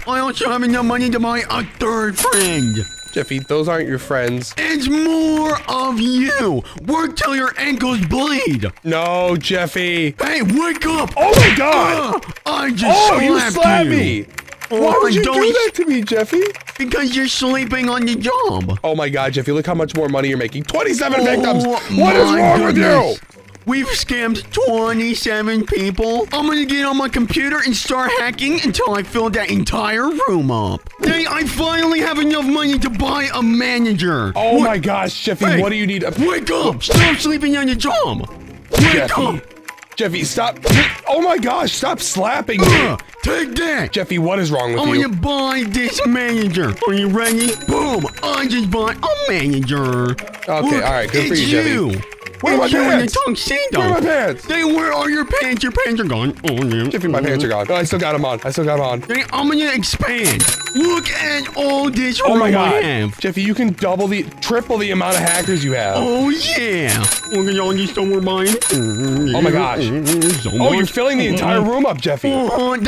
I also have enough money to buy a third friend. Jeffy, those aren't your friends. It's more of you. Work till your ankles bleed. No, Jeffy. Hey, wake up. Oh, my God. I just slapped you. Me. Why would you do that to me, Jeffy? Because you're sleeping on the job. Oh, my God, Jeffy. Look how much more money you're making. 27 victims. What is wrong with you? We've scammed 27 people. I'm gonna get on my computer and start hacking until I fill that entire room up. Hey, I finally have enough money to buy a manager. Oh my gosh, Jeffy, what do you need? Wake up! Stop sleeping on your job! Wake up! Jeffy, stop. Oh my gosh, stop slapping me. Take that. Jeffy, what is wrong with you? I'm gonna buy this manager. Are you ready? Boom, I just bought a manager. Okay, all right, good for you, Jeffy. Where are my pants? Your tongue, see them. Where are my pants? They were on your pants. Your pants are gone. Oh, yeah. Jeffy, my pants are gone. No, I still got them on. I still got them on. Hey, I'm gonna expand. Look at all this room I have. Jeffy, you can triple the amount of hackers you have. Oh, yeah. Look at y'all just over mine. Oh, my gosh. So oh, you're filling the entire room up, Jeffy. I'm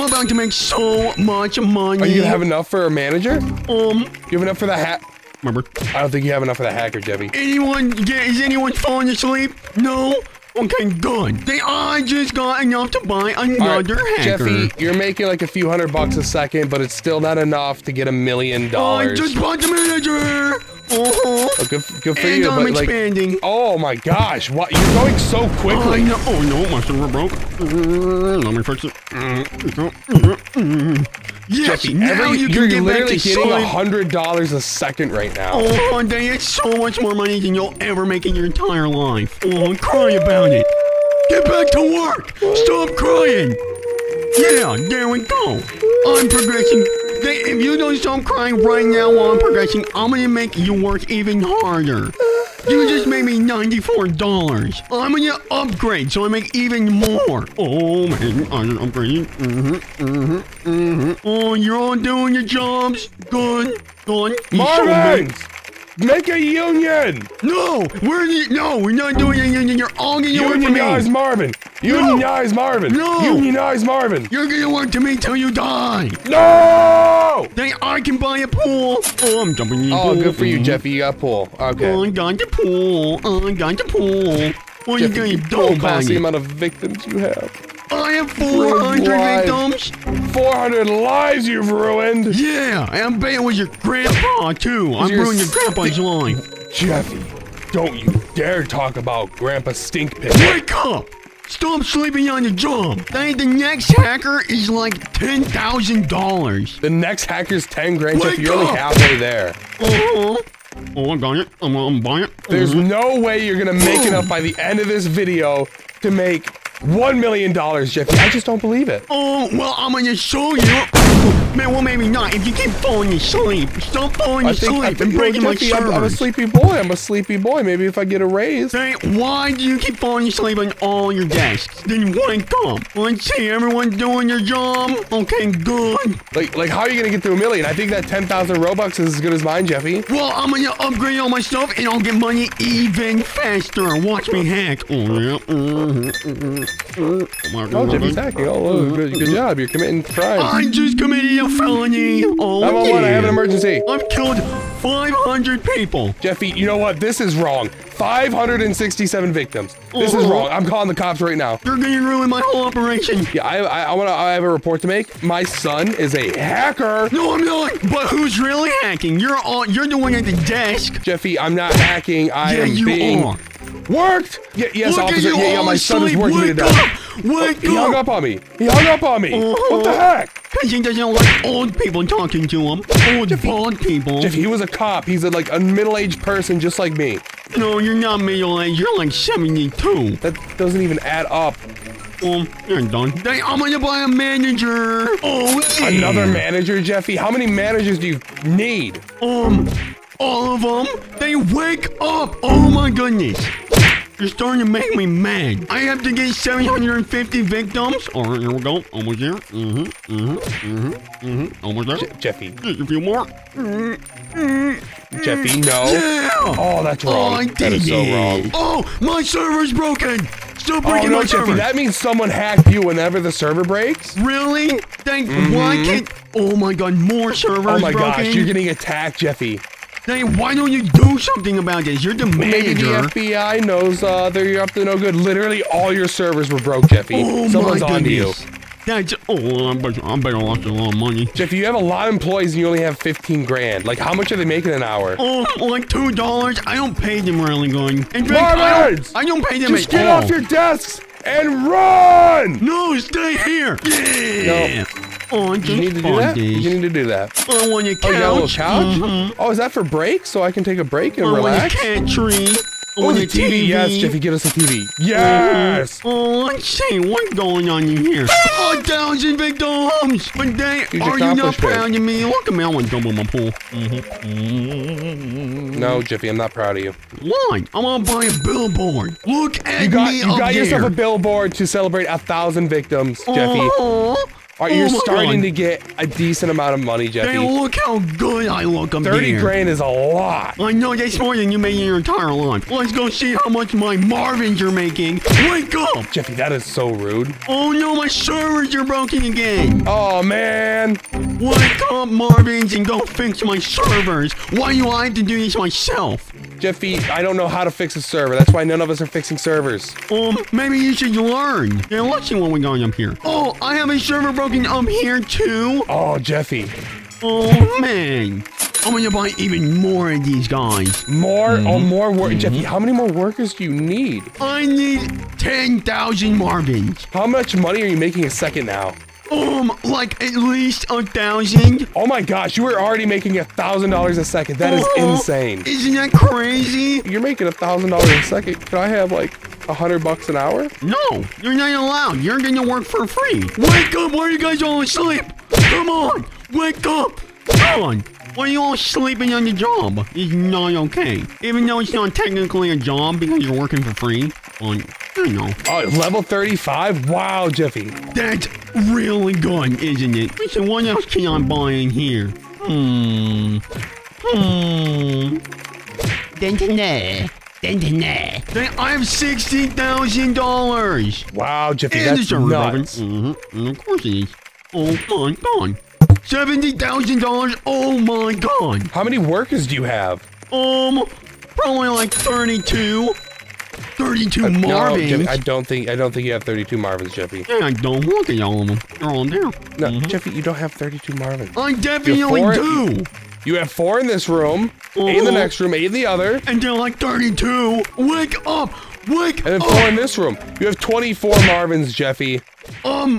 about to make so much money. Are you gonna have enough for a manager? You have enough for the hat? Remember? I don't think you have enough for the hacker, Jeffy. Is anyone falling asleep? No? Okay, good. I just got enough to buy another hacker. Jeffy, you're making like a few $100 a second, but it's still not enough to get $1 million. I just bought the manager! Oh, good for and you, I'm expanding. Like, oh my gosh, what? You're going so quickly. No, oh no, my server broke. Let me fix it. Yes, Jeffy, now you're literally getting $100 a second right now. Oh, dang, it's so much more money than you'll ever make in your entire life. Oh, cry about it. Get back to work. Stop crying. Yeah, there we go. I'm progressing. If you don't stop crying right now while I'm progressing, I'm gonna make you work even harder. You just made me $94. I'm gonna upgrade so I make even more. Oh man, I'm upgrading. Oh, you're all doing your jobs. Good, good. Marvin! Make a union! No! We're not doing a union. You're all gonna work for me. Unionize Marvin! Unionize Marvin! No! Unionize Marvin! You're gonna work to me till you die! No! Then I can buy a pool! Oh, I'm jumping in the pool. Oh, good for you, Jeffy. You got a pool. Okay. I got the pool. I got the pool. What are you doing? Don't the amount of victims you have. I have 400 victims. 400 lives you've ruined. Yeah, and I bet it was your grandpa too. I'm ruining your grandpa's life. Jeffy, don't you dare talk about Grandpa Stinkpit. Wake up! Stop sleeping on your job. The next hacker is like $10,000. The next hacker's 10 grand. Jeffy, you're only halfway there. Oh, I got it. I'm buying it. There's no way you're gonna make it up by the end of this video to make $1 million, Jeffy. I just don't believe it. Oh, well, I'm gonna show you. Man, well, maybe not. If you keep falling asleep, stop falling asleep and breaking my servers. I'm a sleepy boy. Maybe if I get a raise. Why do you keep falling asleep on all your desks? Then wake up. Let's see, everyone's doing their job. Okay, good. Like, how are you gonna get to $1 million? I think that 10,000 Robux is as good as mine, Jeffy. Well, I'm gonna upgrade all my stuff and I'll get money even faster. Watch me hack. Oh yeah. Oh, Jeffy's hacking. Oh, good job. You're committing crimes. I just committed a felony. Oh, yeah. I have an emergency. I've killed 500 people. Jeffy, you know what? This is wrong. 567 victims. This is wrong. I'm calling the cops right now. You're gonna ruin my whole operation. Yeah, I have a report to make. My son is a hacker. No, I'm not. But who's really hacking? You're the one at the desk. Jeffy, I'm not hacking. I am being worked. Yes, look, officer. Yeah, my son is working me to death. He hung up on me. What the heck? Because he doesn't like old people talking to him. Old, bald people. Jeffy, he was a cop. He's a middle-aged person just like me. No, you're not middle-aged. You're like 72. That doesn't even add up. You're done. I'm gonna buy a manager. Oh, yeah. Another manager, Jeffy? How many managers do you need? All of them? They wake up. Oh, my goodness. You're starting to make me mad. I have to get 750 victims. All right, here we go. Almost there. Almost there. Jeffy. Just a few more. Jeffy, no. Yeah. Oh, that's wrong. That is so wrong. Oh, my server's broken. Still breaking my server. Jeffy, that means someone hacked you whenever the server breaks? Really? Why can't... Oh, my God. More servers broken. Oh, my gosh. You're getting attacked, Jeffy. Why don't you do something about this? You're the manager. Maybe the FBI knows they're up to no good. Literally all your servers were broke, Jeffy. Someone's on to you. I bet I lost a lot of money. Jeffy, you have a lot of employees and you only have 15 grand. Like, how much are they making an hour? Oh, like $2. I don't pay them really good. I don't pay them at all. Just get off your desks and run! No, stay here. Yeah. No. You need to do that. I want your couch. Oh, you got a little couch? Oh, is that for break? So I can take a break and relax? I want a cat tree. on the TV. Yes, Jeffy, get us a TV. Yes. Oh, let's see what's going on here. 5,000 big dollars. But dang, are you not proud of me? Look at me, I want to jump in my pool. No, Jeffy, I'm not proud of you. Why? I want to buy a billboard. Look at me up there. You got yourself a billboard to celebrate 1,000 victims, Jeffy. Right, you're starting to get a decent amount of money, Jeffy. Hey, look how good I look up there. 30 grand is a lot. I know, that's more than you made in your entire life. Let's go see how much my Marvins are making. Wake up! Jeffy, that is so rude. Oh no, my servers are broken again. Oh man. Wake up, Marvins, and go fix my servers. Why do I have to do this myself? Jeffy, I don't know how to fix a server. That's why none of us are fixing servers. Maybe you should learn. Yeah, let's see what we got up here. Oh, I have a server broken up here too. Oh, Jeffy. Oh man, I'm gonna buy even more of these guys. More? Oh, more work. Jeffy, how many more workers do you need? I need 10,000 Marvins. How much money are you making a second now? Like at least 1,000. Oh my gosh, you were already making $1,000 a second. That is insane. Isn't that crazy? You're making $1,000 a second. Can I have like $100 an hour? No, you're not allowed. You're gonna work for free. Wake up! Why are you guys all asleep? Come on, wake up! Come on! Why are you all sleeping on the job? It's not okay. Even though it's not technically a job because you're working for free. I know. Level 35? Wow, Jeffy. That's really good, isn't it? Listen, what else can I buy in here? I have $60,000. Wow, Jeffy, that's nuts. Of course it is. Oh my god. $70,000. Oh my god. How many workers do you have? Probably like 32. 32 Marvins. No, Jeffy, I don't think you have 32 Marvins, Jeffy. Yeah, I don't look at all of them. They're all there. No, Jeffy, you don't have 32 Marvins. I definitely do. You have 4 in this room, 8 in the next room, 8 in the other. And they're like 32. Wake up! Wake up! And then 4 in this room. You have 24 Marvins, Jeffy.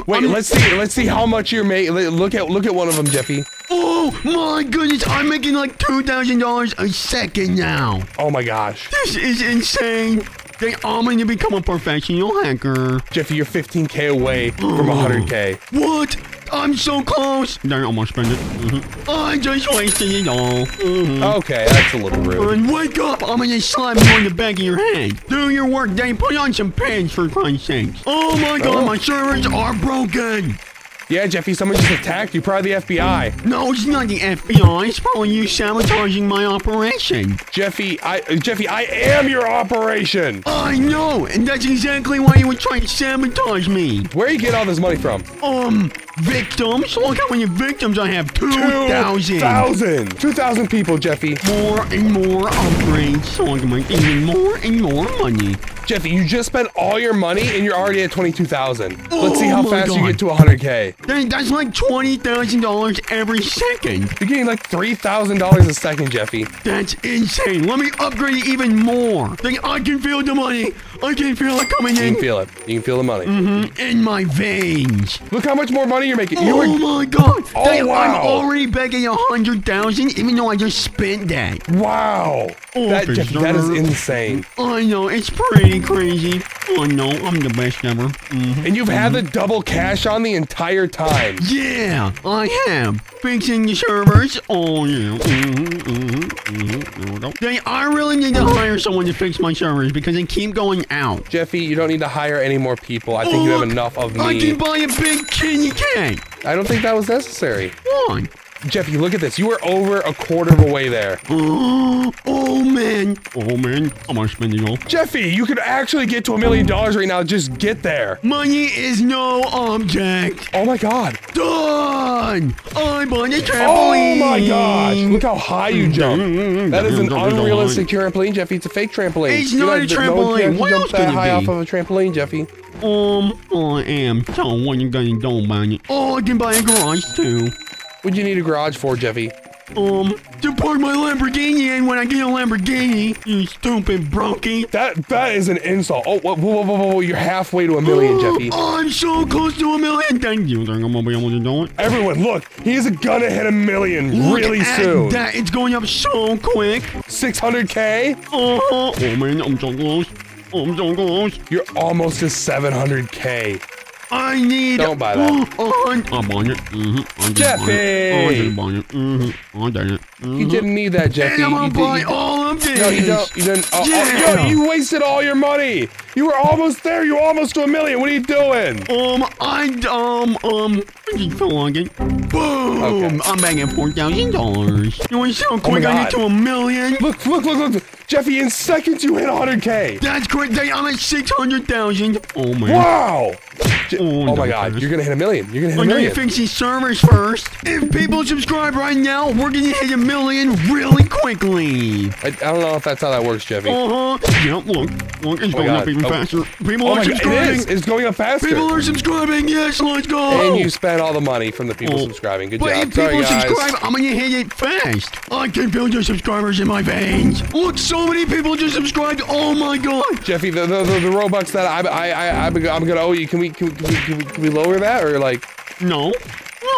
Wait, let's see how much you're making. Look at one of them, Jeffy. Oh my goodness, I'm making like $2,000 a second now. Oh my gosh. This is insane. I'm going to become a professional hacker. Jeffy, you're 15K away from 100K. What? I'm so close. I almost spent it. I just wasted it all. Okay, that's a little rude. And wake up. I'm going to slap you on the back of your head. Do your work, Dave. Put on some pants, for Christ's sake. Oh, my God. My servers are broken. Yeah, Jeffy, someone just attacked you. Probably the FBI. No, it's not the FBI. It's probably you sabotaging my operation. Jeffy, I am your operation. I know, and that's exactly why you were trying to sabotage me. Where you get all this money from? Victims. Look how many victims I have. 2,000. 2,000 people, Jeffy. More and more upgrades, so I can make even more and more money. Jeffy, you just spent all your money and you're already at 22,000. Let's see how fast you get to 100K. That's like $20,000 every second. You're getting like $3,000 a second, Jeffy. That's insane. Let me upgrade it even more. I can feel the money. I can feel it coming in. You can feel it. You can feel the money. In my veins. Look how much more money you're making. Oh my god. Oh, wow. I'm already begging 100,000 even though I just spent that. Wow. Jeffy, that is insane. I know. It's pretty crazy. Oh no, I'm the best ever. And you've had the double cash on the entire time. Yeah, I have. Fixing the servers. Oh yeah. I really need to hire someone to fix my servers because they keep going out. Jeffy, you don't need to hire any more people. I think you have enough of me. I can buy a big kitty cat. I don't think that was necessary. Why? Jeffy, look at this. You were over a quarter of a way there. Oh, man. Oh, man. I'm not spending all. Jeffy, you could actually get to $1 million right now. Just get there. Money is no object. Oh, my God. Done. I'm on a trampoline. Oh, my gosh. Look how high you jump. That is an unrealistic trampoline, Jeffy. It's a fake trampoline. It's not a trampoline. Why else could it be? You jump that high off of a trampoline, Jeffy. I am. So what you gonna do about it? Oh, I can buy a garage, too. What'd you need a garage for, Jeffy? To park my Lamborghini in when I get a Lamborghini, you stupid brokey. That is an insult. Oh, whoa, whoa, whoa, whoa, you're halfway to a million, Jeffy. Oh, I'm so close to a million. Thank you. Think I'm gonna be able to do it? Everyone, look, he's gonna hit a million really soon. That it's going up so quick. 600K. Oh man, I'm so close. I'm so close. You're almost to 700K. I need. Don't buy that. I'm on it. Jeffy! I did it. You didn't need that, Jeffy. I'm gonna buy all of this. No, you don't. You didn't. Oh, yeah. Oh, yo, you wasted all your money. You were almost there. You were almost to a million. What are you doing? Boom! Okay. I'm back at $4,000. You went so quick. I get to a million. Look! Look! Look! Look! Jeffy, in seconds you hit 100K. That's quick. I'm at 600,000. Oh my! Wow! Oh my God! You're gonna hit a million. You're gonna hit a million. I need to fix these servers first. If people subscribe right now, we're gonna hit a million really quickly. I don't know if that's how that works, Jeffy. Yeah. Look, it's going up even faster. People are subscribing. It's going up faster. People are subscribing. Yes, let's go. And you spent all the money from the people subscribing. Good job. If people subscribe, I'm gonna hit it fast. I can feel your subscribers in my veins. Look, so many people just subscribed. Oh my God. Jeffy, the Robux that I'm gonna owe you. Can we lower that or like? No.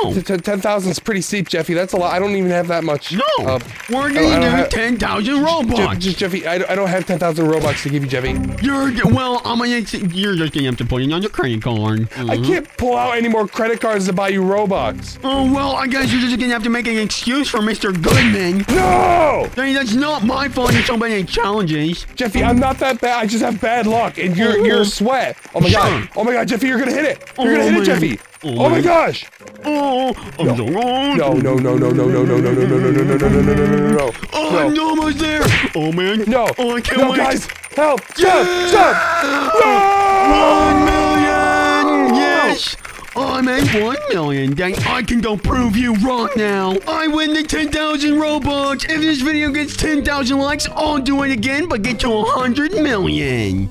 No. 10,000 is pretty steep, Jeffy. That's a lot. I don't even have that much. No. We're needing 10,000 Robux. Jeffy, I don't have 10,000 Robux to give you, Jeffy. You're just gonna have to put it on your credit card. I can't pull out any more credit cards to buy you Robux. Oh well, I guess you're just gonna have to make an excuse for Mr. Goodman. No. Dang, that's not my fault. There's so many challenges. Jeffy, I'm not that bad. I just have bad luck, and you're sweat. Oh my God. Oh my God, Jeffy, you're gonna hit it. You're gonna hit it, Jeffy. Oh my gosh! Oh, I'm so wrong! No! Oh, I'm almost there! Oh man! No! Oh, I can't wait! No, guys! Help! Stop! Stop! No! 1 million! Yes! I'm at 1 million. Dang, I can go prove you wrong now. I win the 10,000 Robux. If this video gets 10,000 likes, I'll do it again, but get to 100 million.